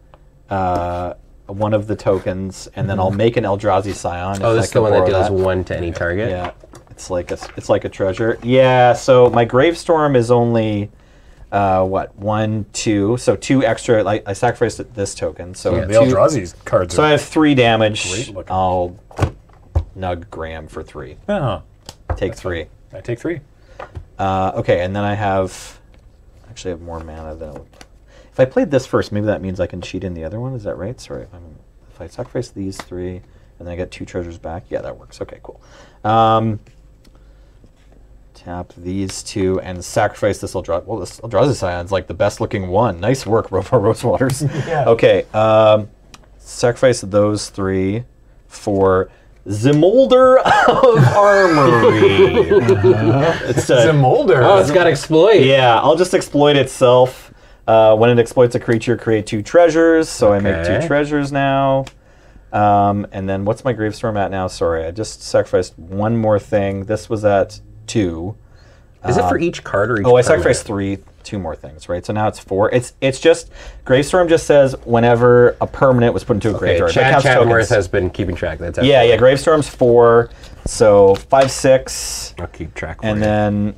one of the tokens, and then I'll make an Eldrazi Scion. Oh, that's the one that deals one to any target? Yeah, it's like a treasure. Yeah, so my Gravestorm is only, what, 1, 2, so 2 extra. I sacrificed this token. So yeah, the Eldrazi's cards so I have 3 damage. I'll nug Graham for 3. Uh-huh. Take 3. I take 3. Okay, and then I have... Actually, I have more mana than... If I played this first, maybe that means I can cheat in the other one. Is that right? Sorry. If I sacrifice these 3, and then I get 2 treasures back, yeah, that works. Okay, cool. Tap these 2 and sacrifice this Eldrazi. Well, this Eldrazi Scion's like the best-looking one. Nice work, Robo Rosewaters. Yeah. Okay, sacrifice those 3 for... Zemolder of Armory. Zemolder? Oh, it's got exploit. Yeah, I'll just exploit itself. When it exploits a creature, create 2 treasures. So I make 2 treasures now. And then what's my Gravestorm at now? Sorry, I just sacrificed one more thing. This was at 2. Is it for each card or each I sacrificed 3, 2 more things, right? So now it's 4. It's just, Gravestorm just says whenever a permanent was put into a graveyard. Chadworth has been keeping track. That's yeah, Gravestorm's 4, so 5, 6. I'll keep track. And then...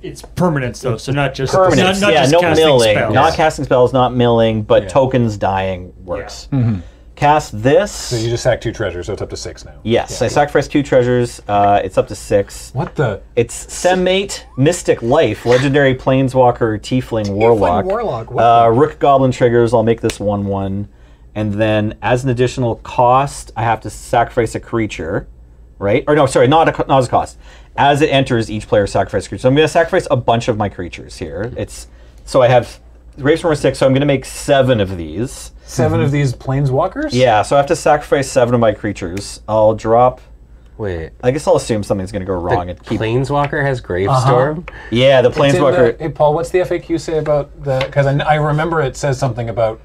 It's permanence, though, so not just... Permanence, not just casting milling. Spells. Not casting spells, not milling, but tokens dying works. Yeah. Mm-hmm. Cast this. So you just sack 2 treasures, so it's up to 6 now. Yes, yeah. I sacrificed 2 treasures. It's up to 6. What the? It's Semmate, Mystic Life, Legendary Planeswalker, Tiefling Warlock. Rook Goblin triggers. I'll make this 1/1. And then as an additional cost, I have to sacrifice a creature, right? Or no, sorry, not as a cost. As it enters, each player sacrifices a creature. So I'm going to sacrifice a bunch of my creatures here. So I have... Gravestorm 6, so I'm going to make 7 of these. 7 of these planeswalkers? Yeah, so I have to sacrifice 7 of my creatures. I'll drop... Wait. I guess I'll assume something's going to go wrong. The planeswalker has Gravestorm? Uh-huh. Yeah, the planeswalker... Hey, Paul, what's the FAQ say about the... Because I remember it says something about...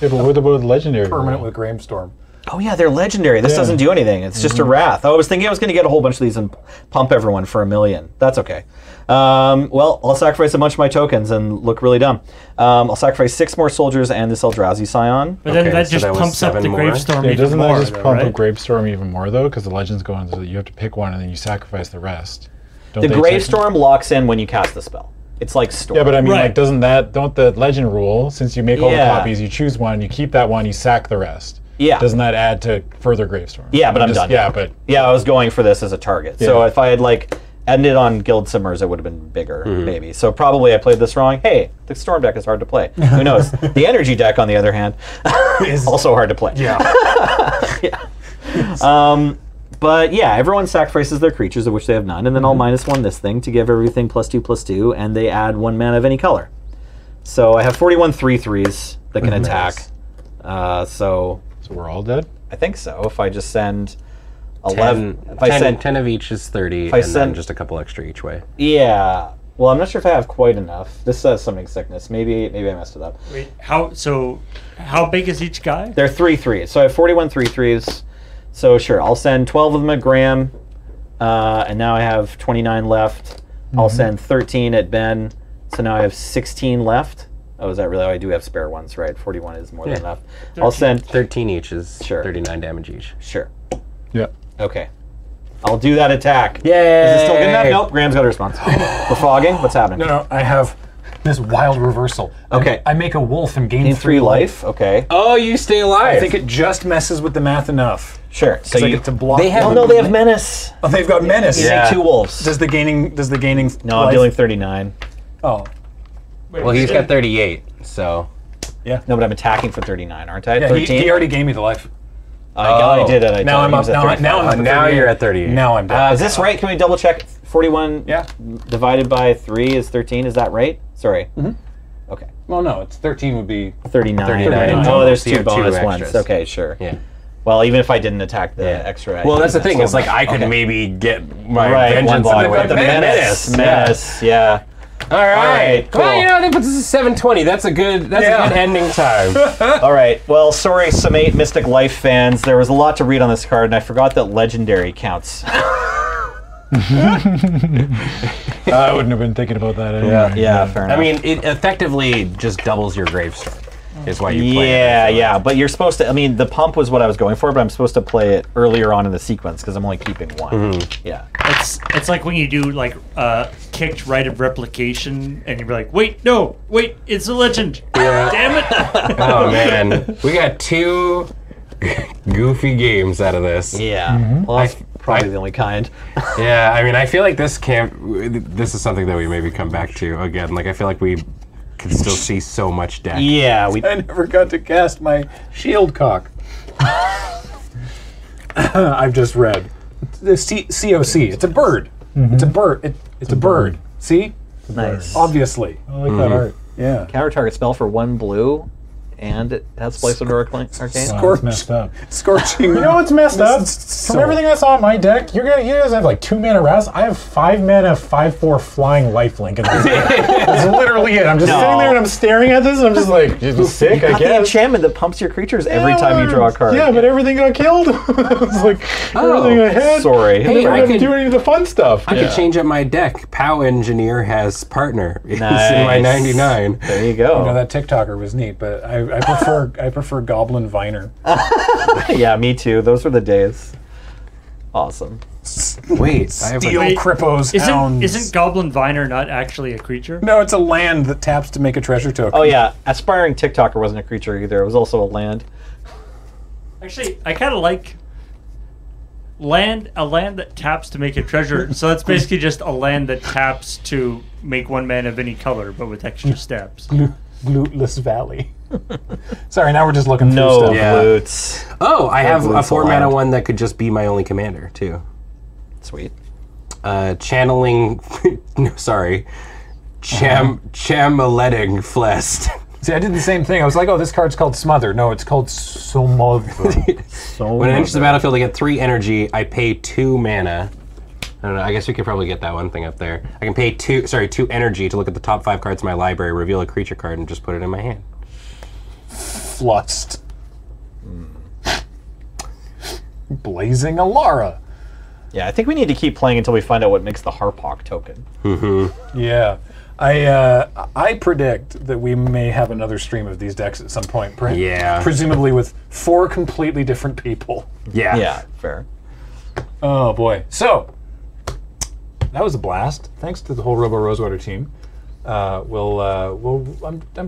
Yeah, but what about legendary? Permanent with Gravestorm. Oh, yeah, they're legendary. This doesn't do anything. It's just a wrath. I was thinking I was going to get a whole bunch of these and pump everyone for 1 million. That's okay. Well, I'll sacrifice a bunch of my tokens and look really dumb. I'll sacrifice 6 more soldiers and this Eldrazi Scion. But then that just pumps up the Gravestorm even more. Doesn't that just pump up Gravestorm even more, though? Because the legends go on, so you have to pick one and then you sacrifice the rest. The Gravestorm locks in when you cast the spell. It's like Storm. Yeah, but I mean, like, don't the legend rule, since you make all the copies, you choose one, you keep that one, you sack the rest. Yeah. Doesn't that add to further Gravestorm? Yeah, but I'm done. Yeah, but I was going for this as a target. Yeah. So if I had like ended on Guild Simmers, it would have been bigger, maybe. So probably I played this wrong. Hey, the Storm deck is hard to play. Who knows? The Energy deck, on the other hand, is also hard to play. Yeah. But yeah, everyone sacrifices their creatures, of which they have none, and then I'll -1 this thing to give everything +2/+2, and they add 1 mana of any color. So I have 41 3/3s that can attack. So we're all dead? I think so. If I just send 11... If I send 10 of each is 30, then just a couple extra each way. Yeah. Well, I'm not sure if I have quite enough. This says something sickness. Maybe I messed it up. Wait, how big is each guy? They're 3/3s. So I have 41 3/3s. So sure, I'll send 12 of them at Graham, and now I have 29 left. I'll send 13 at Ben, so now I have 16 left. Oh, is that really? Oh, I do have spare ones, right? 41 is more than enough. 13. I'll send 13 each is 39 damage each. Sure. Yeah. Okay. I'll do that attack. Yay! Is it still good enough? Nope. Graham's got a response. We're fogging. What's happening? No, I have this wild reversal. Okay. I make a wolf and gain three life. Okay. Oh, you stay alive. I think it just messes with the math enough. Sure. So you get to block. They have oh no, they have menace. Oh, they've got menace. Yeah. Like two wolves. Does the gaining? Does the gaining? No, life? I'm dealing 39. Oh. Wait, well, he's got 38. So. Yeah. No, but I'm attacking for 39, aren't I? Yeah. 13? He already gave me the life. I did it. Now I'm up. Now you're at 38. Now I'm down. Is this right? Can we double check? 41 divided by 3 is 13. Is that right? Sorry. Mm-hmm. Okay. Well, no, it's 13 would be 39. 39. Oh, there's two bonus ones. Okay, sure. Yeah. Well, even if I didn't attack the extra. Well, that's the thing. It's like I could maybe get my vengeance on the menace. Menace. Yeah. All right. Cool. Well, you know, that puts us at 720. That's a good. That's a good ending time. All right. Well, sorry, some 8 Mystic Life fans. There was a lot to read on this card, and I forgot that legendary counts. I wouldn't have been thinking about that anyway. Yeah, fair enough. I mean, it effectively just doubles your gravestone. Is why you play it. Yeah, but you're supposed to. I mean, the pump was what I was going for, but I'm supposed to play it earlier on in the sequence because I'm only keeping one. Mm-hmm. Yeah, it's like when you do like kicked right of replication, and you're like, wait, no, wait, it's a legend. Yeah. Damn it! Oh man, we got 2 goofy games out of this. Yeah, mm-hmm. Well, that's probably the only kind. Yeah, I mean, I feel like this is something that we maybe come back to again. Like, I feel like we can still see so much deck. Yeah, I never got to cast my shield cock. I've just read. COC. It's a bird. Mm-hmm. It's a bird. It's a bird. See? Nice. Obviously. I like that art. Yeah. Counter target spell for 1 blue, and it has place under arcane. Scorch, messed up. Scorching. You know what's messed up? From everything I saw on my deck, you guys have like 2 mana rouse. I have 5 mana, 5/4 flying lifelink. That's literally it. I'm just sitting there and I'm staring at this and I'm just like, sick, I guess. The enchantment that pumps your creatures every time you draw a card. Yeah, but everything got killed. It's like, everything got hit. Sorry. Hey, I didn't do any of the fun stuff. I could change up my deck. POW Engineer has partner. Nice. It's in my 99. There you go. You know, that TikToker was neat, but I prefer Goblin Viner. Yeah, me too. Those were the days. Awesome. Wait, Steel Crippos hounds. Isn't Goblin Viner not actually a creature? No, it's a land that taps to make a treasure token. Oh yeah, Aspiring TikToker wasn't a creature either. It was also a land. Actually, I kind of like a land that taps to make a treasure. So that's basically just a land that taps to make 1 man of any color, but with extra steps. Gluteless Valley. Sorry, now we're just looking through stuff. No glutes. Oh, I have a 4 mana one that could just be my only commander, too. Sweet. Channeling. No, sorry. Chameletting Flest. See, I did the same thing. I was like, oh, this card's called Smother. No, it's called Somother. When it enters the battlefield, I get 3 energy. I pay 2 mana. I don't know, I guess we could probably get that one thing up there. I can pay 2 energy to look at the top 5 cards in my library, reveal a creature card, and just put it in my hand. Flust. Blazing Alara. Yeah, I think we need to keep playing until we find out what makes the Harpok token. Mm-hmm. Yeah. I predict that we may have another stream of these decks at some point. Yeah. Presumably with 4 completely different people. Yeah. Yeah, fair. Oh, boy. So, that was a blast. Thanks to the whole Robo Rosewater team. I'm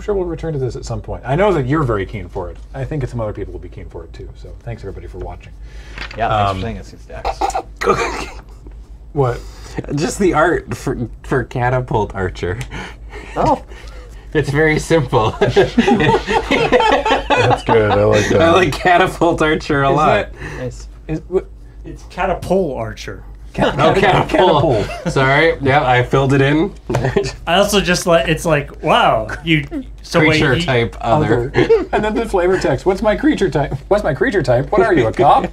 sure we'll return to this at some point. I know that you're very keen for it. I think some other people will be keen for it too. So thanks everybody for watching. Yeah, thanks for saying us, these decks. What? Just the art for Catapult Archer. Oh. It's very simple. That's good. I like that. I like Catapult Archer a lot. Nice. It's Catapult Archer. Catapult. Sorry. Yeah, I filled it in. I also just it's like, wow, creature type other. And then the flavor text. What's my creature type? What's my creature type? What are you, a cop?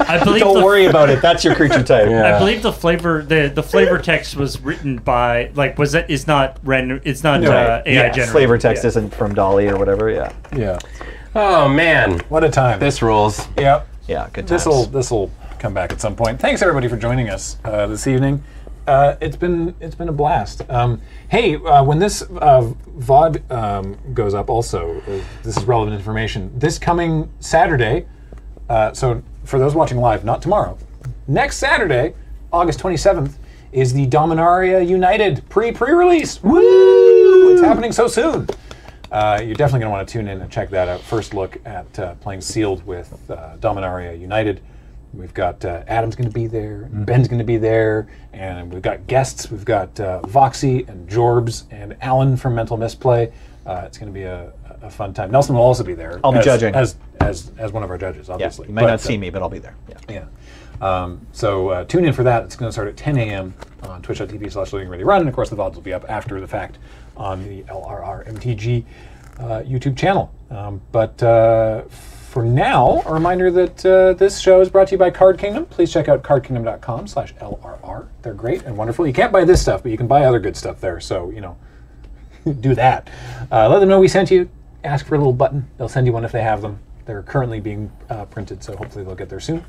I believe Don't worry about it. That's your creature type. Yeah. I believe the flavor text was written by AI generated. Flavor text isn't from Dolly or whatever. Yeah. Yeah. Oh man, what a time. This rules. Yep. Yeah, good times. This'll come back at some point. Thanks everybody for joining us this evening. It's been a blast. When this VOD goes up, also this is relevant information. This coming Saturday. So for those watching live, not tomorrow, next Saturday, August 27th is the Dominaria United pre-release. Woo! It's happening so soon. You're definitely going to want to tune in and check that out. First look at playing Sealed with Dominaria United. We've got Adam's going to be there, and Ben's going to be there, and we've got guests. We've got Voxy and Jorbs and Alan from Mental Misplay. It's going to be a fun time. Nelson will also be there. I'll be judging. As one of our judges, obviously. Yeah, you might not see me, but I'll be there. Yeah. So tune in for that. It's going to start at 10 a.m. on twitch.tv/loadingreadyrun. And, of course, the VODs will be up after the fact on the LRRMTG YouTube channel. For now, a reminder that this show is brought to you by Card Kingdom. Please check out cardkingdom.com/LRR. They're great and wonderful. You can't buy this stuff, but you can buy other good stuff there. So, you know, do that. Let them know we sent you. Ask for a little button. They'll send you one if they have them. They're currently being printed, so hopefully they'll get there soon.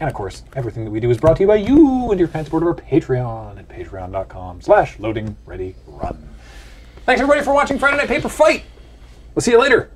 And of course, everything that we do is brought to you by you and your fan support of our Patreon at patreon.com/loadingreadyrun. Thanks everybody for watching Friday Night Paper Fight. We'll see you later.